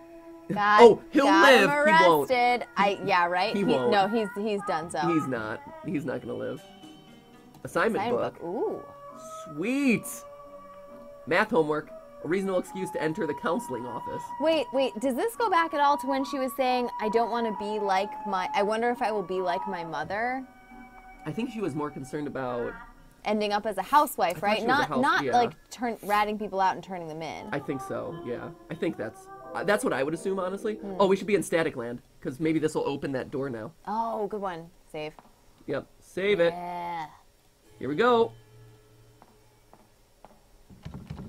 God, oh, he'll God live. Him he won't. I, yeah, right? He, he won't. No, he's, he's done so. He's not. He's not going to live. Assignment, Assignment book. book. Ooh. Sweet. Math homework. A reasonable excuse to enter the counseling office. Wait, wait. Does this go back at all to when she was saying, I don't want to be like my... I wonder if I will be like my mother? I think she was more concerned about... Ending up as a housewife, right? Not, house, not yeah. like turn, ratting people out and turning them in. I think so, yeah. I think that's... Uh, that's what I would assume, honestly. Mm. Oh, we should be in Static Land, because maybe this will open that door now. Oh, good one. Save. Yep. Save it. Yeah. Here we go.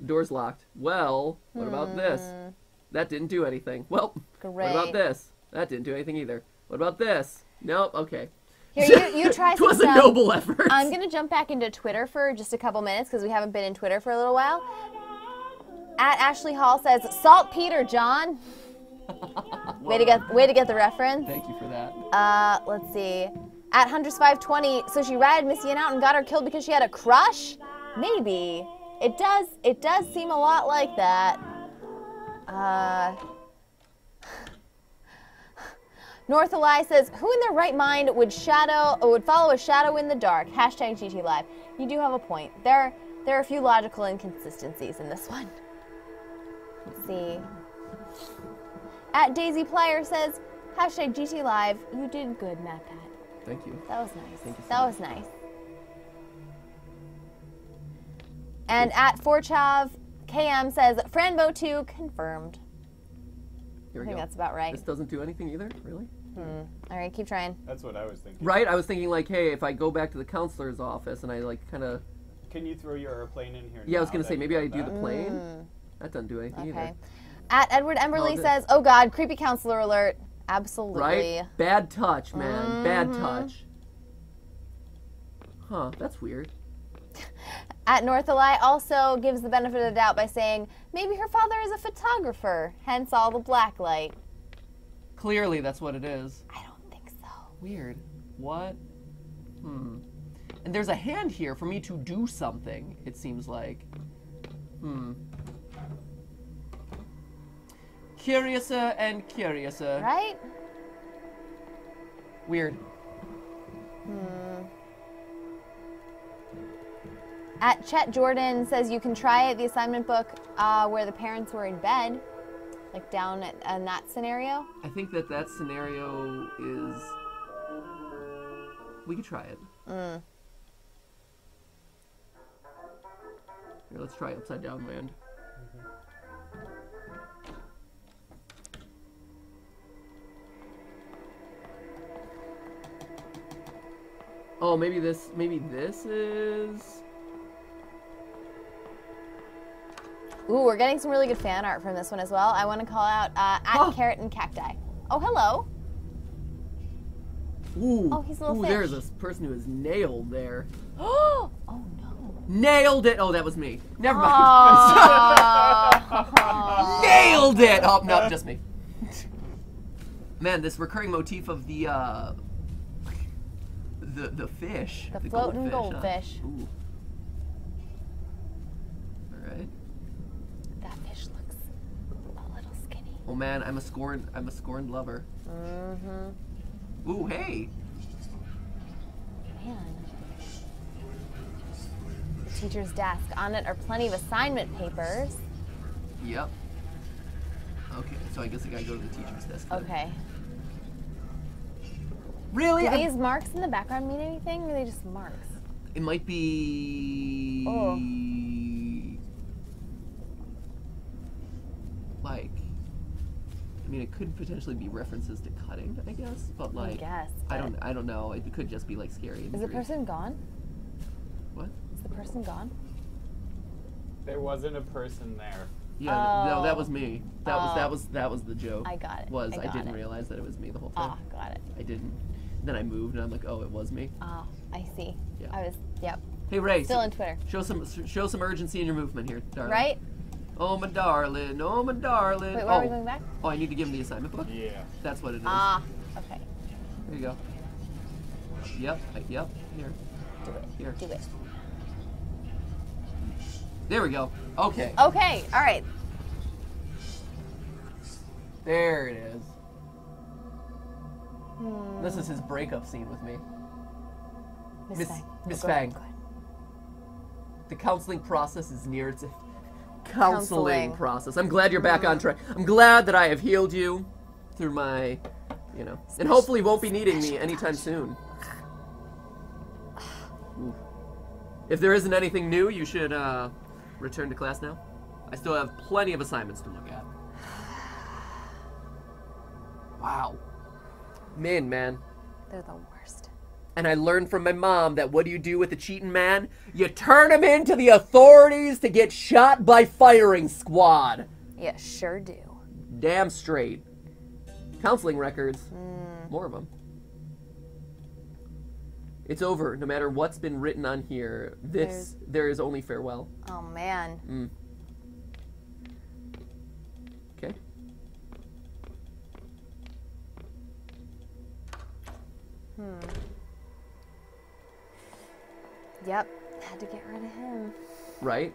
Door's locked. Well, what mm. about this? That didn't do anything. Well, Great. what about this? That didn't do anything either. What about this? Nope. Okay. Here, you, you try some stuff. It was a noble effort. I'm going to jump back into Twitter for just a couple minutes, because we haven't been in Twitter for a little while. At Ashley Hall says, saltpeter, John. Wow. Way to get, way to get the reference. Thank you for that. Uh, let's see. At Hunters five twenty, so she ratted Miss Yin out and got her killed because she had a crush? Maybe. It does, it does seem a lot like that. Uh, North Eli says, who in their right mind would shadow, or would follow a shadow in the dark? Hashtag GTLive. You do have a point. There, there are a few logical inconsistencies in this one. Let's see. At Daisy Plyer says, hashtag GTLive, you did good, MatPat. Thank you. That was nice. Thank you so that much. was nice. And at Forchav, K M says, Fran Bow two confirmed. Here we I think go. That's about right. This doesn't do anything either, really? Hmm. All right, keep trying. That's what I was thinking. Right? I was thinking, like, hey, if I go back to the counselor's office and I, like, kind of... Can you throw your airplane in here? Yeah, now I was going to say, maybe I do that. the plane. Mm. That doesn't do anything okay. either. At Edward Emberley oh, says, oh, God, creepy counselor alert. Absolutely. Right? Bad touch, man. Mm-hmm. Bad touch. Huh, that's weird. At Northali also gives the benefit of the doubt by saying, maybe her father is a photographer, hence all the black light. Clearly, that's what it is. I don't think so. Weird. What? Hmm. And there's a hand here for me to do something, it seems like. Hmm. Curiouser and curiouser. Right? Weird. Hmm. At Chet Jordan says you can try it, the assignment book uh, where the parents were in bed, like down at, in that scenario. I think that that scenario is... We could try it. Mm. Here, let's try Upside Down Land. Mm-hmm. Oh, maybe this, maybe this is... Ooh, we're getting some really good fan art from this one as well. I want to call out uh, at oh. Carrot and Cacti. Oh, hello. Ooh. Oh, he's a little Ooh, fish. There's a person who is nailed there. Oh, no. Nailed it. Oh, that was me. Never mind. Oh. Nailed it. Oh, no, just me. Man, this recurring motif of the, uh, the, the fish. The, the floating goldfish. goldfish. Huh? Ooh. Oh man, I'm a scorned, I'm a scorned lover. Mm-hmm. Ooh, hey. Man. The teacher's desk. On it are plenty of assignment papers. Yep. Okay, so I guess I gotta go to the teacher's desk. Then. Okay. Really? Do these I'm... marks in the background mean anything, or are they just marks? It might be... Oh. Like... I mean, it could potentially be references to cutting, I guess, but like, I, guess, but I don't, I don't know. It could just be like scary. Injuries. Is the person gone? What? Is the person gone? There wasn't a person there. Yeah, oh. no, that was me. That oh. was, that was, that was the joke. I got it. Was I, I didn't it. realize that it was me the whole time. Ah, oh, got it. I didn't. Then I moved, and I'm like, oh, it was me. Ah, oh, I see. Yeah. I was. Yep. Hey, Ray. Still so, on Twitter. Show some, show some urgency in your movement here, darling. Right. Oh, my darling, oh, my darling. Wait, where oh. are we going back? Oh, I need to give him the assignment book? Yeah. That's what it is. Ah, okay. There you go. Yep, yep, here. Do it. Here. Do it. There we go. Okay. Okay, all right. There it is. Hmm. This is his breakup scene with me. Miss Fang. Miss Fang. The counseling process is near its... Counseling, counseling process. I'm glad you're back on track. I'm glad that I have healed you through my, you know, and hopefully won't be needing me anytime soon. Ooh. If there isn't anything new, you should uh, return to class now. I still have plenty of assignments to look at. Wow. Man, man. They're the worst. And I learned from my mom that what do you do with a cheating man? You turn him into the authorities to get shot by firing squad. Yeah, sure do. Damn straight. Counseling records. Mm. More of them. It's over. No matter what's been written on here, this There's... there is only farewell. Oh, man. Mm. Okay. Hmm. Yep, had to get rid of him. Right?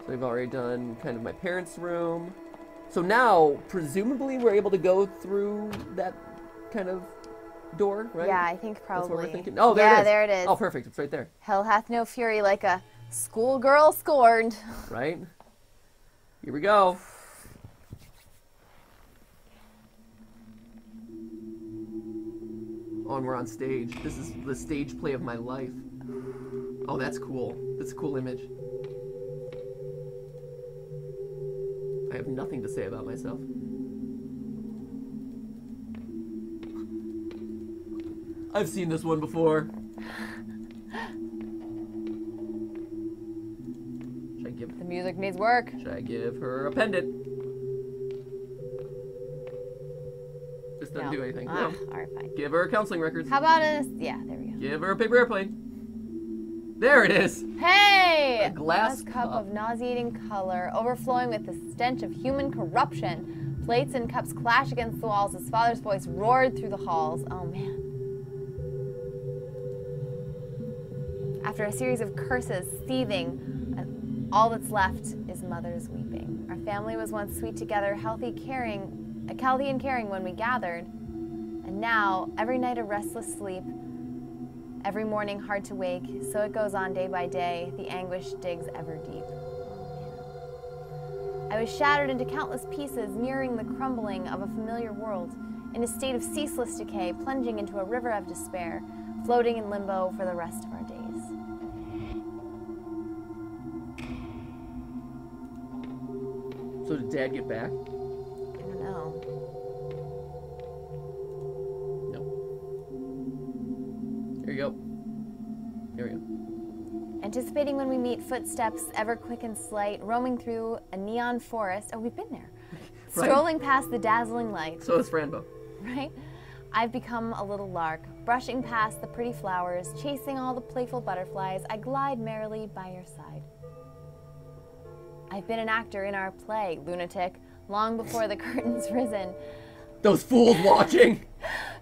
So we've already done kind of my parents' room. So now, presumably, we're able to go through that kind of door, right? Yeah, I think probably. That's what we're thinking. Oh, there yeah, it is. there it is. Oh, perfect. It's right there. Hell hath no fury like a schoolgirl scorned. Right? Here we go. Oh, and we're on stage. This is the stage play of my life. Oh, that's cool. That's a cool image. I have nothing to say about myself. I've seen this one before. Should I give... The music needs work. Should I give her a pendant? This doesn't no. do anything. Uh, no. All right, fine. Give her counseling records. How about a... Yeah, there we go. Give her a paper airplane. There it is! Hey! A glass, glass cup, cup of nauseating color, overflowing with the stench of human corruption. Plates and cups clash against the walls. His father's voice roared through the halls. Oh, man. After a series of curses, seething, all that's left is mother's weeping. Our family was once sweet together, healthy, caring, uh, healthy and caring when we gathered. And now, every night a restless sleep, every morning hard to wake, so it goes on day by day, the anguish digs ever deep. I was shattered into countless pieces, mirroring the crumbling of a familiar world, in a state of ceaseless decay, plunging into a river of despair, floating in limbo for the rest of our days. So did Dad get back? I don't know. Here you go. Here we go. Anticipating when we meet, footsteps ever quick and slight, roaming through a neon forest. Oh, we've been there. Right. Strolling past the dazzling light. So is Fran Bow. Right? I've become a little lark, brushing past the pretty flowers, chasing all the playful butterflies. I glide merrily by your side. I've been an actor in our play, lunatic, long before the curtain's risen. Those fools watching!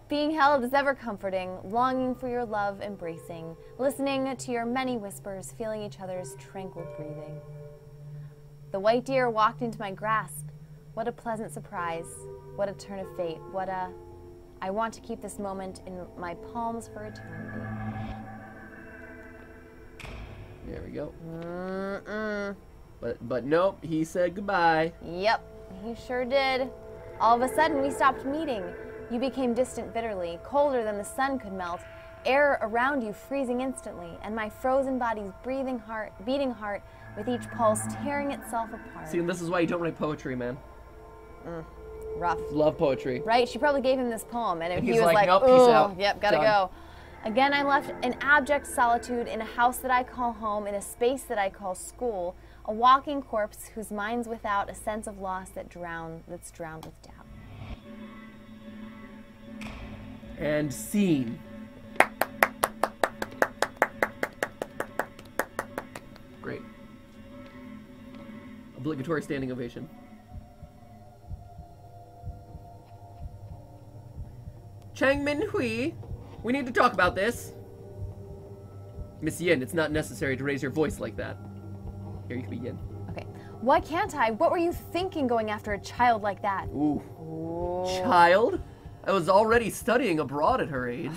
Being held is ever comforting, longing for your love embracing, listening to your many whispers, feeling each other's tranquil breathing. The white deer walked into my grasp. What a pleasant surprise. What a turn of fate. What a... I want to keep this moment in my palms for eternity. There we go. Mm-mm. But, but nope, he said goodbye. Yep, he sure did. All of a sudden, we stopped meeting. You became distant bitterly, colder than the sun could melt, air around you freezing instantly, and my frozen body's breathing heart, beating heart, with each pulse tearing itself apart. See, and this is why you don't write poetry, man. Mm, rough. Love poetry. Right? She probably gave him this poem, and, and he was like, like nope, peace out. Yep, gotta Done. go. Again, I'm left in abject solitude, in a house that I call home, in a space that I call school, a walking corpse whose mind's without a sense of loss that drown, that's drowned with doubt. And scene. Great. Obligatory standing ovation. Chang Ming Hui, we need to talk about this. Miss Yin, it's not necessary to raise your voice like that. Here, you can begin. Okay. Why can't I? What were you thinking going after a child like that? Ooh. Ooh. Child? I was already studying abroad at her age.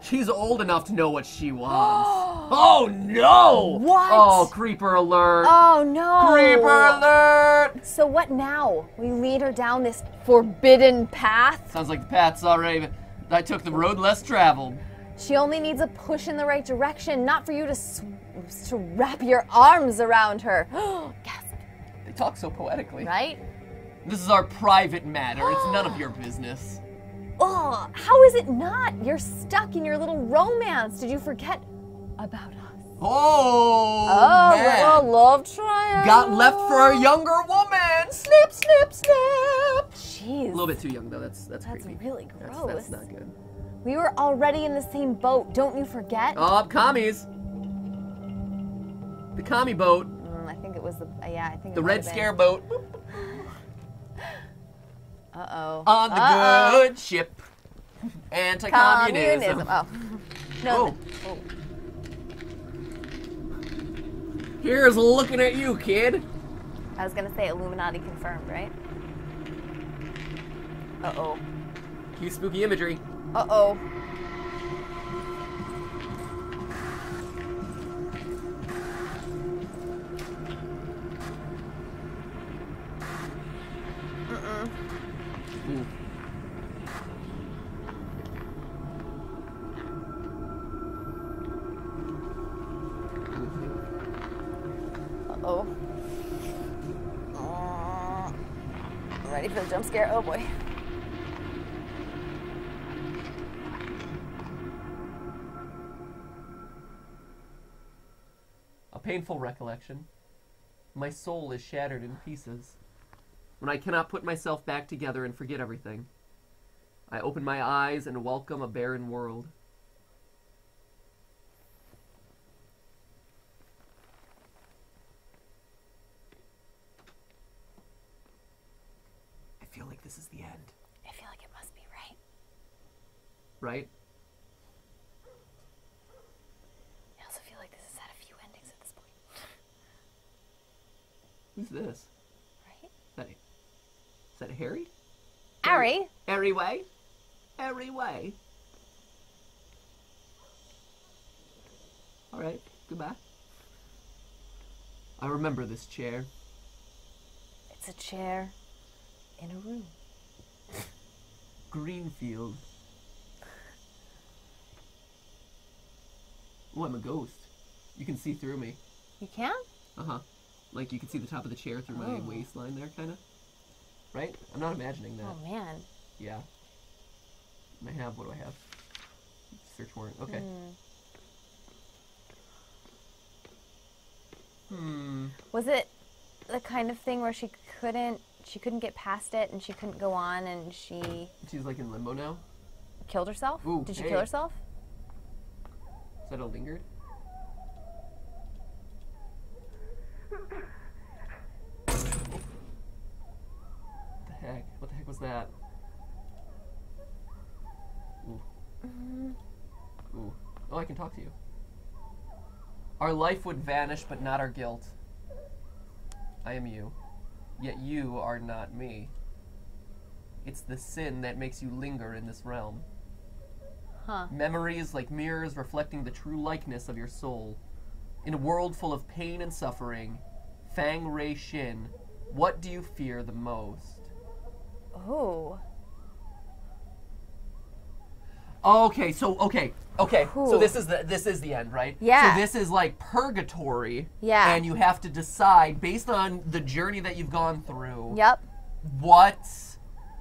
She's old enough to know what she wants. Oh, no! What? Oh, creeper alert. Oh, no. Creeper alert! So what now? We lead her down this forbidden path? Sounds like the path's already... I took the road less traveled. She only needs a push in the right direction, not for you to... Sw to wrap your arms around her. Gasp. They talk so poetically. Right? This is our private matter. It's none of your business. Oh, how is it not? You're stuck in your little romance. Did you forget about us? Oh, oh, man. Oh, love triangle. Got left for a younger woman. Snip, snip, snip. Jeez. A little bit too young, though. That's, that's, that's creepy. That's really gross. That's, that's not good. We were already in the same boat. Don't you forget? Oh, commies. The commie boat. Mm, I think it was the, uh, yeah, I think the it Red Scare boat. Uh-oh. On the uh -oh. good ship. Anti-communism. Oh. No. Oh. Oh. Here's looking at you, kid. I was going to say Illuminati confirmed, right? Uh-oh. Cue spooky imagery. Uh-oh. ready for the jump scare. Oh boy. A painful recollection. My soul is shattered in pieces. When I cannot put myself back together and forget everything, I open my eyes and welcome a barren world. I feel like this is the end. I feel like it must be, right? Right? I also feel like this has had a few endings at this point. Who's this? Right? Is that, is that Harry? Harry? Harry Wei? Harry Wei. All right, goodbye. I remember this chair. It's a chair in a room. Greenfield. Oh, I'm a ghost. You can see through me. You can? Uh-huh. Like you can see the top of the chair through oh. my waistline there, kind of. Right? I'm not imagining that. Oh, man. Yeah. I have, what do I have? Search warrant. Okay. Hmm. hmm. Was it the kind of thing where she couldn't, she couldn't get past it and she couldn't go on and she... She's like in limbo now? Killed herself? Ooh, Did she hey. kill herself? Is that all lingered? Heck. What the heck was that? Ooh. Mm-hmm. Ooh. Oh, I can talk to you. Our life would vanish, but not our guilt. I am you, yet you are not me. It's the sin that makes you linger in this realm. Huh. Memories like mirrors reflecting the true likeness of your soul. In a world full of pain and suffering, Fang Ray Shin, what do you fear the most? Oh. Okay, so okay, okay. Ooh. So this is the this is the end, right? Yeah. So this is like purgatory. Yeah. And you have to decide based on the journey that you've gone through. Yep. What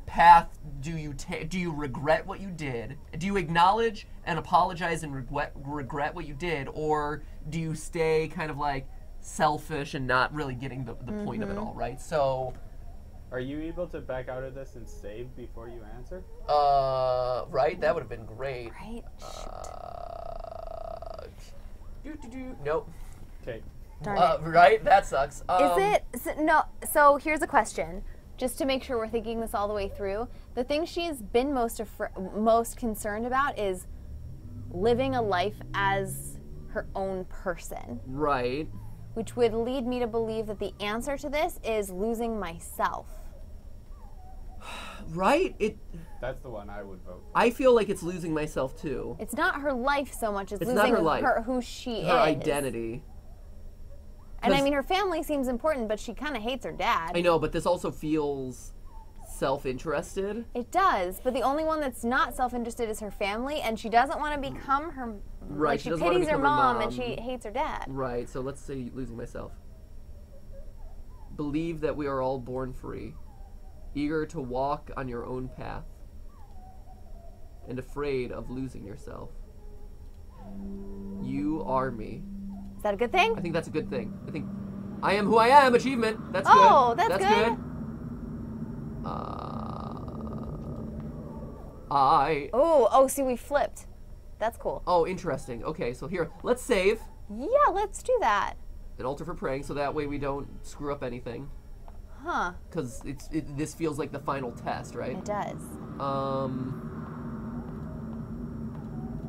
path do you take? Do you regret what you did? Do you acknowledge and apologize and regret regret what you did, or do you stay kind of like selfish and not really getting the, the mm-hmm. point of it all, right? So. Are you able to back out of this and save before you answer? Uh, right? That would have been great. Right? Uh, do, do, do. Nope. Okay. Darn uh, it. Right? That sucks. Um, is it? Is it, no. So here's a question, just to make sure we're thinking this all the way through. The thing she's been most, most concerned about is living a life as her own person. Right. Which would lead me to believe that the answer to this is losing myself. Right? It. That's the one I would vote for. I feel like it's losing myself too. It's not her life so much as it's losing not her, life. her who she her is. Her identity. And I mean, her family seems important, but she kind of hates her dad. I know, but this also feels self-interested. It does, but the only one that's not self-interested is her family, and she doesn't want to become her... Right, like she, she pities her mom, her mom and she hates her dad. Right, so let's say losing myself. Believe that we are all born free, eager to walk on your own path, and afraid of losing yourself. You are me. Is that a good thing? I think that's a good thing. I think I am who I am, achievement. That's oh, good. Oh, that's, that's good. good. Uh, I. Oh, oh, see, we flipped. That's cool. Oh, interesting. Okay, so here, let's save. Yeah, let's do that. An altar for praying, so that way we don't screw up anything. Huh. Because it's it, this feels like the final test, right? It does. Um.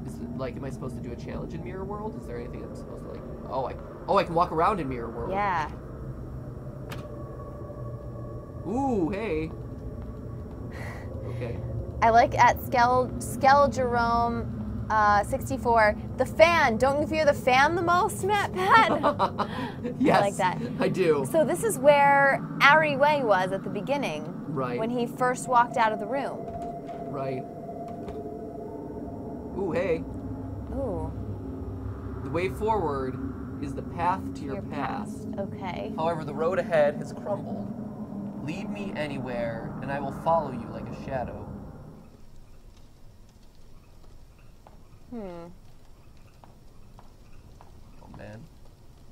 Is it, like, am I supposed to do a challenge in Mirror World? Is there anything I'm supposed to like? Oh, I oh I can walk around in Mirror World. Yeah. Ooh, hey. Okay. I like at Skel Skel Jerome. Uh, sixty-four. The fan. Don't you fear the fan the most, MatPat? Yes, I like that. I do. So this is where Harry Wei was at the beginning. Right. When he first walked out of the room. Right. Ooh, hey. Ooh. The way forward is the path to, to your, your past. past. Okay. However, the road ahead has crumbled. Lead me anywhere, and I will follow you like a shadow. Hmm. Oh, man.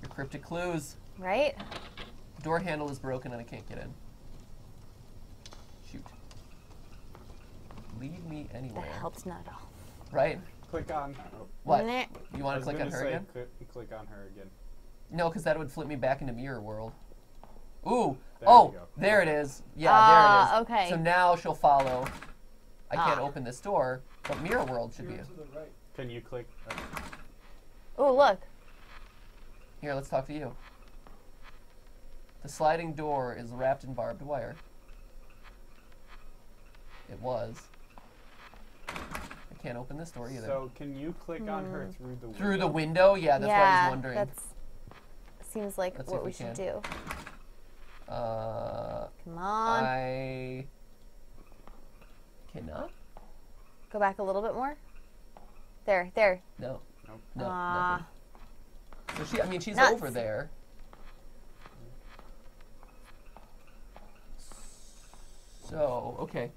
Your cryptic clues. Right? Door handle is broken and I can't get in. Shoot. Lead me anywhere. That helps not at all. Right? Click on... What? You want to click on her again? Cl click on her again. No, because that would flip me back into mirror world. Ooh! There oh! There it is. Yeah, uh, there it is. Okay. So now she'll follow. I ah. can't open this door, but mirror world should be it. Right. Can you click? Oh. Ooh, look. Here, let's talk to you. The sliding door is wrapped in barbed wire. It was. I can't open this door either. So can you click mm. on her through the window? Through the window? Yeah, that's yeah, what I was wondering. That's seems like Let's what we, we should do. Uh, Come on. I cannot. Go back a little bit more. There, there. No. Nope. No, uh, nothing. So she, I mean, she's nuts. Over there. So, okay.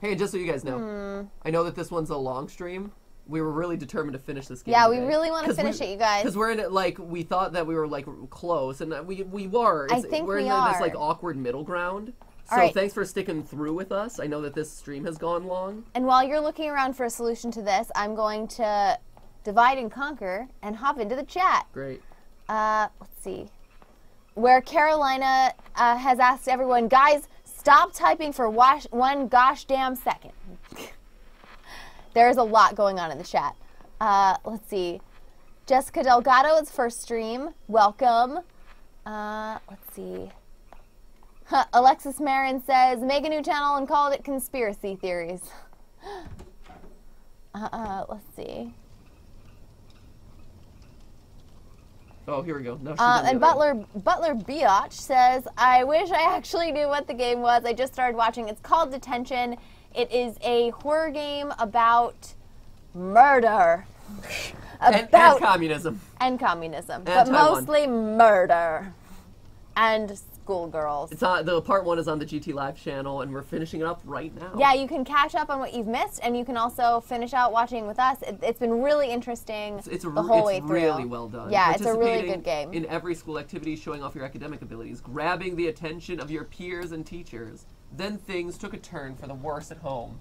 Hey, just so you guys know, mm. I know that this one's a long stream. We were really determined to finish this game. Yeah, today. We really want to finish we, it, you guys. Because we're in it, like, we thought that we were, like, close, and we we were. It's, I think we're we in are. this, like, awkward middle ground. So right. thanks for sticking through with us. I know that this stream has gone long. And while you're looking around for a solution to this, I'm going to divide and conquer and hop into the chat. Great. Uh, let's see. Where Carolina uh, has asked everyone, guys, stop typing for wash one gosh damn second. There is a lot going on in the chat. Uh, let's see. Jessica Delgado's first stream. Welcome. Uh, let's see. Huh, Alexis Marin says, make a new channel and call it Conspiracy Theories. uh, uh, let's see. Oh, here we go. No, uh, and Butler one. Butler Biatch says, I wish I actually knew what the game was. I just started watching. It's called Detention. It is a horror game about murder. about and, and communism. And communism. And but Taiwan. Mostly murder. And schoolgirls. It's on, the part one is on the G T Live channel, and we're finishing it up right now. Yeah, you can catch up on what you've missed, and you can also finish out watching with us. It, it's been really interesting. It's, it's the whole it's way through. Really well done. Yeah, it's a really good game. In every school activity, showing off your academic abilities, grabbing the attention of your peers and teachers. Then things took a turn for the worse at home.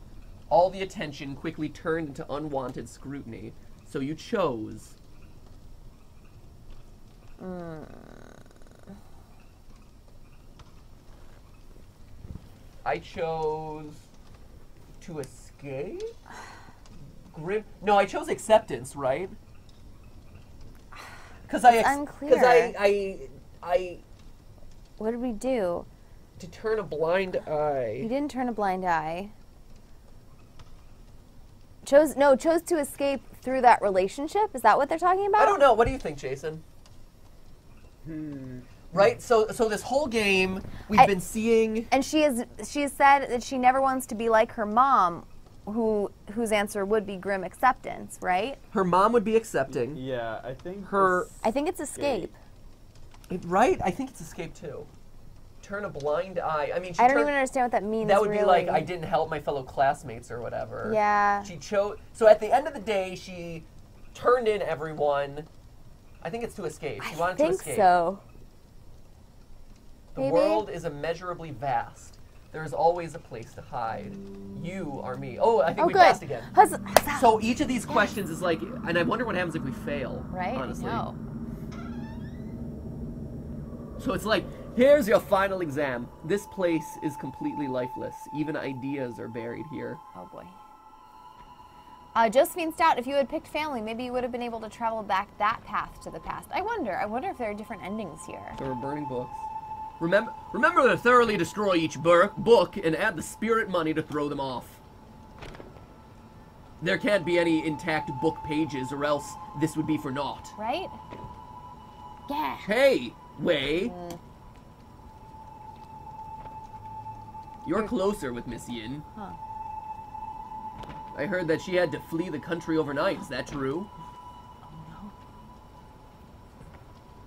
All the attention quickly turned into unwanted scrutiny. So you chose. Mm. I chose to escape? Grip? No, I chose acceptance, right? Because I, unclear. I, I, I... What did we do? To turn a blind eye. You didn't turn a blind eye. Chose no, chose to escape through that relationship? Is that what they're talking about? I don't know. What do you think, Jason? Hmm. Right? So so this whole game we've I, been seeing And she is she has said that she never wants to be like her mom, who whose answer would be grim acceptance, right? Her mom would be accepting. Yeah, I think her I think it's escape. It, right? I think it's escape too. Turn a blind eye. I mean, she I don't even understand what that means. That would really. be like I didn't help my fellow classmates or whatever. Yeah. She chose. So at the end of the day, she turned in everyone. I think it's to escape. She I wanted think to escape. So. The Maybe? world is immeasurably vast. There is always a place to hide. You are me. Oh, I think oh, we good. passed again. Huzzah. Huzzah. So each of these questions is like, and I wonder what happens if we fail. Right. Honestly. No. So it's like. Here's your final exam. This place is completely lifeless. Even ideas are buried here. Oh boy. Uh, Josephine Stout, if you had picked family, maybe you would have been able to travel back that path to the past. I wonder. I wonder if there are different endings here. There were burning books. Remember, remember to thoroughly destroy each bur book and add the spirit money to throw them off. There can't be any intact book pages or else this would be for naught. Right? Yeah. Hey, Wei. Mm. You're closer with Miss Yin. Huh. I heard that she had to flee the country overnight. Is that true? Oh,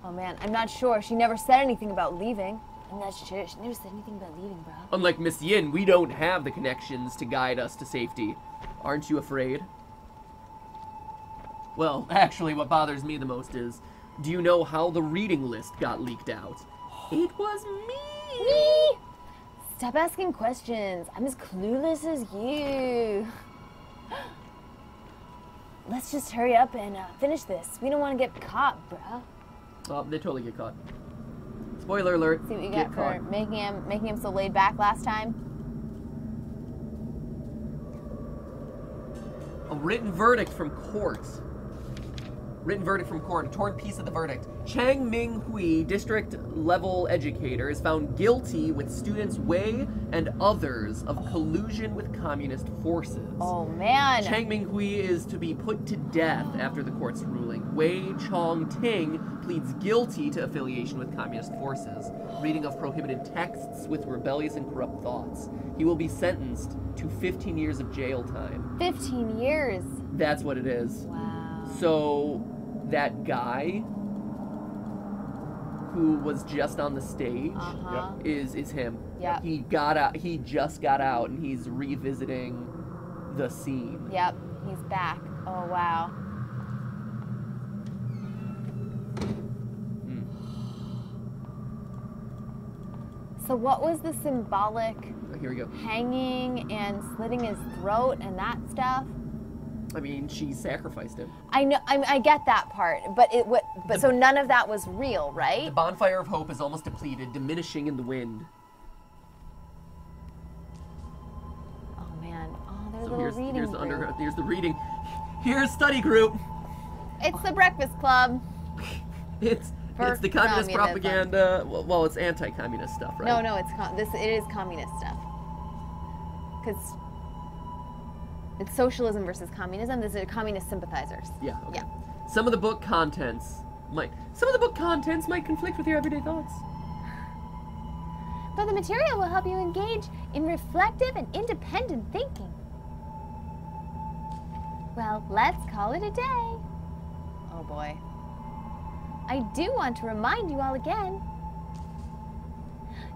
no. Oh man, I'm not sure. She never said anything about leaving. I'm not sure. She never said anything about leaving, bro. Unlike Miss Yin, we don't have the connections to guide us to safety. Aren't you afraid? Well, actually, what bothers me the most is, do you know how the reading list got leaked out? It was me! Me! Stop asking questions. I'm as clueless as you. Let's just hurry up and uh, finish this. We don't want to get caught, bruh. Well, they totally get caught. Spoiler alert. See what you got for making him, making him so laid back last time. A written verdict from court. Written verdict from court. A torn piece of the verdict. Chang Ming Hui, district-level educator, is found guilty with students Wei and others of collusion with communist forces. Oh, man. Chang Ming Hui is to be put to death after the court's ruling. Wei Chong Ting pleads guilty to affiliation with communist forces, reading of prohibited texts with rebellious and corrupt thoughts. He will be sentenced to fifteen years of jail time. fifteen years? That's what it is. Wow. So... that guy who was just on the stage uh-huh. is is him. Yep. He got out. He just got out, and he's revisiting the scene. Yep, he's back. Oh wow. Mm. So what was the symbolic? Oh, here we go. Hanging and slitting his throat and that stuff. I mean, she sacrificed him. I know. I, I get that part, but it. What, but the, so none of that was real, right? The bonfire of hope is almost depleted, diminishing in the wind. Oh man! Oh, there's so a here's, reading. Here's the, under, here's the reading. Here's study group. It's oh. the Breakfast Club. It's For it's the communist communism. propaganda. Well, well, it's anti-communist stuff, right? No, no, it's com this. It is communist stuff. Because. It's socialism versus communism. These are communist sympathizers. Yeah. Okay. Yeah. Some of the book contents might. Some of the book contents might conflict with your everyday thoughts. But the material will help you engage in reflective and independent thinking. Well, let's call it a day. Oh boy. I do want to remind you all again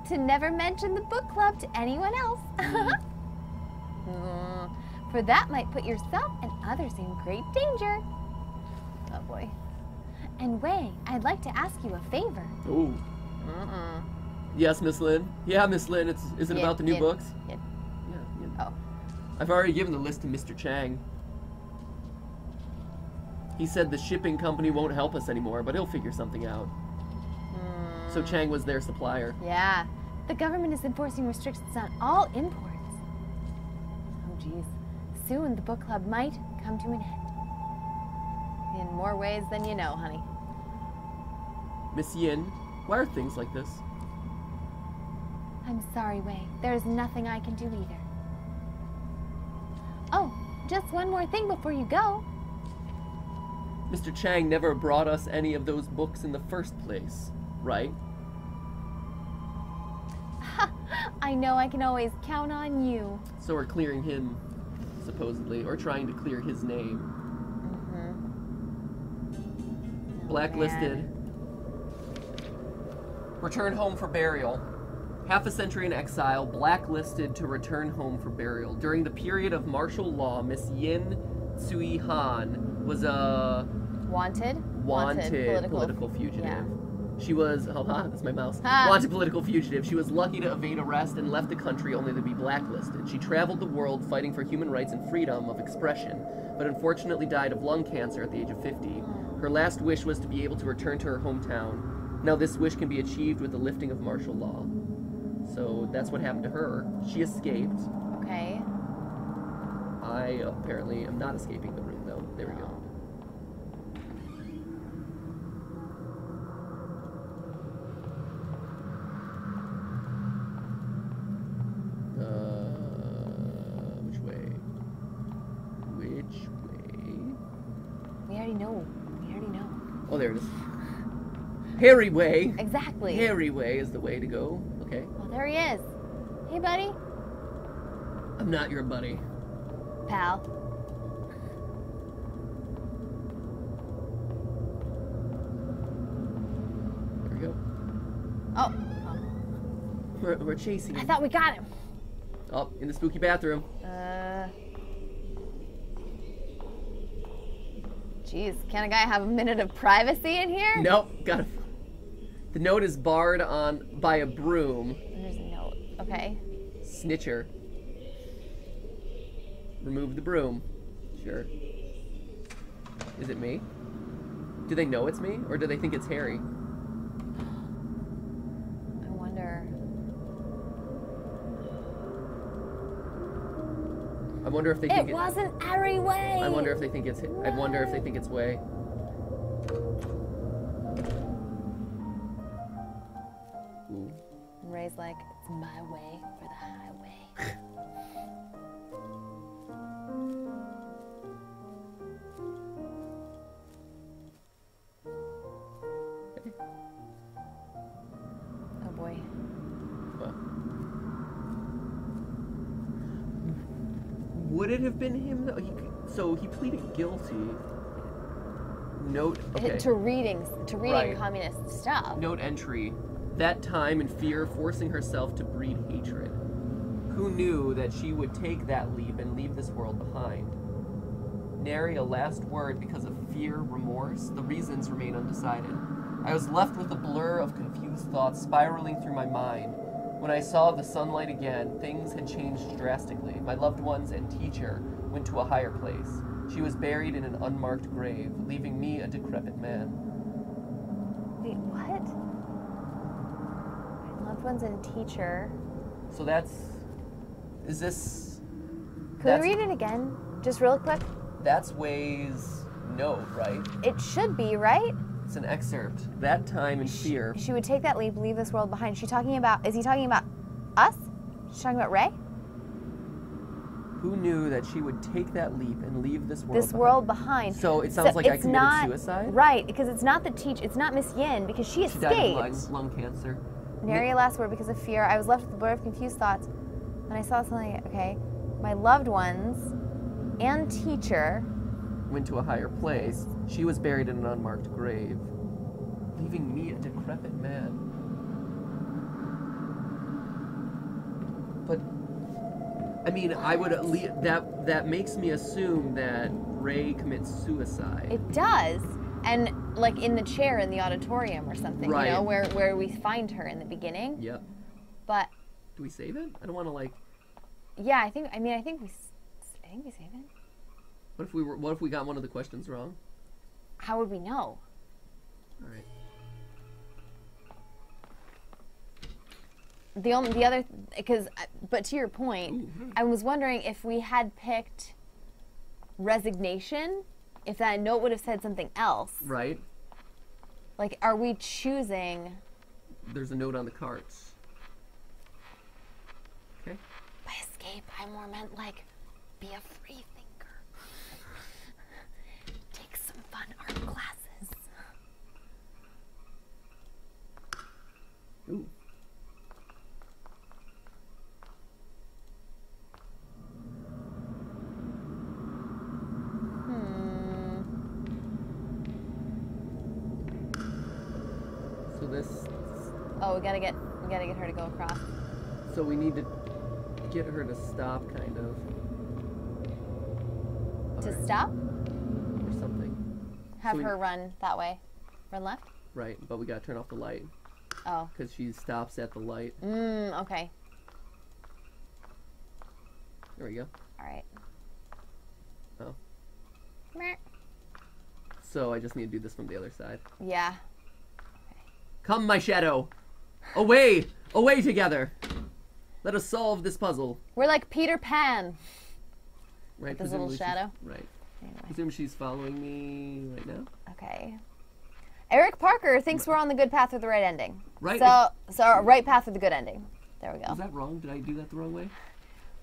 to never mention the book club to anyone else. mm. For that might put yourself and others in great danger. Oh boy. And Wei, I'd like to ask you a favor. Ooh. Mm-mm. Yes, Miss Lin. Yeah, Miss Lin. It's is it yeah, about the new yeah, books? Yeah. Yeah, yeah. Oh. I've already given the list to Mister Chang. He said the shipping company won't help us anymore, but he'll figure something out. Mm. So Chang was their supplier. Yeah. The government is enforcing restrictions on all imports. Oh jeez. Soon the book club might come to an end. In more ways than you know, honey. Miss Yin, why are things like this? I'm sorry, Wei. There is nothing I can do either. Oh, just one more thing before you go. Mister Chang never brought us any of those books in the first place, right? I know I can always count on you. So we're clearing him. Supposedly, or trying to clear his name. Mm-hmm. Blacklisted. Oh, return home for burial. Half a century in exile, blacklisted to return home for burial. During the period of martial law, Miss Yin Tsui Han was a... Wanted? Wanted, wanted political. political fugitive. Yeah. She was, oh ha, that's my mouse, ha. wanted political fugitive. She was lucky to evade arrest and left the country only to be blacklisted. She traveled the world fighting for human rights and freedom of expression, but unfortunately died of lung cancer at the age of fifty. Her last wish was to be able to return to her hometown. Now this wish can be achieved with the lifting of martial law. So that's what happened to her. She escaped. Okay. I apparently am not escaping the room though. There we go. Oh, there it is. Harry Wei. Exactly. Harry Wei is the way to go. Okay. Oh, there he is. Hey, buddy. I'm not your buddy. Pal. We're, we're chasing him. I thought we got him. Oh, in the spooky bathroom. Uh. Jeez, can a guy have a minute of privacy in here? Nope, got it. The note is barred on by a broom. There's a note. Okay. Snitcher. Remove the broom. Sure. Is it me? Do they know it's me, or do they think it's Harry? I wonder. I wonder if they think it wasn't it, Harry Wei. I wonder if they think it's. No. I wonder if they think it's Wei. Ooh. Ray's like, it's my way or the highway. Would it have been him though? He, so he pleaded guilty. Note okay. to reading, to reading right. communist stuff. Note entry: that time in fear, forcing herself to breed hatred. Who knew that she would take that leap and leave this world behind? Nary a last word because of fear, remorse. The reasons remain undecided. I was left with a blur of confused thoughts spiraling through my mind. When I saw the sunlight again, things had changed drastically. My loved ones and teacher went to a higher place. She was buried in an unmarked grave, leaving me a decrepit man. Wait, what? My loved ones and teacher. So that's... Is this... Could we read it again? Just real quick? That's Wei's note, right? It should be, right? It's an excerpt. That time in fear. She, she would take that leap, leave this world behind. She talking about, is he talking about us? She's talking about Ray? Who knew that she would take that leap and leave this world behind? This world behind. So it sounds so like I committed not, suicide? Right, because it's not the teach, it's not Miss Yin, because she escaped. She died of lung, lung cancer. Nary a last word because of fear. I was left with a blur of confused thoughts. When I saw something, okay, my loved ones and teacher went to a higher place. She was buried in an unmarked grave, leaving me a decrepit man. But, I mean, I would at least, that that makes me assume that Ray commits suicide. It does, and like in the chair in the auditorium or something, right. You know, where where we find her in the beginning. Yep. But do we save it? I don't want to like. Yeah, I think. I mean, I think we. I think we save it. What if we were? What if we got one of the questions wrong? How would we know? All right. The only the other because but to your point, ooh. I was wondering if we had picked resignation, if that note would have said something else. Right. Like, are we choosing? There's a note on the cards. Okay. By escape, I more meant like be a free thing. Fun art classes. Ooh. Hmm. So this. Oh, we gotta get we gotta get her to go across. So we need to get her to stop, kind of. To stop? Or something. Have so her run that way. Run left? Right, but we gotta turn off the light. Oh. Because she stops at the light. Mmm, okay. There we go. Alright. Oh. Meh. So I just need to do this from the other side. Yeah. Okay. Come, my shadow! Away! Away together! Let us solve this puzzle. We're like Peter Pan. Right, this little shadow. Right. Anyway. I presume she's following me right now. Okay. Eric Parker thinks we're on the good path with the right ending. Right. So, so right path with the good ending. There we go. Is that wrong? Did I do that the wrong way?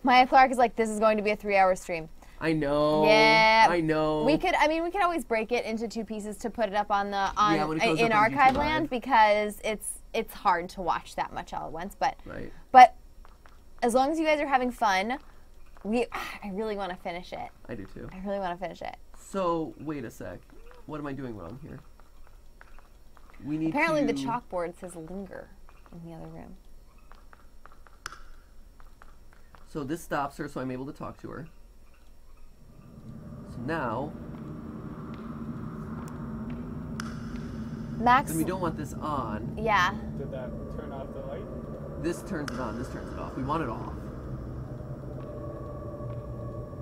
Maya Clark is like, this is going to be a three-hour stream. I know. Yeah. I know. We could. I mean, we could always break it into two pieces to put it up on the on yeah, uh, in archive land because it's it's hard to watch that much all at once. But right. But as long as you guys are having fun. We, I really want to finish it. I do too. I really want to finish it. So wait a sec, what am I doing wrong here? We need. Apparently, to... the chalkboard says "linger" in the other room. So this stops her, so I'm able to talk to her. So now... Max... And we don't want this on. Yeah. Did that turn off the light? This turns it on, this turns it off. We want it off.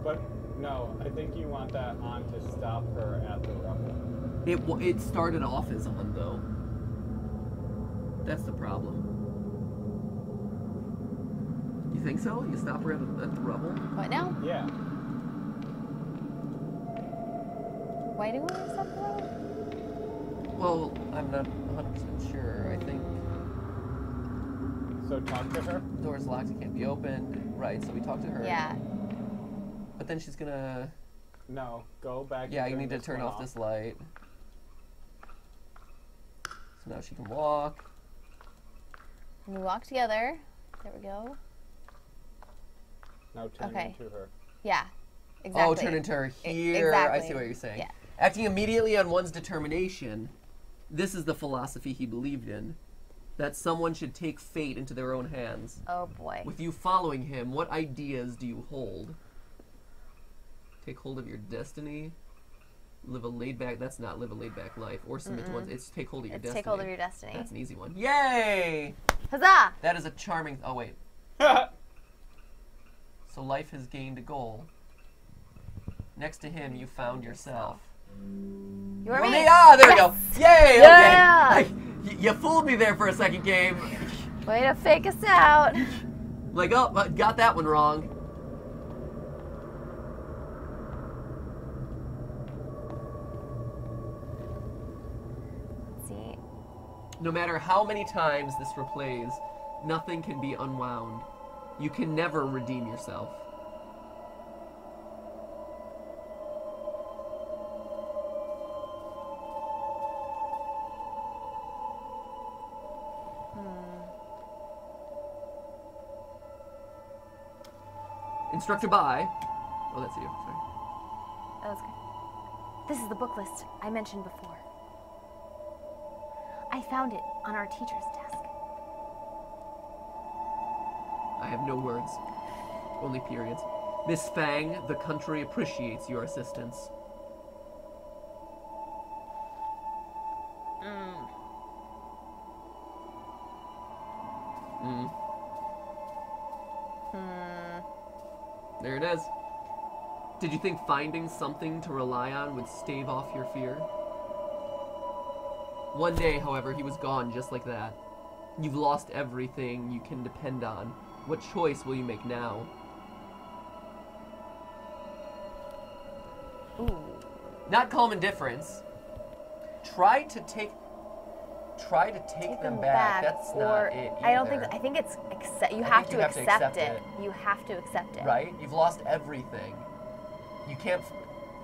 But, no, I think you want that on to stop her at the rumble. It, it started off as on, though. That's the problem. You think so? You stop her at, at the rubble? What now? Yeah. Why do we stop the rubble? Well, I'm not one hundred percent sure. I think. So talk to her? The door's locked, it can't be opened. Right, so we talk to her. Yeah. But then she's gonna. No, go back. Yeah, you need to turn off, off this light. So now she can walk. We walk together. There we go. Now turn okay. into her. Yeah, exactly. Oh, turn into her here. Exactly. I see what you're saying. Yeah. Acting immediately on one's determination. This is the philosophy he believed in. That someone should take fate into their own hands. Oh, boy. With you following him, what ideas do you hold? Take hold of your destiny. Live a laid-back... That's not live a laid-back life. Or submit mm-mm. to one's... It's take hold of your it's destiny. Take hold of your destiny. That's an easy one. Yay! Huzzah! That is a charming... Oh, wait. So life has gained a goal. Next to him, you found yourself. You were me. Ah, there yes. we go. Yay! Yeah. Okay. Like, you fooled me there for a second, game. Way to fake us out. Like, oh, got that one wrong. Let's see. No matter how many times this replays, nothing can be unwound. You can never redeem yourself. Hmm. Instructor Bai. Oh, that's you. Sorry. That was good. This is the book list I mentioned before. I found it on our teacher's desk. I have no words, only periods. Miss Fang, the country appreciates your assistance. Mm. Mm. Mm. There it is. Did you think finding something to rely on would stave off your fear? One day, however, he was gone just like that. You've lost everything you can depend on. What choice will you make now? Ooh. Not calm indifference. Try to take. Try to take, take them, them back. back. That's or not it. Either. I don't think. I think it's. Accept, you I have, to, you have accept to accept it. it. You have to accept it. Right. You've lost everything. You can't.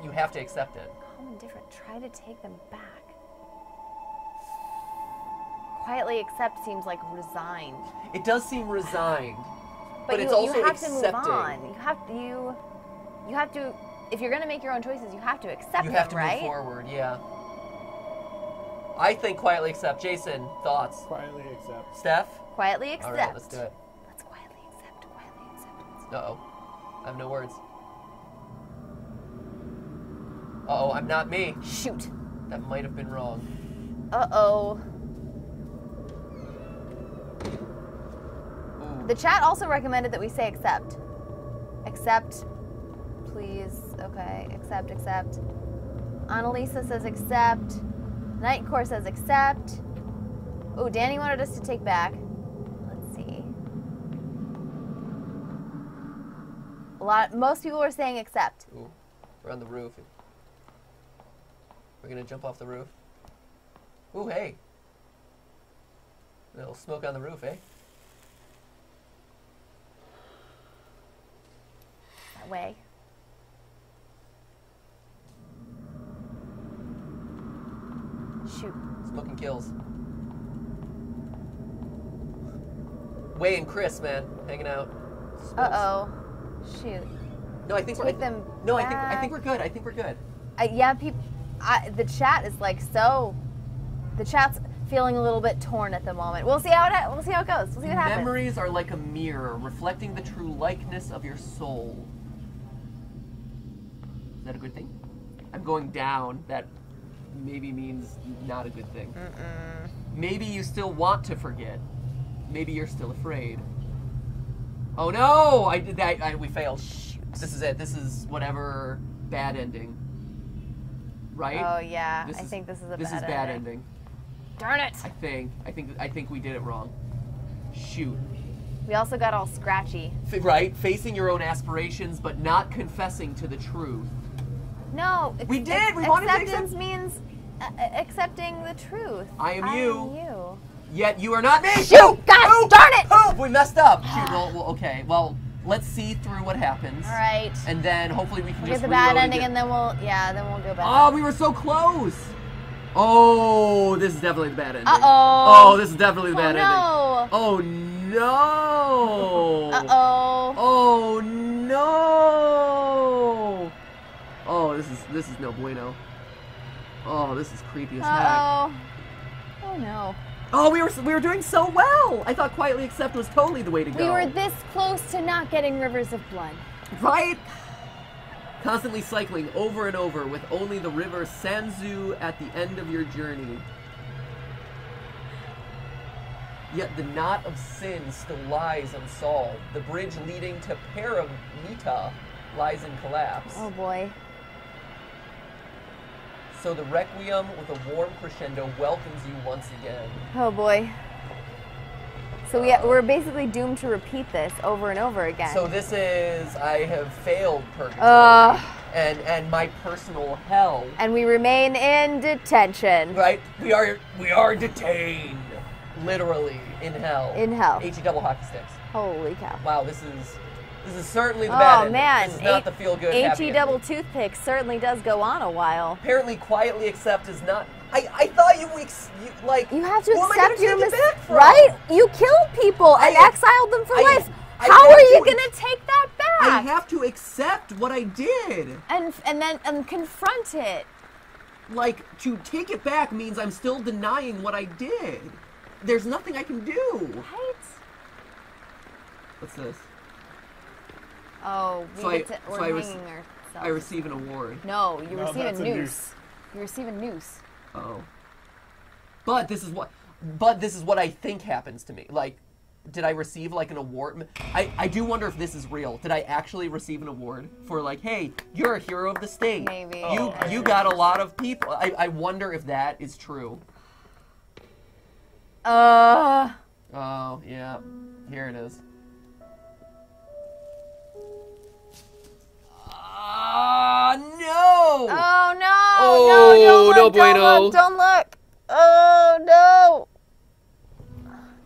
You have to accept it. Calm indifference. Try to take them back. Quietly accept seems like resigned. It does seem resigned, but, but you, it's also you have accepting. to move on. You have to, you, you have to. If you're going to make your own choices, you have to accept. You have them, to right? move forward. Yeah. I think quietly accept. Jason, thoughts? Quietly accept. Steph? Quietly accept. All right, let's do it. Let's quietly accept. Quietly accept. Uh oh, I have no words. Uh oh, I'm not me. Shoot. That might have been wrong. Uh oh. The chat also recommended that we say accept. Accept, please. Okay, accept, accept. Annalisa says accept. Nightcore says accept. Oh, Danny wanted us to take back. Let's see. A lot. Most people were saying accept. Ooh, we're on the roof. We're gonna jump off the roof. Ooh, hey. A little smoke on the roof, eh? Way. Shoot. Smoking kills. Way and Chris, man, hanging out. Smokes. Uh oh. Shoot. No, I think Take we're. I th them no, back. I think I think we're good. I think we're good. Uh, yeah, people. The chat is like so. The chat's feeling a little bit torn at the moment. We'll see how it we'll see how it goes. We'll see what happens. Memories are like a mirror, reflecting the true likeness of your soul. Is that a good thing? I'm going down. That maybe means not a good thing. Mm-mm. Maybe you still want to forget. Maybe you're still afraid. Oh no! I did that. I, we failed. Shoot. This is it. This is whatever bad ending. Right? Oh yeah. This I is, think this is a this bad. This is ending. bad ending. Darn it! I think. I think. I think we did it wrong. Shoot. We also got all scratchy. F right? Facing your own aspirations, but not confessing to the truth. No. We did. We wanted to accept. Acceptance means uh, accepting the truth. I am I you. Am you. Yet you are not me. Shoot! God oh, darn it! Oh, we messed up. Shoot. Well, well, okay. Well, let's see through what happens. All right. And then hopefully we can we'll just get the bad ending, and then we'll yeah, then we'll go back. Oh, we were so close. Oh, this is definitely the bad ending. Uh oh. Oh, this is definitely the bad oh, ending. No. Oh no. Uh oh. Oh no. Oh, this is this is no bueno. Oh, this is creepy as heck. Uh oh. Oh no. Oh, we were we were doing so well. I thought quietly accept was totally the way to go. We were this close to not getting rivers of blood. Right? Constantly cycling over and over with only the river Sanzu at the end of your journey. Yet the knot of sin still lies unsolved. The bridge leading to Paramita lies in collapse. Oh boy. So the Requiem with a warm crescendo welcomes you once again. Oh boy. So we, we're basically doomed to repeat this over and over again. So this is, I have failed purgatory uh, and, and my personal hell. And we remain in detention. Right? We are we are detained, literally, in hell. In hell. H E double hockey sticks. Holy cow. Wow, this is... This is certainly the oh, bad ending. Oh man, this is not H the feel-good happy H E double toothpick certainly does go on a while. Apparently, quietly accept is not. I I thought you, ex you like. You have to well, accept your mistakes, right? You killed people and I, exiled them for I, life. I, I How are you gonna take that back? I have to accept what I did. And and then and confront it. Like to take it back means I'm still denying what I did. There's nothing I can do. Right? What's this? Oh, we so get to, I, we're so hanging I ourselves. I receive an award. No, you no, receive a noose. a noose. You receive a noose. Oh. But this is what, but this is what I think happens to me. Like, did I receive like an award? I, I do wonder if this is real. Did I actually receive an award for like, hey, you're a hero of the state. Maybe. You, oh, you got a lot of people. I, I wonder if that is true. Uh. Oh, yeah. Here it is. Ah, uh, no! Oh, no! Oh, no, don't look, no bueno. Don't look, don't look! Oh, no!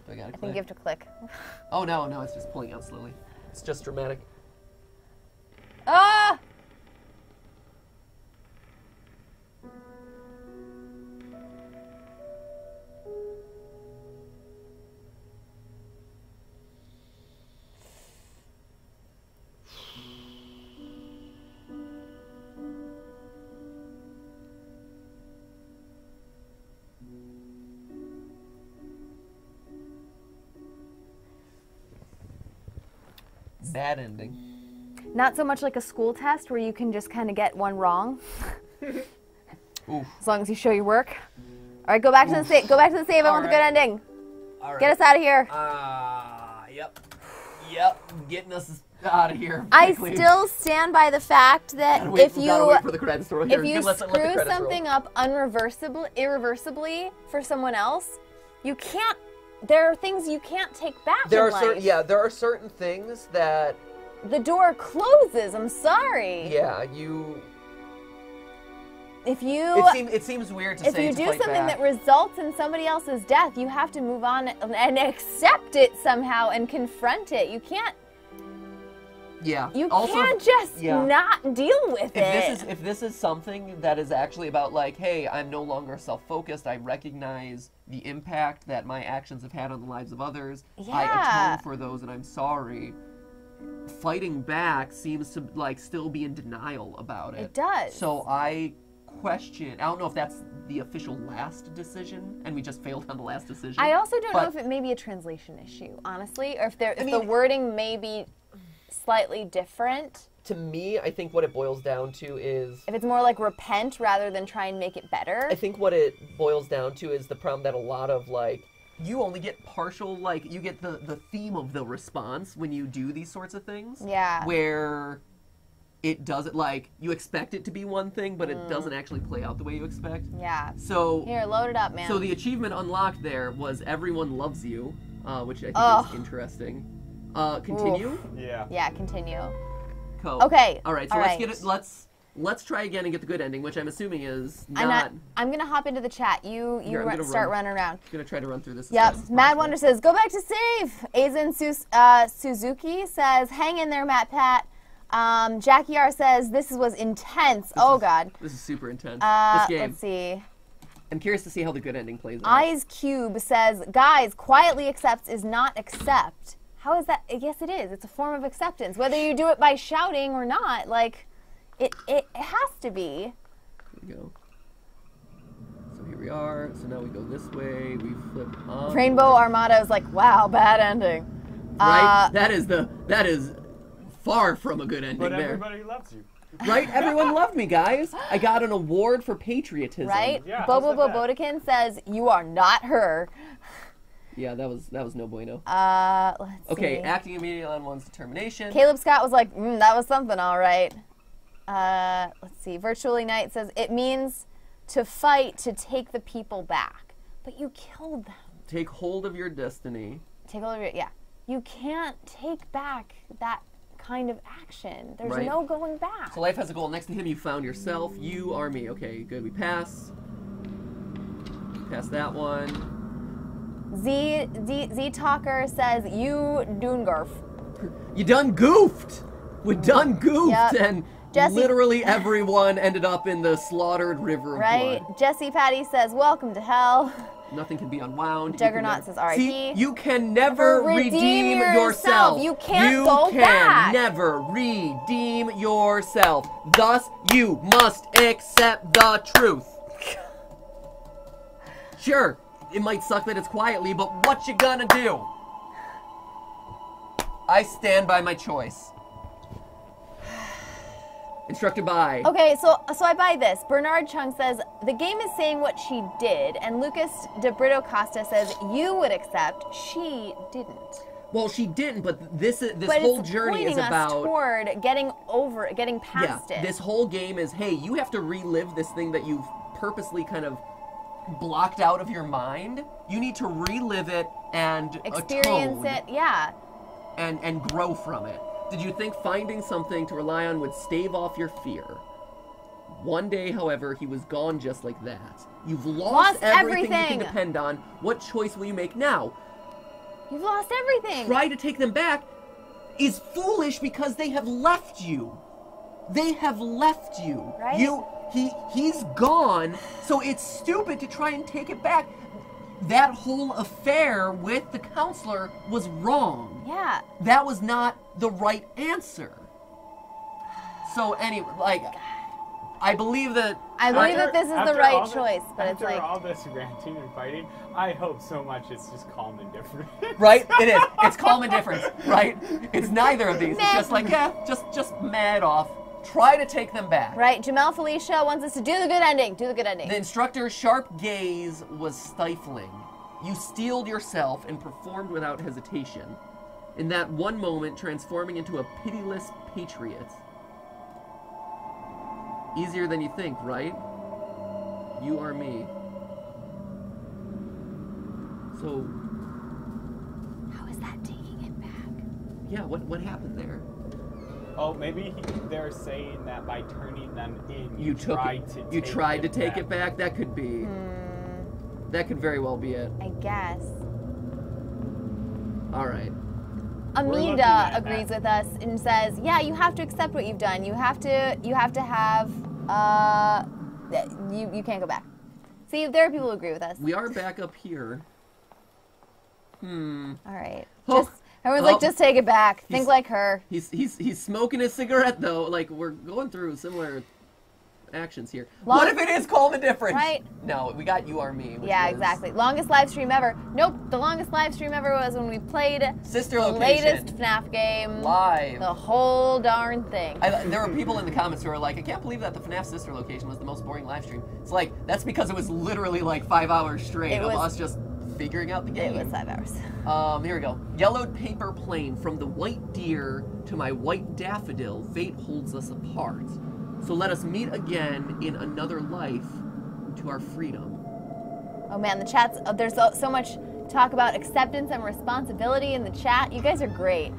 Do I gotta click? I think you have to click. Oh, no, no, it's just pulling out slowly. It's just dramatic. Ah! Bad ending. Not so much like a school test where you can just kind of get one wrong. Oof. As long as you show your work. All right, go back Oof. to the save. Go back to the save. I want the good ending. All right. Get us out of here. Ah, uh, yep, yep, getting us out of here. Quickly. I still stand by the fact that gotta wait, if you gotta wait for the credits to roll here. If you let's screw let the credits something roll. up unreversibly, irreversibly for someone else, you can't. There are things you can't take back there in are life. Certain, yeah, there are certain things that... The door closes, I'm sorry. Yeah, you... If you... It, seem, it seems weird to say If you do something back. that results in somebody else's death, you have to move on and accept it somehow and confront it. You can't... Yeah. You also, can't just yeah. not deal with if it. This is, if this is something that is actually about like, hey, I'm no longer self-focused, I recognize the impact that my actions have had on the lives of others, yeah. I atone for those and I'm sorry. Fighting back seems to like still be in denial about it. It does. So I question. I don't know if that's the official last decision, and we just failed on the last decision. I also don't but, know if it may be a translation issue, honestly, or if, there, if I mean, the wording may be slightly different. To me, I think what it boils down to is... If it's more like repent rather than try and make it better. I think what it boils down to is the problem that a lot of, like... You only get partial, like, you get the, the theme of the response when you do these sorts of things. Yeah. Where... it doesn't, like, you expect it to be one thing, but it mm. doesn't actually play out the way you expect. Yeah. So... Here, load it up, man. So the achievement unlocked there was Everyone Loves You, uh, which I think oh. is interesting. Uh, continue? Oof. Yeah. Yeah, continue. Cool. Okay. All right, so All let's right. get it, let's... Let's try again and get the good ending, which I'm assuming is not... I'm, not, I'm going to hop into the chat. You you run, start run, running around. I'm going to try to run through this. Yep. Mad possible. Wonder says, go back to save. Aizen Su uh, Suzuki says, hang in there, MatPat. Um, Jackie R says, this was intense. This oh, is, God. This is super intense. Uh, this game. Let's see. I'm curious to see how the good ending plays out. Eyes Cube says, guys, quietly accepts is not accept. How is that? Yes, it is. It's a form of acceptance. Whether you do it by shouting or not, like... It, it has to be. Here we go. So here we are. So now we go this way. We flip up. Rainbow Armada is like, wow, bad ending. Right? Uh, that is the, that is far from a good ending there. But everybody there. Loves you. Right? Everyone loved me, guys. I got an award for patriotism. Right? Yeah, Bobo like Bobodekin says, you are not her. Yeah, that was that was no bueno. Uh, let's okay, see. Okay, acting immediately on one's determination. Caleb Scott was like, mm, that was something, all right. Uh, let's see. Virtually Knight says, it means to fight, to take the people back. But you killed them. Take hold of your destiny. Take hold of your, yeah. You can't take back that kind of action. There's right. no going back. So life has a goal. Next to him, you found yourself. You are me. Okay, good. We pass. We pass that one. Z, Z, Z Talker says, you done goofed. You done goofed. We done goofed. Yep. And... Jesse. Literally everyone ended up in the slaughtered river of right? blood. Jesse Patty says, welcome to hell. Nothing can be unwound. Juggernaut says, R I P. See, you can never redeem, redeem yourself. yourself. You can't you go can back. You can never redeem yourself. Thus, you must accept the truth. Sure, it might suck that it's quietly, but what you gonna do? I stand by my choice. Instructor Bai. Okay, so so I buy this. Bernard Chung says, the game is saying what she did, and Lucas de Brito Costa says, you would accept, she didn't. Well, she didn't, but this is, this but whole journey is about... us toward getting over it, getting past yeah, it. This whole game is, hey, you have to relive this thing that you've purposely kind of blocked out of your mind. You need to relive it and experience it, yeah. And, and grow from it. Did you think finding something to rely on would stave off your fear? One day, however, he was gone just like that. You've lost, lost everything, everything you can depend on. What choice will you make now? You've lost everything. Try to take them back is foolish because they have left you. They have left you. Right? You, he, he's gone, so it's stupid to try and take it back. That whole affair with the counselor was wrong. Yeah. That was not the right answer. So anyway, like, God. I believe that... I believe after, that this is the right choice, this, but it's like... After all this ranting and fighting, I hope so much it's just calm and different. Right? It is. It's calm and different, right? It's neither of these. Mad. It's just like, yeah, just, just mad off. Try to take them back. Right, Jamel Felicia wants us to do the good ending. Do the good ending. The instructor's sharp gaze was stifling. You steeled yourself and performed without hesitation. In that one moment, transforming into a pitiless patriot. Easier than you think, right? You are me. So... how is that taking it back? Yeah, what, what happened there? Oh, maybe he, they're saying that by turning them in, you, you tried to take it back. You tried to take it back? That could be. Mm. That could very well be it. I guess. All right. Amida agrees that. with us and says, yeah, you have to accept what you've done. You have to, you have to have, uh, you, you can't go back. See, there are people who agree with us. We are back up here. Hmm. All right. Oh. Just, Everyone's oh, like, just take it back. Think like her. He's he's he's smoking his cigarette though. Like we're going through similar actions here. Long what if it is called the difference? Right. No, we got You Are Me. Yeah, was... exactly. Longest live stream ever. Nope, the longest live stream ever was when we played Sister the Location. latest FNAF game. Live. The whole darn thing. I, there were people in the comments who were like, I can't believe that the FNAF Sister Location was the most boring live stream. It's like, that's because it was literally like five hours straight it of was... us just figuring out the game. It was five hours. Um, here we go. Yellowed paper plane, from the white deer to my white daffodil, fate holds us apart. So let us meet again in another life to our freedom. Oh man, the chat's, oh, there's so, so much talk about acceptance and responsibility in the chat. You guys are great.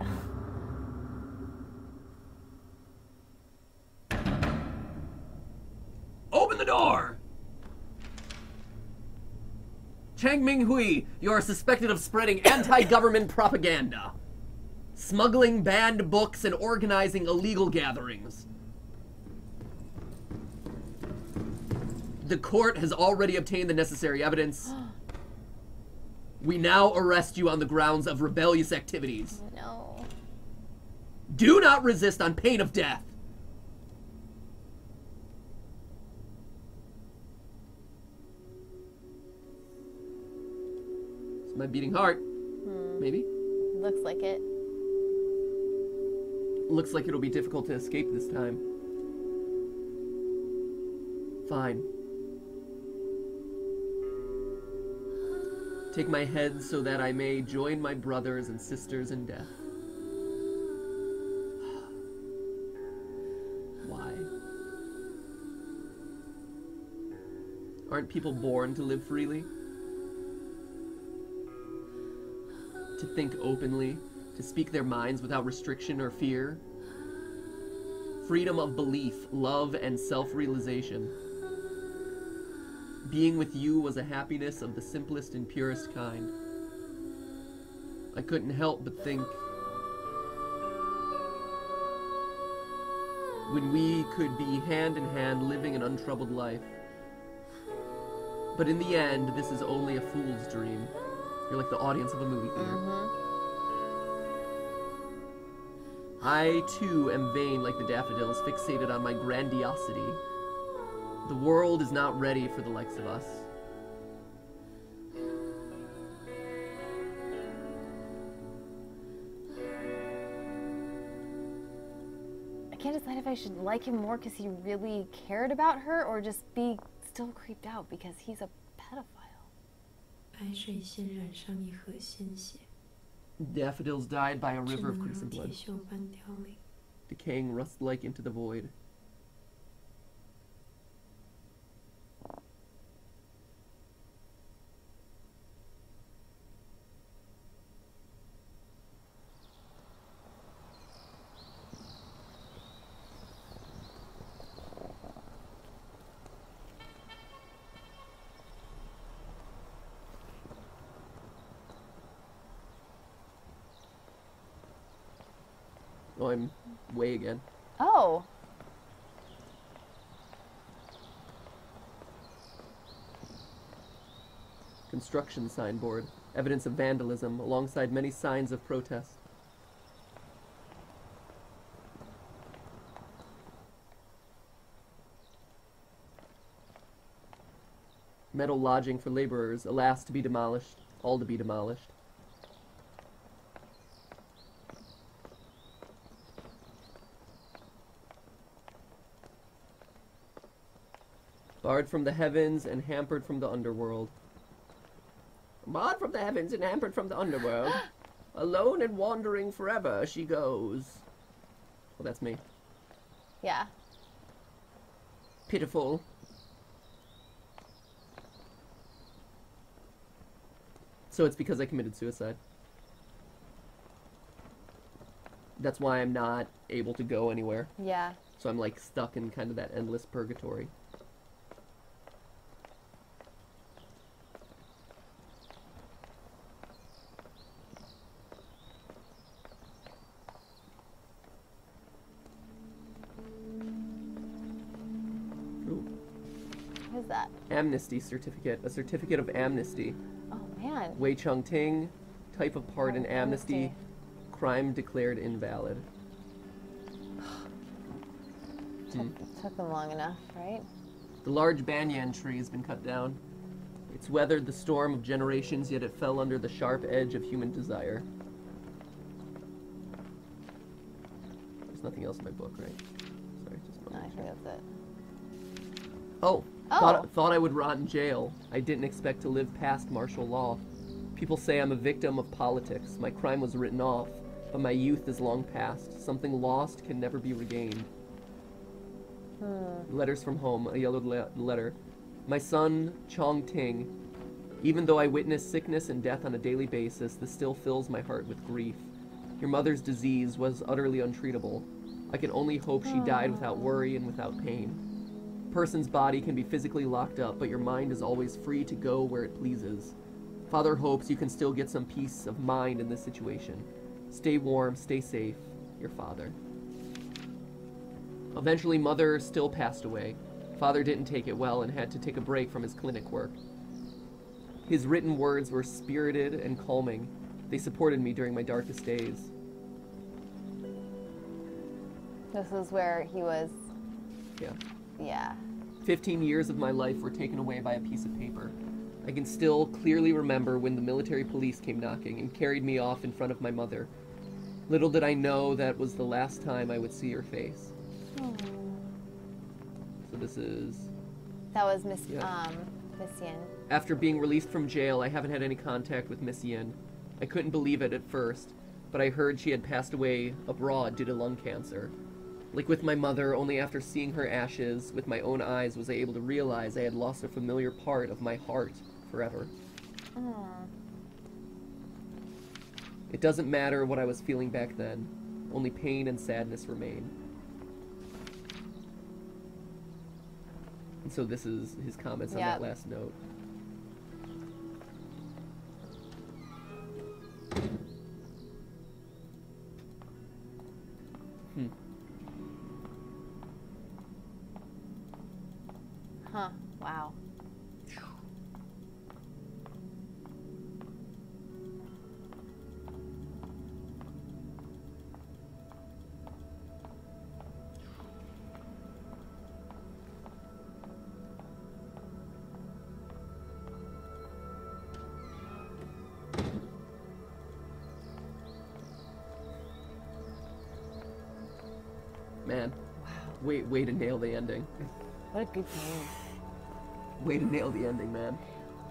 Open the door! Chang Ming Hui, you are suspected of spreading anti-government propaganda, smuggling banned books, and organizing illegal gatherings. The court has already obtained the necessary evidence. We now arrest you on the grounds of rebellious activities. No. Do not resist on pain of death. It's my beating heart. Hmm. Maybe? Looks like it. Looks like it'll be difficult to escape this time. Fine. Take my head so that I may join my brothers and sisters in death. Why? Aren't people born to live freely? To think openly, to speak their minds without restriction or fear? Freedom of belief, love, and self-realization. Being with you was a happiness of the simplest and purest kind. I couldn't help but think, when we could be hand in hand living an untroubled life. But in the end, this is only a fool's dream. You're like the audience of a movie theater. Mm-hmm. I too am vain like the daffodils, fixated on my grandiosity. The world is not ready for the likes of us. I can't decide if I should like him more because he really cared about her, or just be still creeped out because he's a pedophile. Daffodils died by a river of crimson blood, decaying rust-like into the void. Oh, I'm way again. Oh. Construction signboard. Evidence of vandalism, alongside many signs of protest. Metal lodging for laborers, alas, to be demolished, all to be demolished. Barred from the heavens and hampered from the underworld. Barred from the heavens and hampered from the underworld. Alone and wandering forever she goes. Well, that's me. Yeah. Pitiful. So it's because I committed suicide. That's why I'm not able to go anywhere. Yeah. So I'm like stuck in kind of that endless purgatory. Amnesty certificate, a certificate of amnesty. Oh man. Wei Chong Ting, type of pardon, oh, amnesty. amnesty, crime declared invalid. Took, took them long enough, right? The large banyan tree has been cut down. It's weathered the storm of generations, yet it fell under the sharp edge of human desire. There's nothing else in my book, right? Sorry, just a moment. No, I think that's it. Oh, oh. Thought, thought I would rot in jail. I didn't expect to live past martial law. People say I'm a victim of politics. My crime was written off, but my youth is long past. Something lost can never be regained. Hmm. Letters from home, a yellow le letter. My son, Chong Ting, even though I witness sickness and death on a daily basis, this still fills my heart with grief. Your mother's disease was utterly untreatable. I can only hope she died without worry and without pain. A person's body can be physically locked up, but your mind is always free to go where it pleases. Father hopes you can still get some peace of mind in this situation. Stay warm, stay safe, your father. Eventually, mother still passed away. Father didn't take it well and had to take a break from his clinic work. His written words were spirited and calming. They supported me during my darkest days. This is where he was... Yeah. Yeah. Fifteen years of my life were taken away by a piece of paper. I can still clearly remember when the military police came knocking and carried me off in front of my mother. Little did I know that was the last time I would see her face. Oh. This is... That was Miss yeah. um, Miss Yin. After being released from jail, I haven't had any contact with Miss Yin. I couldn't believe it at first, but I heard she had passed away abroad due to lung cancer. Like with my mother, only after seeing her ashes with my own eyes was I able to realize I had lost a familiar part of my heart forever. Aww. It doesn't matter what I was feeling back then. Only pain and sadness remain. And so this is his comments yep. on that last note. Hmm. Huh. Wow. Way, way to nail the ending. What a good game. Way to nail the ending, man.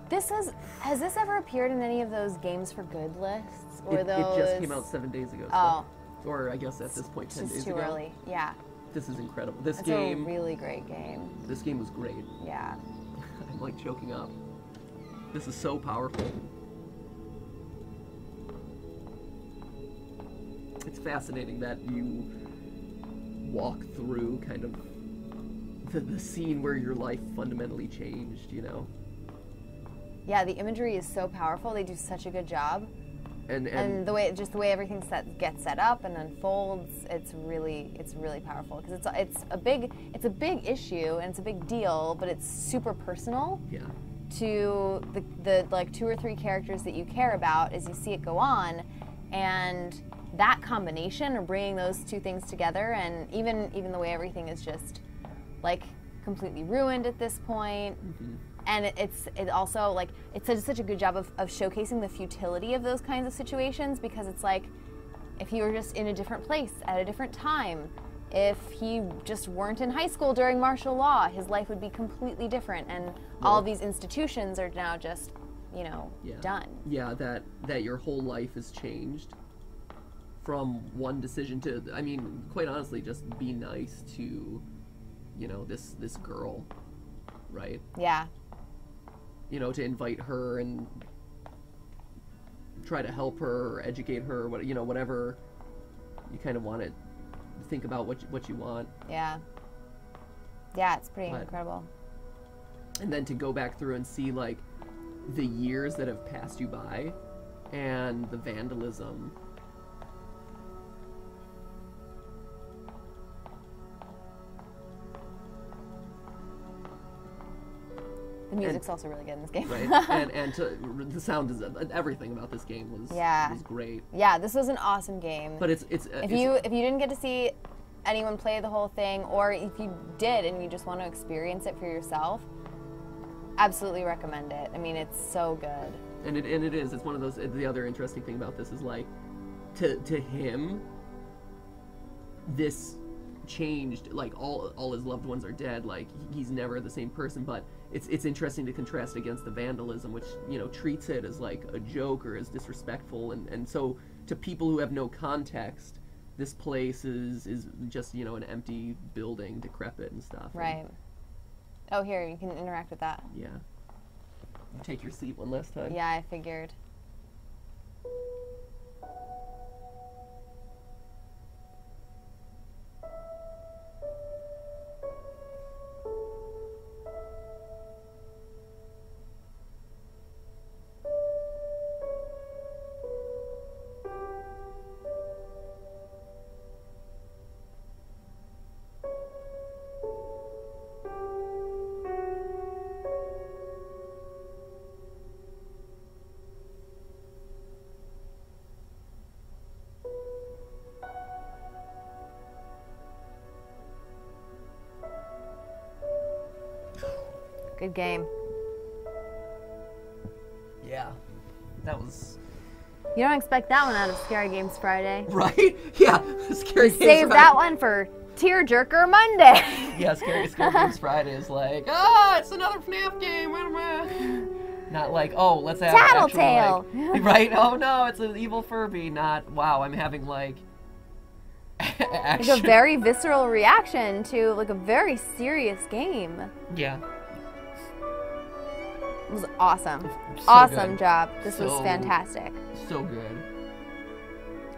This has, has this ever appeared in any of those games for good lists? Or it, those... it just came out seven days ago. Oh. So. Or I guess at this point ten days ago. It's too early, yeah. This is incredible. This That's game... It's a really great game. This game was great. Yeah. I'm like choking up. This is so powerful. It's fascinating that you... walk through kind of the, the scene where your life fundamentally changed, you know? Yeah, the imagery is so powerful. They do such a good job. And, and, and the way, just the way everything set, gets set up and unfolds, it's really, it's really powerful because it's, it's a big, it's a big issue and it's a big deal, but it's super personal. Yeah. To the, the like two or three characters that you care about as you see it go on, and that combination of bringing those two things together, and even even the way everything is just like completely ruined at this point, mm-hmm. and it, it's it also like it does such a good job of, of showcasing the futility of those kinds of situations, because it's like if you were just in a different place at a different time, if he just weren't in high school during martial law, his life would be completely different, and yeah. all of these institutions are now just, you know, yeah. done. Yeah, that that your whole life is changed. From one decision to, I mean, quite honestly, just be nice to, you know, this this girl, right? Yeah. You know, to invite her and try to help her or educate her, what you know, whatever you kind of want to think about what you, what you want. Yeah. Yeah, it's pretty but, incredible. And then to go back through and see like the years that have passed you by, and the vandalism. The music's and, also really good in this game. Right, and, and to, the sound is everything about this game was yeah. was great. Yeah, this was an awesome game. But it's it's if it's, you if you didn't get to see anyone play the whole thing, or if you did and you just want to experience it for yourself, absolutely recommend it. I mean, it's so good. And it, and it is. It's one of those, the other interesting thing about this is, like, to, to him, this changed, like, all all his loved ones are dead, like, he's never the same person, but it's it's interesting to contrast against the vandalism, which, you know, treats it as, like, a joke or as disrespectful, and, and so to people who have no context, this place is, is just, you know, an empty building, decrepit and stuff. Right. And, oh, here, you can interact with that. Yeah. Take your seat one last time. Yeah, I figured. Good game. Yeah, that was... You don't expect that one out of Scary Games Friday. Right? Yeah, Scary Games Friday. Save that one for Tearjerker Monday. Yeah, Scary, Scary Games Friday is like, ah, oh, it's another FNAF game. Not like, oh, let's have Tattletail. Actual, like, right? Oh, no, it's an evil Furby, not, wow, I'm having, like, action. Like a very visceral reaction to, like, a very serious game. Yeah. It was awesome. So awesome good. Job. This so, was fantastic. So good.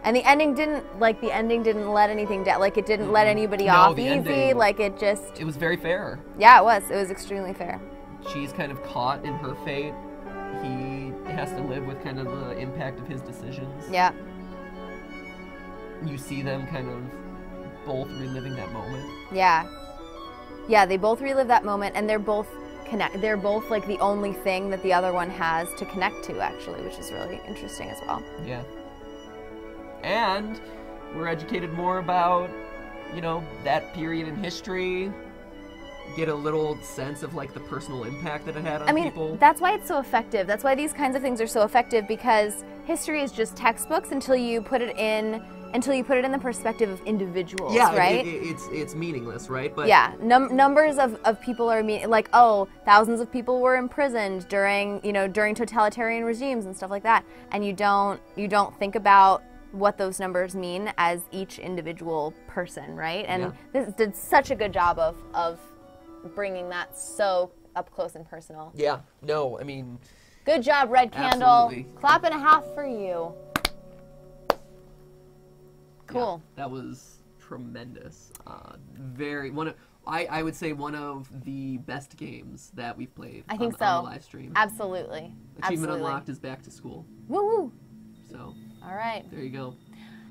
And the ending didn't, like, the ending didn't let anything down. Like, it didn't mm. let anybody no, off easy. Ending, like, it just... It was very fair. Yeah, it was. It was extremely fair. She's kind of caught in her fate. He has to live with kind of the impact of his decisions. Yeah. You see them kind of both reliving that moment. Yeah. Yeah, they both relive that moment, and they're both... Connect. They're both like the only thing that the other one has to connect to, actually, which is really interesting as well. Yeah. And we're educated more about, you know, that period in history. Get a little sense of, like, the personal impact that it had on I mean, people. I mean, that's why it's so effective. That's why these kinds of things are so effective, because history is just textbooks until you put it in... Until you put it in the perspective of individuals, yeah, right? Yeah, it, it, it's it's meaningless, right? But yeah, num numbers of, of people are mean like oh, thousands of people were imprisoned during you know during totalitarian regimes and stuff like that, and you don't you don't think about what those numbers mean as each individual person, right? And yeah. This did such a good job of of bringing that so up close and personal. Yeah, no, I mean, good job, Red Candle. Absolutely. Clap and a half for you. Cool. Yeah, that was tremendous. Uh, very one of I, I would say one of the best games that we've played. I think on, so. On the live stream. Absolutely. Achievement Absolutely. Unlocked is back to school. Woo woo. So. All right. There you go.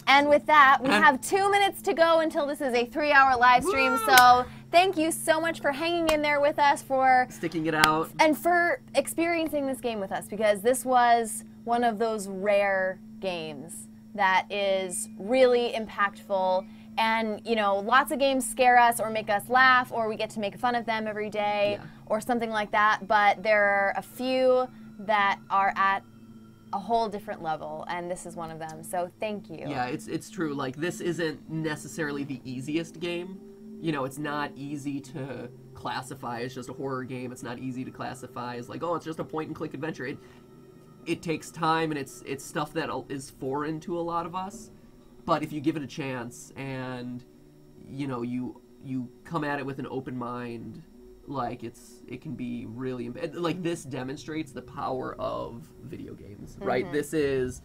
And with that, we and have two minutes to go until this is a three-hour live stream. Woo! So thank you so much for hanging in there with us, for sticking it out, and for experiencing this game with us, because this was one of those rare games that is really impactful. And, you know, lots of games scare us or make us laugh, or we get to make fun of them every day, yeah, or something like that, but there are a few that are at a whole different level, and this is one of them, so thank you. Yeah, it's, it's true. Like, this isn't necessarily the easiest game. You know, it's not easy to classify as just a horror game. It's not easy to classify as, like, oh, it's just a point-and-click adventure. It, It takes time, and it's it's stuff that is foreign to a lot of us, but if you give it a chance and, you know, you you come at it with an open mind, like, it's it can be really, like, this demonstrates the power of video games, right? Mm-hmm. This is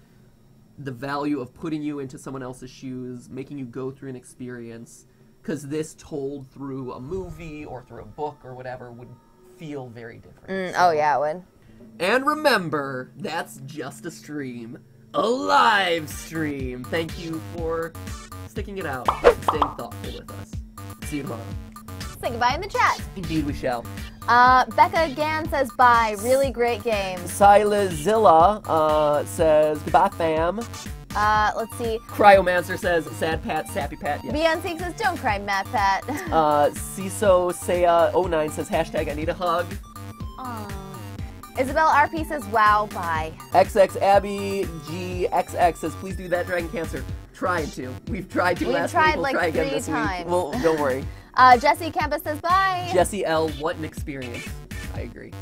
the value of putting you into someone else's shoes, making you go through an experience, because this told through a movie or through a book or whatever would feel very different. Mm, so. Oh yeah, it would. And remember, that's just a stream. A live stream. Thank you for sticking it out and staying thoughtful with us. See you tomorrow. Say goodbye in the chat. Indeed we shall. Uh, Becca again says bye. Really great game. Silazilla uh, says goodbye, fam. Uh, let's see. Cryomancer says, sad Pat, sappy Pat. Yeah. Beyonce says, don't cry, MatPat. uh, Ciso Saya oh nine says, hashtag I need a hug. Aww. Isabel R P says, wow, bye. X X Abby G X X says, please do that, Dragon Cancer. Trying to. We've tried to We've last tried week. We'll like try again three this times. Week. Well, don't worry. uh, Jesse Campus says, bye. Jesse L, what an experience. I agree.